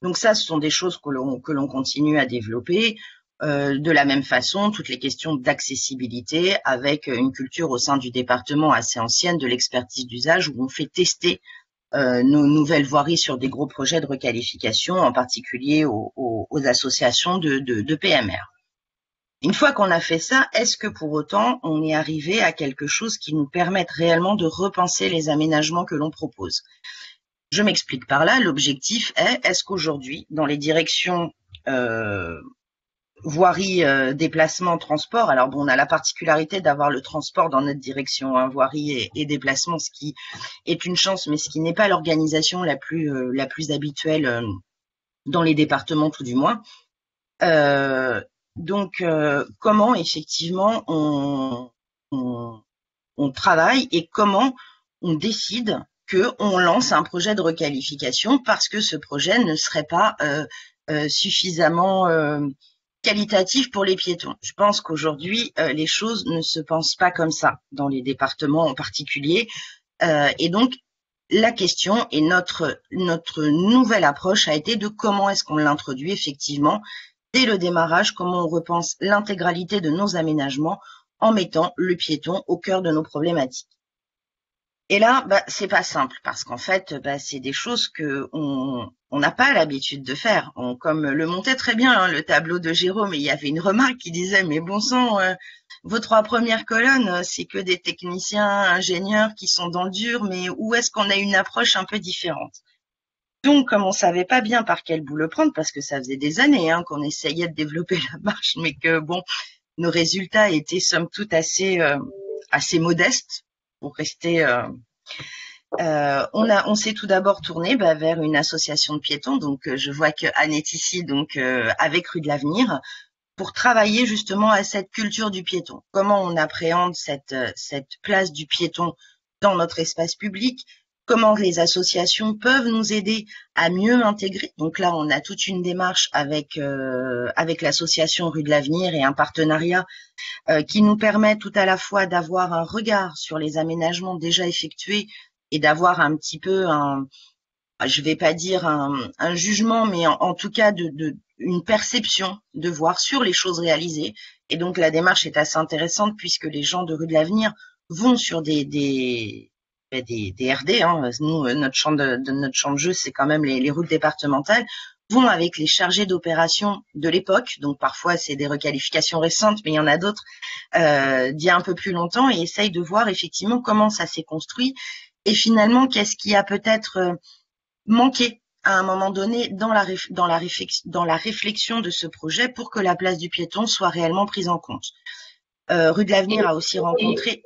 Donc ça, ce sont des choses que l'on que l'on continue à développer. Euh, de la même façon, toutes les questions d'accessibilité avec une culture au sein du département assez ancienne de l'expertise d'usage où on fait tester euh, nos nouvelles voiries sur des gros projets de requalification, en particulier aux, aux, aux associations de, de, de P M R. Une fois qu'on a fait ça, est-ce que pour autant on est arrivé à quelque chose qui nous permette réellement de repenser les aménagements que l'on propose? Je m'explique par là, l'objectif est, est-ce qu'aujourd'hui, dans les directions... Euh, voirie, euh, déplacement, transport. Alors bon, on a la particularité d'avoir le transport dans notre direction, hein, voirie et, et déplacement, ce qui est une chance, mais ce qui n'est pas l'organisation la plus euh, la plus habituelle euh, dans les départements, tout du moins. Euh, donc, euh, comment effectivement on, on, on travaille et comment on décide qu'on lance un projet de requalification parce que ce projet ne serait pas euh, euh, suffisamment euh, qualitatif pour les piétons. Je pense qu'aujourd'hui, euh, les choses ne se pensent pas comme ça, dans les départements en particulier. Euh, et donc, la question et notre, notre nouvelle approche a été de comment est-ce qu'on l'introduit effectivement dès le démarrage, comment on repense l'intégralité de nos aménagements en mettant le piéton au cœur de nos problématiques. Et là, bah, c'est pas simple parce qu'en fait, bah, c'est des choses que on on n'a pas l'habitude de faire. On, comme le montait très bien hein, le tableau de Jérôme, et il y avait une remarque qui disait mais bon sang, euh, vos trois premières colonnes, c'est que des techniciens, ingénieurs qui sont dans le dur, mais où est-ce qu'on a une approche un peu différente? Donc, comme on savait pas bien par quel bout le prendre, parce que ça faisait des années hein, qu'on essayait de développer la marche, mais que bon, nos résultats étaient somme toute assez euh, assez modestes. Pour rester, euh, euh, on a, on s'est tout d'abord tourné bah, vers une association de piétons. Donc, euh, je vois que Anne est ici, donc euh, avec Rue de l'Avenir, pour travailler justement à cette culture du piéton. Comment on appréhende cette cette place du piéton dans notre espace public? Comment les associations peuvent nous aider à mieux intégrer? Donc là, on a toute une démarche avec euh, avec l'association Rue de l'Avenir et un partenariat euh, qui nous permet tout à la fois d'avoir un regard sur les aménagements déjà effectués et d'avoir un petit peu un, je vais pas dire un, un jugement, mais en, en tout cas de, de une perception de voir sur les choses réalisées. Et donc la démarche est assez intéressante puisque les gens de Rue de l'Avenir vont sur des des Des, des R D, hein. Nous, notre champ de, de, notre champ de jeu, c'est quand même les, les routes départementales, vont avec les chargés d'opération de l'époque, donc parfois c'est des requalifications récentes, mais il y en a d'autres euh, d'il y a un peu plus longtemps, et essayent de voir effectivement comment ça s'est construit, et finalement qu'est-ce qui a peut-être manqué à un moment donné dans la, réf dans, la réflex dans la réflexion de ce projet pour que la place du piéton soit réellement prise en compte. Euh, Rue de l'Avenir a aussi rencontré...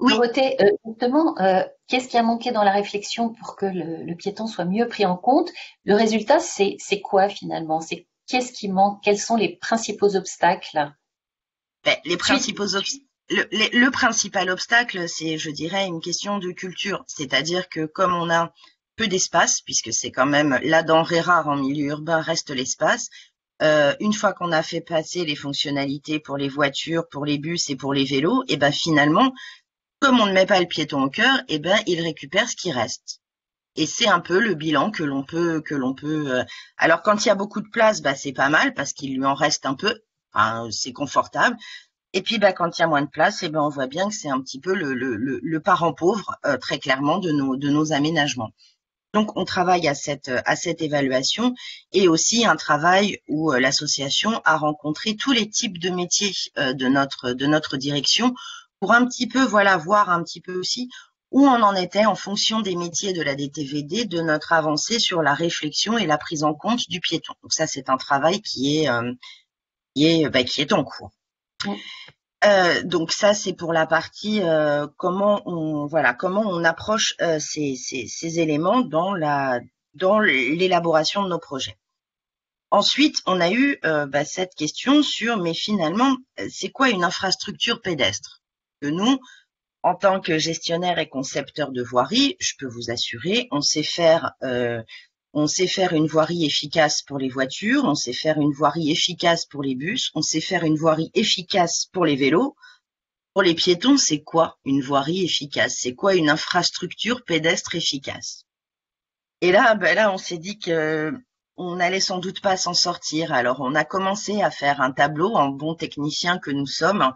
Oui. Dorothée, justement, euh, qu'est-ce qui a manqué dans la réflexion pour que le, le piéton soit mieux pris en compte? Le résultat, c'est quoi finalement? C'est qu'est-ce qui manque? Quels sont les principaux obstacles? Ben, les principaux obstacles. Le, le, le principal obstacle, c'est, je dirais, une question de culture. C'est-à-dire que comme on a peu d'espace, puisque c'est quand même la denrée rare en milieu urbain, reste l'espace. Euh, une fois qu'on a fait passer les fonctionnalités pour les voitures, pour les bus et pour les vélos, et ben finalement, comme on ne met pas le piéton au cœur, eh ben, il récupère ce qui reste. Et c'est un peu le bilan que l'on peut, que l'on peut. Euh... Alors, quand il y a beaucoup de place, bah, c'est pas mal parce qu'il lui en reste un peu. Enfin, c'est confortable. Et puis, bah, quand il y a moins de place, eh ben, on voit bien que c'est un petit peu le, le, le, le parent pauvre, euh, très clairement, de nos, de nos aménagements. Donc, on travaille à cette, à cette évaluation et aussi un travail où euh, l'association a rencontré tous les types de métiers euh, de notre, de notre direction. Pour un petit peu, voilà, voir un petit peu aussi où on en était en fonction des métiers de la D T V D, de notre avancée sur la réflexion et la prise en compte du piéton. Donc ça, c'est un travail qui est, euh, qui est, bah, qui est en cours. Mmh. Euh, donc ça, c'est pour la partie euh, comment on, voilà, comment on approche euh, ces, ces, ces éléments dans la, dans l'élaboration de nos projets. Ensuite, on a eu euh, bah, cette question sur, mais finalement, c'est quoi une infrastructure pédestre? Que nous, en tant que gestionnaire et concepteur de voirie, je peux vous assurer, on sait faire, euh, on sait faire une voirie efficace pour les voitures, on sait faire une voirie efficace pour les bus, on sait faire une voirie efficace pour les vélos. Pour les piétons, c'est quoi une voirie efficace? C'est quoi une infrastructure pédestre efficace? Et là, ben là, on s'est dit que on n'allait sans doute pas s'en sortir. Alors, on a commencé à faire un tableau en bon technicien que nous sommes.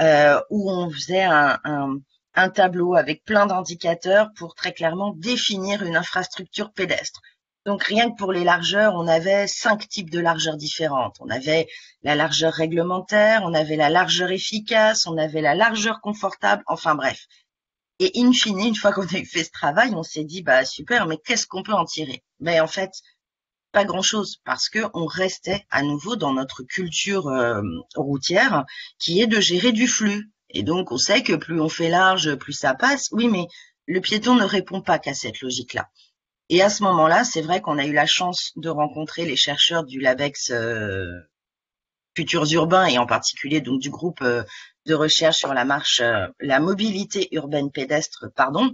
Euh, où on faisait un, un, un tableau avec plein d'indicateurs pour très clairement définir une infrastructure pédestre. Donc rien que pour les largeurs, on avait cinq types de largeurs différentes. On avait la largeur réglementaire, on avait la largeur efficace, on avait la largeur confortable, enfin bref. Et in fine, une fois qu'on a fait ce travail, on s'est dit, bah super, mais qu'est-ce qu'on peut en tirer? Mais en fait, pas grand-chose parce qu'on restait à nouveau dans notre culture euh, routière qui est de gérer du flux. Et donc, on sait que plus on fait large, plus ça passe. Oui, mais le piéton ne répond pas qu'à cette logique-là. Et à ce moment-là, c'est vrai qu'on a eu la chance de rencontrer les chercheurs du LabEx euh, Futurs Urbains et en particulier donc du groupe euh, de recherche sur la marche, euh, la mobilité urbaine pédestre, pardon.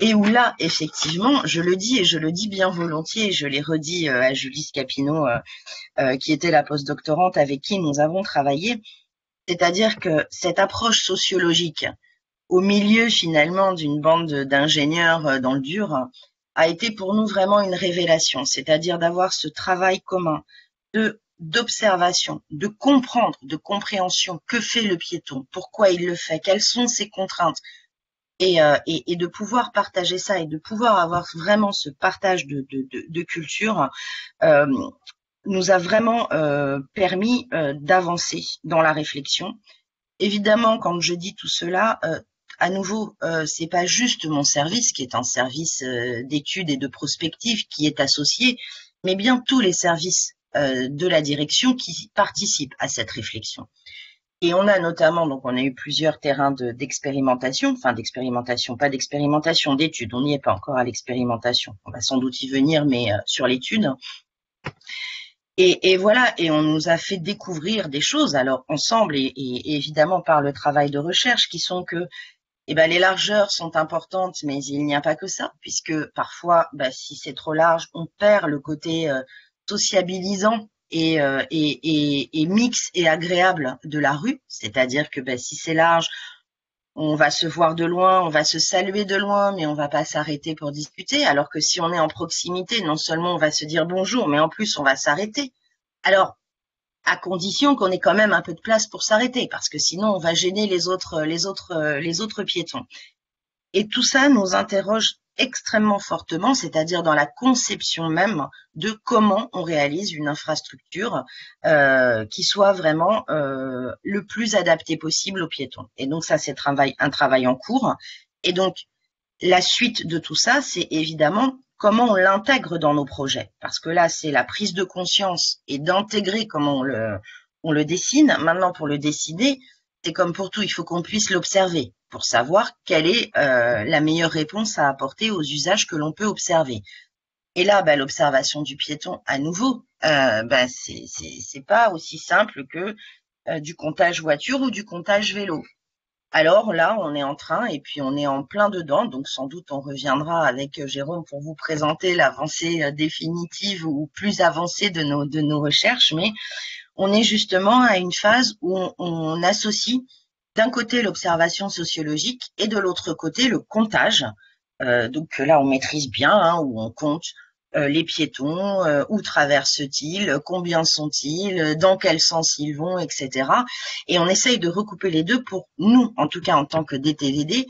Et où là, effectivement, je le dis et je le dis bien volontiers, je l'ai redit euh, à Julie Scapineau, euh, euh, qui était la postdoctorante avec qui nous avons travaillé, c'est-à-dire que cette approche sociologique au milieu finalement d'une bande d'ingénieurs euh, dans le dur a été pour nous vraiment une révélation, c'est-à-dire d'avoir ce travail commun de d'observation, de comprendre, de compréhension, que fait le piéton, pourquoi il le fait, quelles sont ses contraintes, et, euh, et, et de pouvoir partager ça et de pouvoir avoir vraiment ce partage de, de, de, de culture euh, nous a vraiment euh, permis euh, d'avancer dans la réflexion. Évidemment, quand je dis tout cela, euh, à nouveau, euh, c'est pas juste mon service qui est un service euh, d'études et de prospective qui est associé, mais bien tous les services euh, de la direction qui participent à cette réflexion. Et on a notamment, donc on a eu plusieurs terrains d'expérimentation, de, enfin d'expérimentation, pas d'expérimentation, d'études, on n'y est pas encore à l'expérimentation, on va sans doute y venir, mais euh, sur l'étude. Et, et voilà, et on nous a fait découvrir des choses, alors ensemble, et, et, et évidemment par le travail de recherche, qui sont que Eh ben, les largeurs sont importantes, mais il n'y a pas que ça, puisque parfois, ben, si c'est trop large, on perd le côté euh, sociabilisant et, euh, et, et, et mix et agréable de la rue. C'est-à-dire que ben, si c'est large, on va se voir de loin, on va se saluer de loin, mais on va pas s'arrêter pour discuter. Alors que si on est en proximité, non seulement on va se dire bonjour, mais en plus on va s'arrêter. Alors, à condition qu'on ait quand même un peu de place pour s'arrêter, parce que sinon on va gêner les autres, les autres, les autres piétons. Et tout ça nous interroge extrêmement fortement, c'est-à-dire dans la conception même de comment on réalise une infrastructure euh, qui soit vraiment euh, le plus adaptée possible aux piétons. Et donc ça, c'est travail, un travail en cours. Et donc la suite de tout ça, c'est évidemment comment on l'intègre dans nos projets, parce que là, c'est la prise de conscience et d'intégrer comment on le, on le dessine. Maintenant, pour le décider, c'est comme pour tout, il faut qu'on puisse l'observer pour savoir quelle est euh, la meilleure réponse à apporter aux usages que l'on peut observer. Et là, bah, l'observation du piéton, à nouveau, euh, bah, c'est c'est pas aussi simple que euh, du comptage voiture ou du comptage vélo. Alors là, on est en train et puis on est en plein dedans, donc sans doute on reviendra avec Jérôme pour vous présenter l'avancée définitive ou plus avancée de nos, de nos recherches, mais on est justement à une phase où on, on associe d'un côté l'observation sociologique et de l'autre côté le comptage, euh, donc là on maîtrise bien, hein, où on compte euh, les piétons, euh, où traversent-ils, combien sont-ils, dans quel sens ils vont, et cetera. Et on essaye de recouper les deux pour nous, en tout cas en tant que D T V D,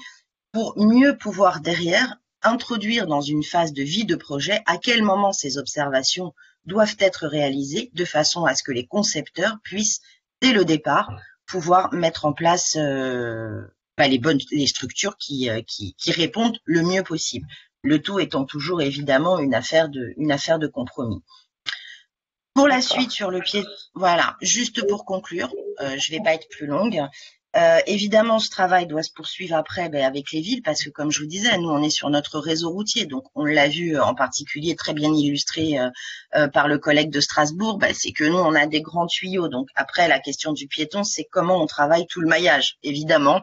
pour mieux pouvoir derrière introduire dans une phase de vie de projet à quel moment ces observations doivent être réalisées de façon à ce que les concepteurs puissent, dès le départ, pouvoir mettre en place euh, bah, les bonnes les structures qui, euh, qui, qui répondent le mieux possible. Le tout étant toujours évidemment une affaire de, une affaire de compromis. Pour la suite sur le pied, voilà, juste pour conclure, euh, je ne vais pas être plus longue. Euh, évidemment, ce travail doit se poursuivre après ben, avec les villes, parce que comme je vous disais, nous on est sur notre réseau routier, donc on l'a vu en particulier très bien illustré euh, euh, par le collègue de Strasbourg, ben, c'est que nous on a des grands tuyaux, donc après la question du piéton, c'est comment on travaille tout le maillage, évidemment.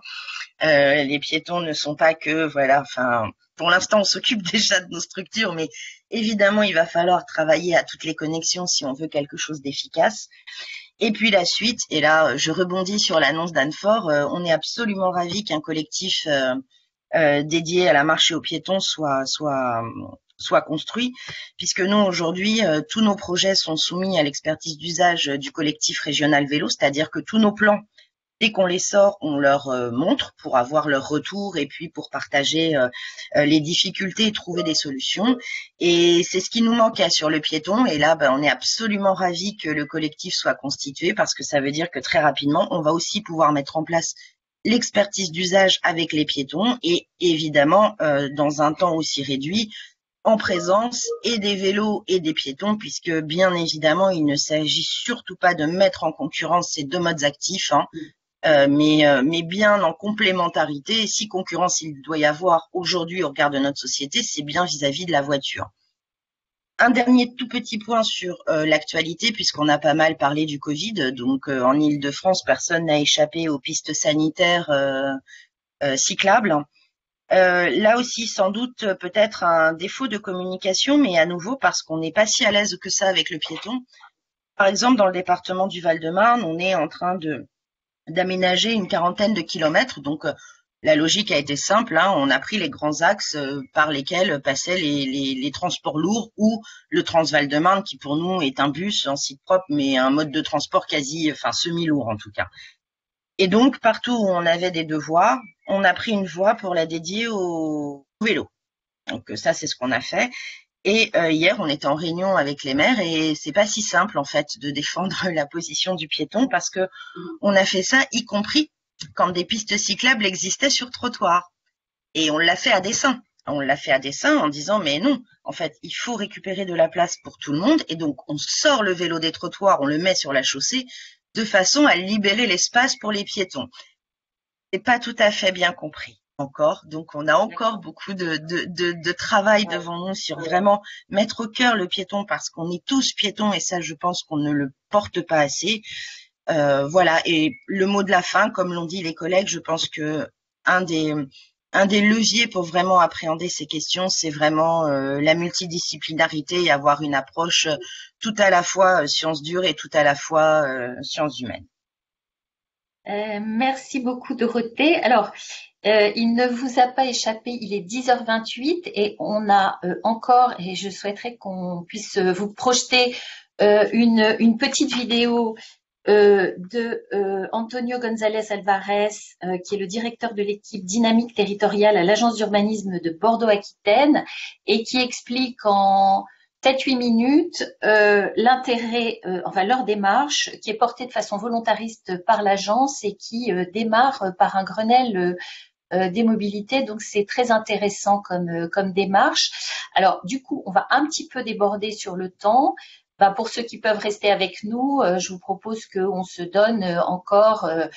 Euh, les piétons ne sont pas que, voilà, enfin, pour l'instant on s'occupe déjà de nos structures, mais évidemment il va falloir travailler à toutes les connexions si on veut quelque chose d'efficace. Et puis la suite, et là je rebondis sur l'annonce d'Anne Faure, euh, on est absolument ravis qu'un collectif euh, euh, dédié à la marche et aux piétons soit, soit, soit construit, puisque nous aujourd'hui, euh, tous nos projets sont soumis à l'expertise d'usage du collectif régional vélo, c'est-à-dire que tous nos plans, dès qu'on les sort, on leur euh, montre pour avoir leur retour et puis pour partager euh, les difficultés et trouver des solutions. Et c'est ce qui nous manquait sur le piéton. Et là, ben, on est absolument ravis que le collectif soit constitué, parce que ça veut dire que très rapidement, on va aussi pouvoir mettre en place l'expertise d'usage avec les piétons et évidemment, euh, dans un temps aussi réduit, en présence et des vélos et des piétons, puisque bien évidemment, il ne s'agit surtout pas de mettre en concurrence ces deux modes actifs, hein, euh, mais, euh, mais bien en complémentarité. Et si concurrence il doit y avoir aujourd'hui au regard de notre société, c'est bien vis-à-vis de la voiture. Un dernier tout petit point sur euh, l'actualité, puisqu'on a pas mal parlé du Covid. Donc, euh, en Île-de-France, personne n'a échappé aux pistes sanitaires euh, euh, cyclables. Euh, là aussi, sans doute, peut-être un défaut de communication, mais à nouveau, parce qu'on n'est pas si à l'aise que ça avec le piéton. Par exemple, dans le département du Val-de-Marne, on est en train de d'aménager une quarantaine de kilomètres. Donc, euh, la logique a été simple, hein, on a pris les grands axes euh, par lesquels passaient les, les, les transports lourds ou le Transval-de-Marne, qui pour nous est un bus en site propre, mais un mode de transport quasi, enfin semi-lourd en tout cas. Et donc, partout où on avait des devoirs, on a pris une voie pour la dédier au vélo. Donc ça, c'est ce qu'on a fait. Et euh, hier, on était en réunion avec les maires et c'est pas si simple en fait de défendre la position du piéton, parce que on a fait ça, y compris quand des pistes cyclables existaient sur trottoir. Et on l'a fait à dessein. On l'a fait à dessein en disant mais non, en fait, il faut récupérer de la place pour tout le monde. Et donc, on sort le vélo des trottoirs, on le met sur la chaussée de façon à libérer l'espace pour les piétons. C'est pas tout à fait bien compris encore. Donc, on a encore beaucoup de, de, de, de travail devant nous sur vraiment mettre au cœur le piéton, parce qu'on est tous piétons et ça, je pense qu'on ne le porte pas assez. Euh, voilà, et le mot de la fin, comme l'ont dit les collègues, je pense que un des, un des leviers pour vraiment appréhender ces questions, c'est vraiment euh, la multidisciplinarité et avoir une approche euh, tout à la fois euh, sciences dures et tout à la fois euh, sciences humaines. Euh, merci beaucoup Dorothée. Alors, euh, il ne vous a pas échappé, il est dix heures vingt-huit et on a euh, encore, et je souhaiterais qu'on puisse vous projeter euh, une, une petite vidéo Euh, de euh, Antonio Gonzalez alvarez, euh, qui est le directeur de l'équipe dynamique territoriale à l'agence d'urbanisme de Bordeaux-Aquitaine, et qui explique en sept huit minutes euh, l'intérêt, euh, enfin leur démarche, qui est portée de façon volontariste par l'agence et qui euh, démarre par un Grenelle euh, Euh, des mobilités, donc c'est très intéressant comme, euh, comme démarche. Alors du coup, on va un petit peu déborder sur le temps. Ben, pour ceux qui peuvent rester avec nous, euh, je vous propose qu'on se donne euh, encore, euh,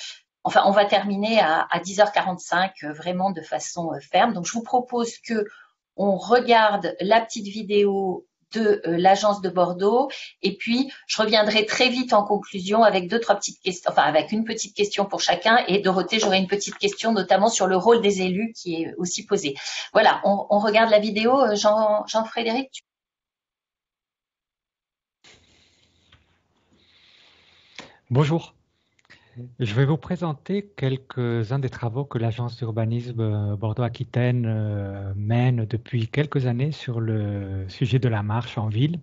enfin on va terminer à, à dix heures quarante-cinq, euh, vraiment de façon euh, ferme. Donc je vous propose que on regarde la petite vidéo de euh, l'agence de Bordeaux et puis je reviendrai très vite en conclusion avec deux trois petites questions, enfin avec une petite question pour chacun, et Dorothée, j'aurai une petite question notamment sur le rôle des élus qui est aussi posée. Voilà, on, on regarde la vidéo. Jean, Jean-Frédéric, tu... Bonjour, je vais vous présenter quelques-uns des travaux que l'agence d'urbanisme Bordeaux-Aquitaine mène depuis quelques années sur le sujet de la marche en ville.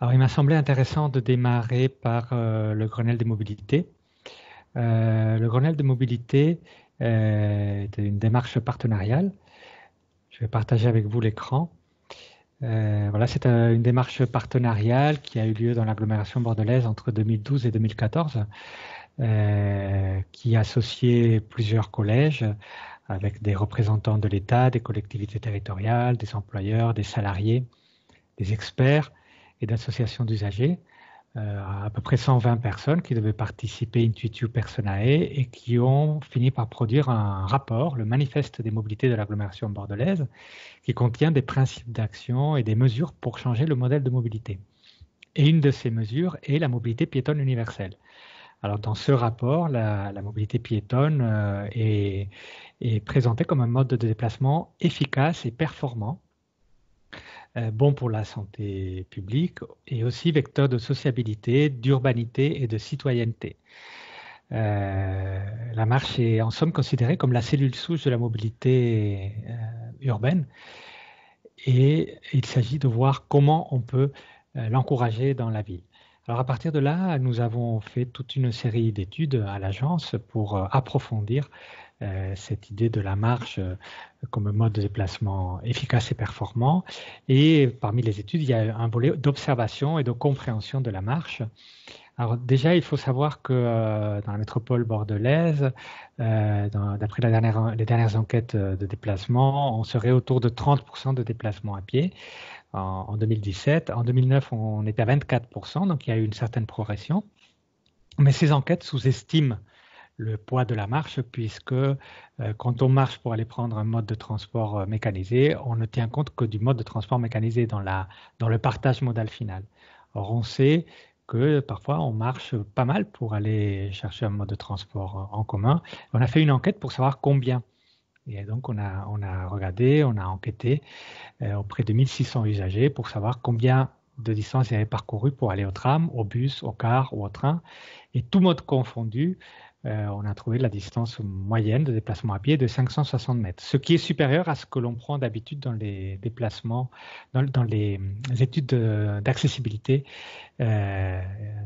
Alors, il m'a semblé intéressant de démarrer par euh, le Grenelle des mobilités. Euh, le Grenelle des mobilités euh, est une démarche partenariale. Je vais partager avec vous l'écran. Euh, voilà, c'est euh, une démarche partenariale qui a eu lieu dans l'agglomération bordelaise entre deux mille douze et deux mille quatorze, euh, qui associait plusieurs collèges avec des représentants de l'État, des collectivités territoriales, des employeurs, des salariés, des experts et d'associations d'usagers, euh, à peu près cent vingt personnes qui devaient participer in situ personae et qui ont fini par produire un rapport, le manifeste des mobilités de l'agglomération bordelaise, qui contient des principes d'action et des mesures pour changer le modèle de mobilité. Et une de ces mesures est la mobilité piétonne universelle. Alors dans ce rapport, la, la mobilité piétonne euh, est, est présentée comme un mode de déplacement efficace et performant, bon pour la santé publique et aussi vecteur de sociabilité, d'urbanité et de citoyenneté. Euh, la marche est en somme considérée comme la cellule souche de la mobilité euh, urbaine, et il s'agit de voir comment on peut euh, l'encourager dans la ville. Alors à partir de là, nous avons fait toute une série d'études à l'agence pour euh, approfondir cette idée de la marche comme mode de déplacement efficace et performant. Et parmi les études, il y a un volet d'observation et de compréhension de la marche Alors déjà, il faut savoir que euh, dans la métropole bordelaise, euh, d'après la dernière, les dernières enquêtes de déplacement, on serait autour de trente pour cent de déplacements à pied en, en deux mille dix-sept. En deux mille neuf, on était à vingt-quatre pour cent, donc il y a eu une certaine progression. Mais ces enquêtes sous-estiment le poids de la marche, puisque euh, quand on marche pour aller prendre un mode de transport euh, mécanisé, on ne tient compte que du mode de transport mécanisé dans, la, dans le partage modal final. Or, on sait que parfois on marche pas mal pour aller chercher un mode de transport en commun. On a fait une enquête pour savoir combien. Et donc on a, on a regardé, on a enquêté euh, auprès de mille six cents usagers pour savoir combien de distance ils avaient parcouru pour aller au tram, au bus, au car ou au train. Et tout mode confondu, euh, on a trouvé la distance moyenne de déplacement à pied de cinq cent soixante mètres, ce qui est supérieur à ce que l'on prend d'habitude dans les déplacements, dans, dans les études d'accessibilité Euh,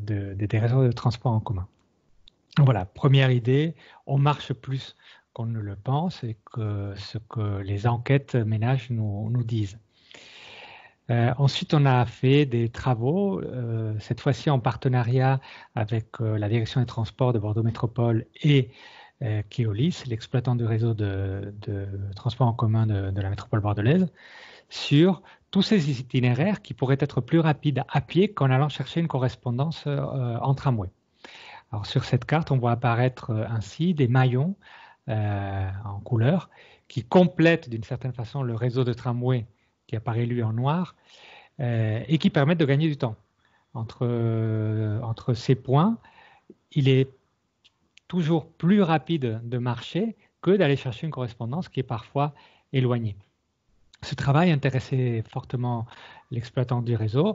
de, de, des réseaux de transport en commun. Voilà, première idée, on marche plus qu'on ne le pense et que ce que les enquêtes ménages nous, nous disent. Euh, ensuite, on a fait des travaux, euh, cette fois-ci en partenariat avec euh, la Direction des Transports de Bordeaux Métropole et euh, Keolis, l'exploitant du réseau de, de transport en commun de, de la métropole bordelaise, sur tous ces itinéraires qui pourraient être plus rapides à pied qu'en allant chercher une correspondance euh, en tramway. Alors sur cette carte, on voit apparaître euh, ainsi des maillons euh, en couleur qui complètent d'une certaine façon le réseau de tramway qui apparaît lui en noir euh, et qui permettent de gagner du temps. Entre, euh, entre ces points, il est toujours plus rapide de marcher que d'aller chercher une correspondance qui est parfois éloignée. Ce travail intéressait fortement l'exploitant du réseau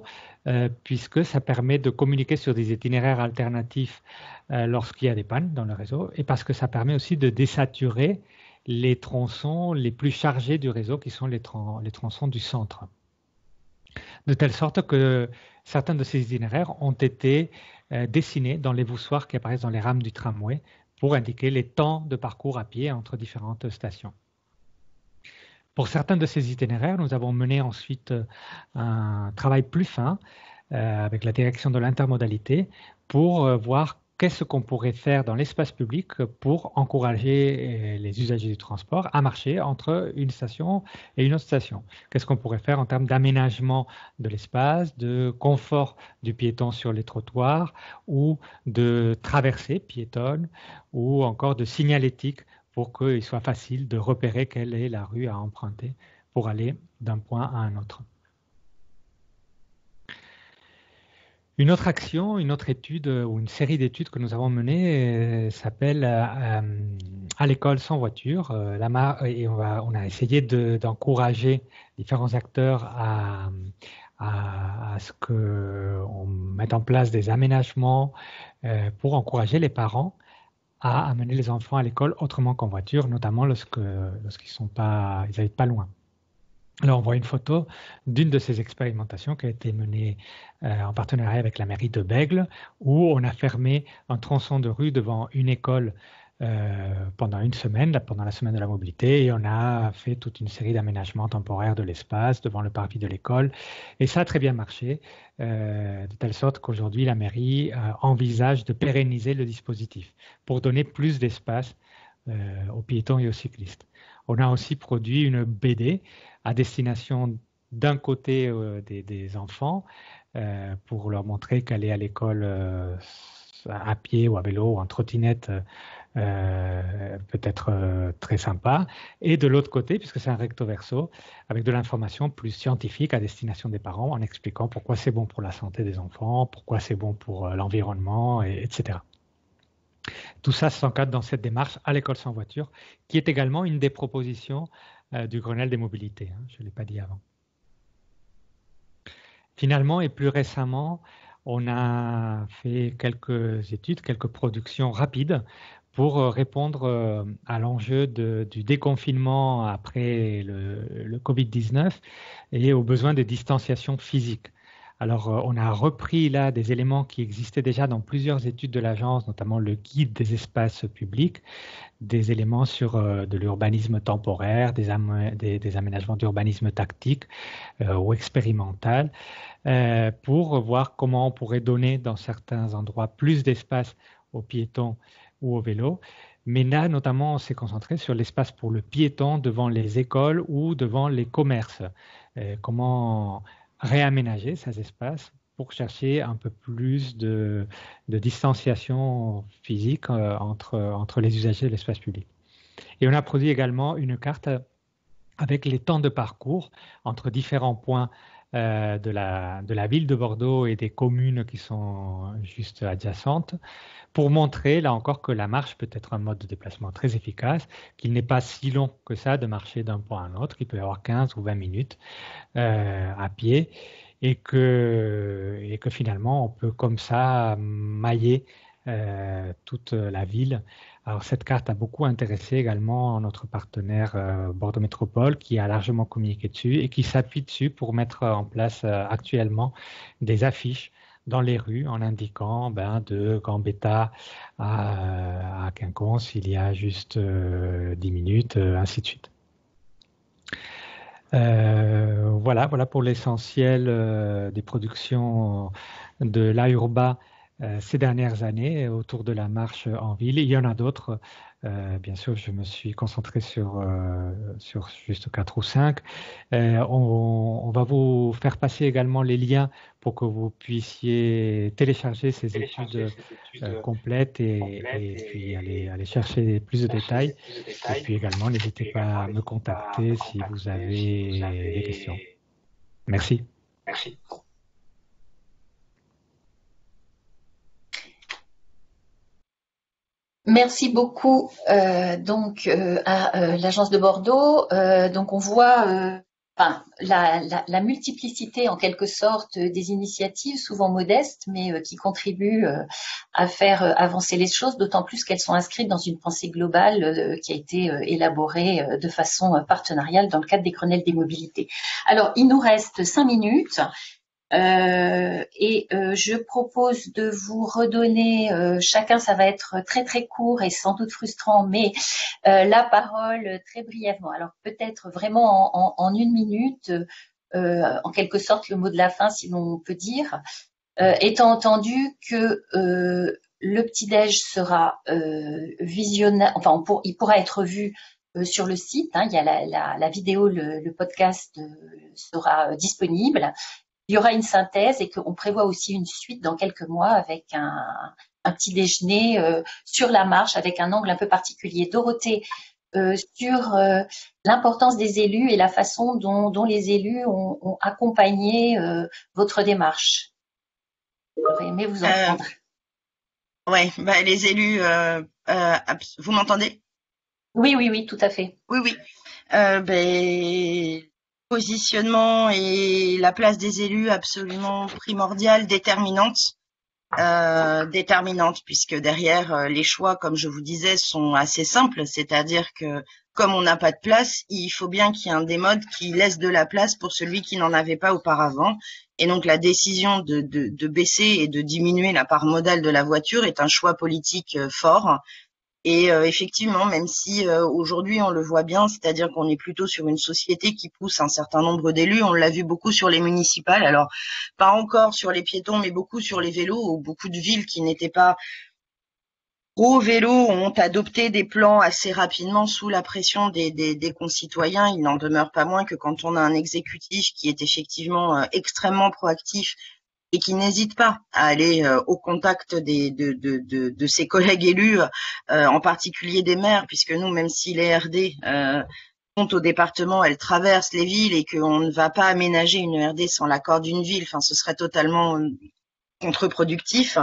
euh, puisque ça permet de communiquer sur des itinéraires alternatifs euh, lorsqu'il y a des pannes dans le réseau et parce que ça permet aussi de désaturer les tronçons les plus chargés du réseau qui sont les, tron les tronçons du centre. De telle sorte que certains de ces itinéraires ont été euh, dessinés dans les voussoirs qui apparaissent dans les rames du tramway pour indiquer les temps de parcours à pied entre différentes stations. Pour certains de ces itinéraires, nous avons mené ensuite un travail plus fin euh, avec la direction de l'intermodalité pour euh, voir qu'est-ce qu'on pourrait faire dans l'espace public pour encourager euh, les usagers du transport à marcher entre une station et une autre station. Qu'est-ce qu'on pourrait faire en termes d'aménagement de l'espace, de confort du piéton sur les trottoirs ou de traversée piétonne ou encore de signalétique pour qu'il soit facile de repérer quelle est la rue à emprunter pour aller d'un point à un autre. Une autre action, une autre étude ou une série d'études que nous avons menées euh, s'appelle euh, « À l'école sans voiture euh, ». On, on a essayé d'encourager de, différents acteurs à, à, à ce qu'on mette en place des aménagements euh, pour encourager les parents à amener les enfants à l'école autrement qu'en voiture, notamment lorsque, lorsqu'ils sont pas, ils habitent pas loin. Là, on voit une photo d'une de ces expérimentations qui a été menée euh, en partenariat avec la mairie de Bègle, où on a fermé un tronçon de rue devant une école euh, pendant une semaine, là, pendant la semaine de la mobilité, et on a fait toute une série d'aménagements temporaires de l'espace devant le parvis de l'école. Et ça a très bien marché, euh, de telle sorte qu'aujourd'hui, la mairie euh, envisage de pérenniser le dispositif pour donner plus d'espace euh, aux piétons et aux cyclistes. On a aussi produit une B D à destination d'un côté euh, des, des enfants euh, pour leur montrer qu'aller à l'école euh, à pied ou à vélo ou en trottinette euh, peut être euh, très sympa. Et de l'autre côté, puisque c'est un recto verso, avec de l'information plus scientifique à destination des parents en expliquant pourquoi c'est bon pour la santé des enfants, pourquoi c'est bon pour euh, l'environnement, et, etc. Tout ça s'encadre dans cette démarche à l'école sans voiture, qui est également une des propositions euh, du Grenelle des mobilités, hein, je ne l'ai pas dit avant. Finalement, et plus récemment, on a fait quelques études, quelques productions rapides pour répondre euh, à l'enjeu du déconfinement après le, le Covid dix-neuf et aux besoins de distanciation physique. Alors, euh, on a repris là des éléments qui existaient déjà dans plusieurs études de l'agence, notamment le guide des espaces publics, des éléments sur euh, de l'urbanisme temporaire, des, am des, des aménagements d'urbanisme tactique euh, ou expérimental, euh, pour voir comment on pourrait donner dans certains endroits plus d'espace aux piétons ou aux vélos. Mais là, notamment, on s'est concentré sur l'espace pour le piéton devant les écoles ou devant les commerces. Euh, comment réaménager ces espaces pour chercher un peu plus de, de distanciation physique euh, entre, entre les usagers de l'espace public. Et on a produit également une carte avec les temps de parcours entre différents points euh, de, la, de la ville de Bordeaux et des communes qui sont juste adjacentes, pour montrer, là encore, que la marche peut être un mode de déplacement très efficace, qu'il n'est pas si long que ça de marcher d'un point à un autre, il peut y avoir quinze ou vingt minutes euh, à pied, et que, et que finalement, on peut comme ça mailler euh, toute la ville. Alors, cette carte a beaucoup intéressé également notre partenaire euh, Bordeaux Métropole, qui a largement communiqué dessus et qui s'appuie dessus pour mettre en place euh, actuellement des affiches dans les rues en indiquant ben, de Gambetta à, à Quinconce, il y a juste euh, dix minutes, euh, ainsi de suite. Euh, voilà, voilà pour l'essentiel euh, des productions de l'A Urba euh, ces dernières années autour de la marche en ville. Il y en a d'autres. Euh, bien sûr, je me suis concentré sur, euh, sur juste quatre ou cinq. Euh, on, on va vous faire passer également les liens pour que vous puissiez télécharger ces télécharger études, ces études euh, complètes et, complètes et, et puis et aller, aller chercher plus de détails. Plus de détails. Et puis également, n'hésitez pas à me contacter, à contacter si vous avez, si vous avez des questions. Merci. Merci. Merci beaucoup euh, donc euh, à euh, l'agence de Bordeaux. Euh, donc on voit euh, enfin, la, la, la multiplicité en quelque sorte des initiatives, souvent modestes, mais euh, qui contribuent euh, à faire euh, avancer les choses, d'autant plus qu'elles sont inscrites dans une pensée globale euh, qui a été euh, élaborée euh, de façon euh, partenariale dans le cadre des Grenelles des mobilités. Alors il nous reste cinq minutes. Euh, et euh, je propose de vous redonner, euh, chacun, ça va être très très court et sans doute frustrant, mais euh, la parole très brièvement. Alors peut-être vraiment en, en, en une minute, euh, en quelque sorte le mot de la fin si l'on peut dire, euh, étant entendu que euh, le petit-déj sera euh, visionnable, enfin on pour, il pourra être vu Euh, sur le site, hein, il y a la, la, la vidéo, le, le podcast euh, sera euh, disponible. Il y aura une synthèse et qu'on prévoit aussi une suite dans quelques mois avec un, un petit déjeuner euh, sur la marche avec un angle un peu particulier. Dorothée, euh, sur euh, l'importance des élus et la façon dont, dont les élus ont, ont accompagné euh, votre démarche. J'aurais aimé vous entendre. Euh, oui, bah, les élus, euh, euh, vous m'entendez ? Oui, oui, oui, tout à fait. Oui, oui. Euh, ben, positionnement et la place des élus absolument primordiale, déterminante, euh, déterminante, puisque derrière les choix, comme je vous disais, sont assez simples. C'est-à-dire que comme on n'a pas de place, il faut bien qu'il y ait un des modes qui laisse de la place pour celui qui n'en avait pas auparavant. Et donc la décision de, de, de baisser et de diminuer la part modale de la voiture est un choix politique fort. Et euh, effectivement, même si euh, aujourd'hui on le voit bien, c'est-à-dire qu'on est plutôt sur une société qui pousse un certain nombre d'élus, on l'a vu beaucoup sur les municipales, alors pas encore sur les piétons, mais beaucoup sur les vélos, ou beaucoup de villes qui n'étaient pas pro vélo ont adopté des plans assez rapidement sous la pression des, des, des concitoyens. Il n'en demeure pas moins que quand on a un exécutif qui est effectivement euh, extrêmement proactif, et qui n'hésite pas à aller euh, au contact des, de, de, de, de ses collègues élus, euh, en particulier des maires, puisque nous, même si les R D euh, sont au département, elles traversent les villes et qu'on ne va pas aménager une R D sans l'accord d'une ville, enfin, ce serait totalement contre-productif.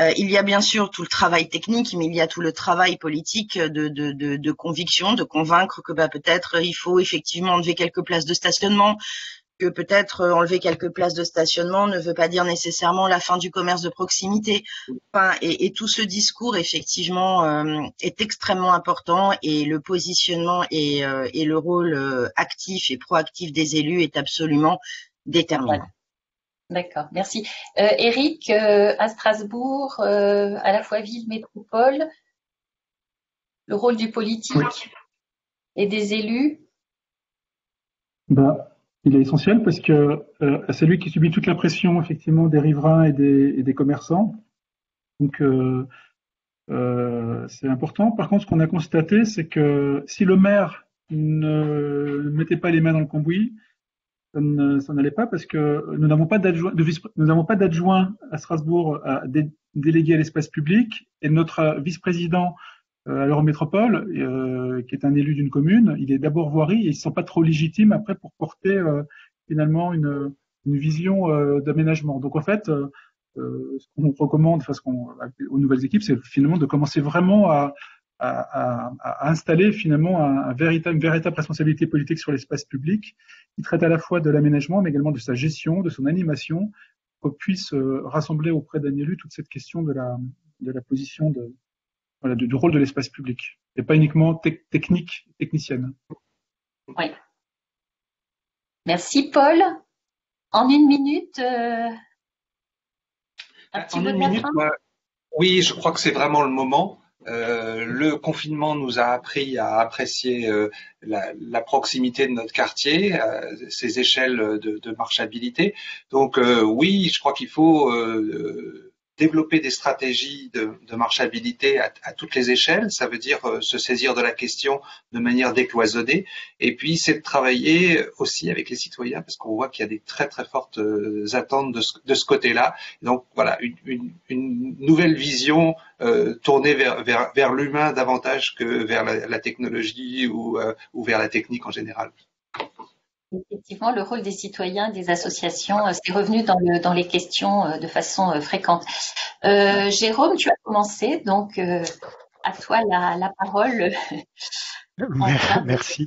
Euh, il y a bien sûr tout le travail technique, mais il y a tout le travail politique de, de, de, de conviction, de convaincre que bah, peut-être il faut effectivement enlever quelques places de stationnement, que peut-être enlever quelques places de stationnement ne veut pas dire nécessairement la fin du commerce de proximité. Enfin, et, et tout ce discours, effectivement, euh, est extrêmement important et le positionnement et, euh, et le rôle actif et proactif des élus est absolument déterminant. D'accord, merci. Euh, Eric, euh, à Strasbourg, euh, à la fois ville, métropole, le rôle du politique oui. et des élus ben, il est essentiel parce que euh, c'est lui qui subit toute la pression effectivement des riverains et des, et des commerçants. Donc, euh, euh, c'est important. Par contre, ce qu'on a constaté, c'est que si le maire ne mettait pas les mains dans le cambouis, ça n'allait pas parce que nous n'avons pas d'adjoint à Strasbourg à dé, délégué à l'espace public et notre vice-président à l'Eurométropole, euh, qui est un élu d'une commune, il est d'abord voirie et il ne se sent pas trop légitime après pour porter euh, finalement une, une vision euh, d'aménagement. Donc en fait, euh, ce qu'on recommande enfin, ce qu'on, aux nouvelles équipes, c'est finalement de commencer vraiment à À, à installer finalement un, un véritable, une véritable responsabilité politique sur l'espace public qui traite à la fois de l'aménagement mais également de sa gestion, de son animation, qu'on puisse euh, rassembler auprès d'un élu toute cette question de la, de la position de, voilà, de, du rôle de l'espace public et pas uniquement te technique, technicienne. Oui. Merci Paul. En une minute, euh, un petit en une minute bah, oui, je crois que c'est vraiment le moment. Euh, le confinement nous a appris à apprécier euh, la, la proximité de notre quartier, euh, ces échelles de, de marchabilité. Donc euh, oui, je crois qu'il faut euh, développer des stratégies de, de marchabilité à, à toutes les échelles. Ça veut dire euh, se saisir de la question de manière décloisonnée. Et puis c'est de travailler aussi avec les citoyens parce qu'on voit qu'il y a des très très fortes euh, attentes de ce, de ce côté-là. Donc voilà, une, une, une nouvelle vision Euh, tourner vers, vers, vers l'humain davantage que vers la, la technologie ou, euh, ou vers la technique en général. Effectivement, le rôle des citoyens, des associations, c'est revenu dans, le, dans les questions de façon fréquente. Euh, Jérôme, tu as commencé, donc euh, à toi la, la parole. Merci.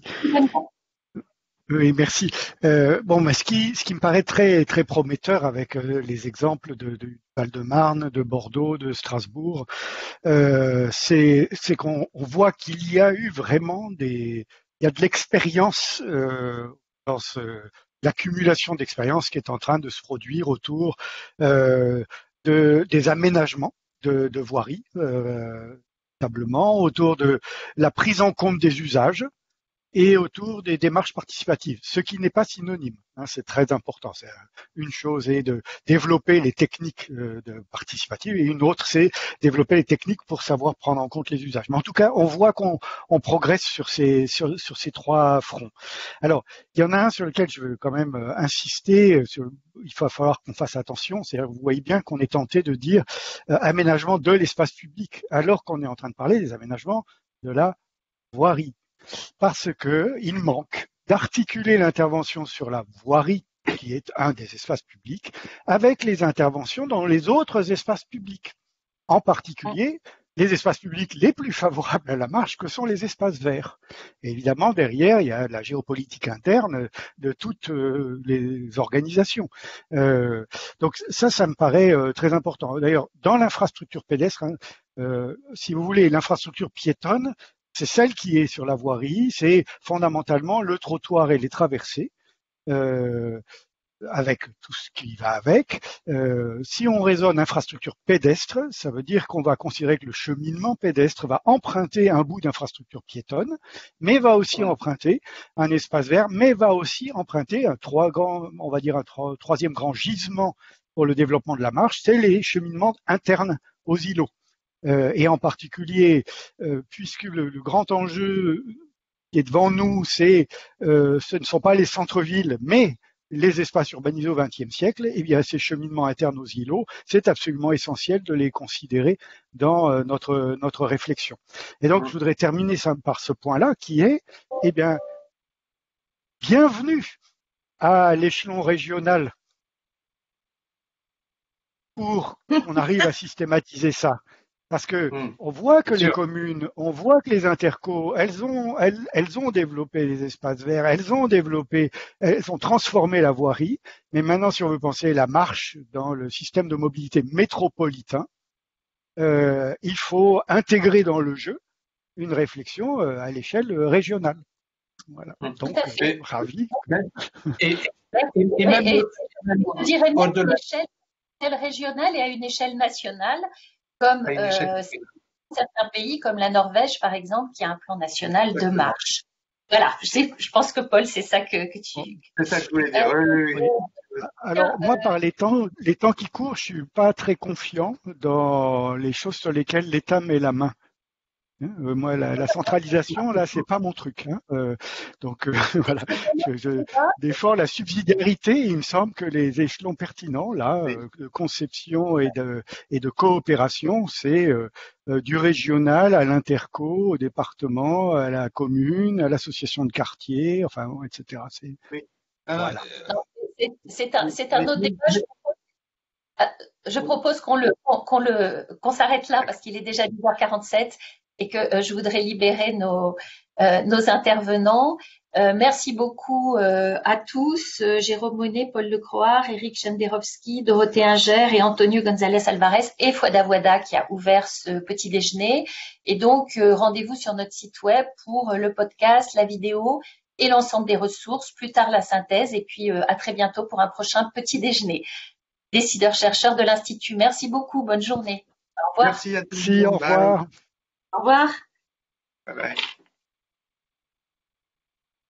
Oui, merci. Euh, bon, mais ce qui, ce qui me paraît très, très prometteur avec euh, les exemples de, de Val-de-Marne, de Bordeaux, de Strasbourg, euh, c'est, c'est qu'on on voit qu'il y a eu vraiment des, il y a de l'expérience euh, dans ce, l'accumulation d'expérience qui est en train de se produire autour euh, de, des aménagements de, de voirie, euh, notamment autour de la prise en compte des usages. Et autour des démarches participatives, ce qui n'est pas synonyme, hein, c'est très important. C'est une chose est de développer les techniques euh, de participatives et une autre c'est développer les techniques pour savoir prendre en compte les usages. Mais en tout cas, on voit qu'on on progresse sur ces sur, sur ces trois fronts. Alors, il y en a un sur lequel je veux quand même euh, insister. Sur, il va falloir qu'on fasse attention. C'est-à-dire, vous voyez bien qu'on est tenté de dire euh, aménagement de l'espace public, alors qu'on est en train de parler des aménagements de la voirie. Parce que il manque d'articuler l'intervention sur la voirie, qui est un des espaces publics, avec les interventions dans les autres espaces publics, en particulier les espaces publics les plus favorables à la marche que sont les espaces verts. Et évidemment, derrière, il y a la géopolitique interne de toutes euh, les organisations. Euh, donc ça, ça me paraît euh, très important. D'ailleurs, dans l'infrastructure pédestre, hein, euh, si vous voulez, l'infrastructure piétonne, c'est celle qui est sur la voirie, c'est fondamentalement le trottoir et les traversées, euh, avec tout ce qui va avec. Euh, si on raisonne infrastructure pédestre, ça veut dire qu'on va considérer que le cheminement pédestre va emprunter un bout d'infrastructure piétonne, mais va aussi emprunter un espace vert, mais va aussi emprunter un trois grand, on va dire un tro- troisième grand gisement pour le développement de la marche, c'est les cheminements internes aux îlots. Euh, et en particulier, euh, puisque le, le grand enjeu qui est devant nous, c'est, euh, ce ne sont pas les centres-villes, mais les espaces urbanisés au vingtième siècle, et bien ces cheminements internes aux îlots, c'est absolument essentiel de les considérer dans euh, notre, notre réflexion. Et donc, je voudrais terminer ça, par ce point-là, qui est, eh bien, bienvenue à l'échelon régional pour qu'on arrive à systématiser ça. Parce que mmh. on voit que les communes, on voit que les intercos, elles ont, elles, elles ont développé les espaces verts, elles ont développé, elles ont transformé la voirie. Mais maintenant, si on veut penser la marche dans le système de mobilité métropolitain, euh, il faut intégrer dans le jeu une réflexion euh, à l'échelle régionale. Voilà. Donc, ravi. Et, et, et, et, et, on dirait même à une échelle régionale et à une échelle nationale, comme euh, certains pays comme la Norvège, par exemple, qui a un plan national de marche. Voilà, je, sais, je pense que Paul, c'est ça que, que tu... C'est ça que je voulais dire, oui, oui, oui. Alors, moi, par les temps, les temps qui courent, je ne suis pas très confiant dans les choses sur lesquelles l'État met la main. Euh, moi, la, la centralisation, là, c'est pas mon truc. Hein. Euh, donc, euh, voilà, je, je défends la subsidiarité. Il me semble que les échelons pertinents, là, euh, de conception et de, et de coopération, c'est euh, du régional à l'interco, au département, à la commune, à l'association de quartier, enfin, et cetera. C'est oui. Voilà. C'est un, un autre débat. Je propose, je propose qu'on le, qu'on le, qu'on s'arrête là parce qu'il est déjà dix heures quarante-sept. Et que euh, je voudrais libérer nos, euh, nos intervenants. Euh, merci beaucoup euh, à tous, euh, Jérôme Monnet, Paul Lecroart, Eric Chenderowsky, Dorothée Ingert et Antonio Gonzalez alvarez et Fouad Awada qui a ouvert ce petit déjeuner. Et donc, euh, rendez-vous sur notre site web pour euh, le podcast, la vidéo et l'ensemble des ressources, plus tard la synthèse et puis euh, à très bientôt pour un prochain petit déjeuner. Décideurs-chercheurs de l'Institut, merci beaucoup, bonne journée. Au revoir. Merci à tous. Merci, au revoir. Au revoir. Bye bye.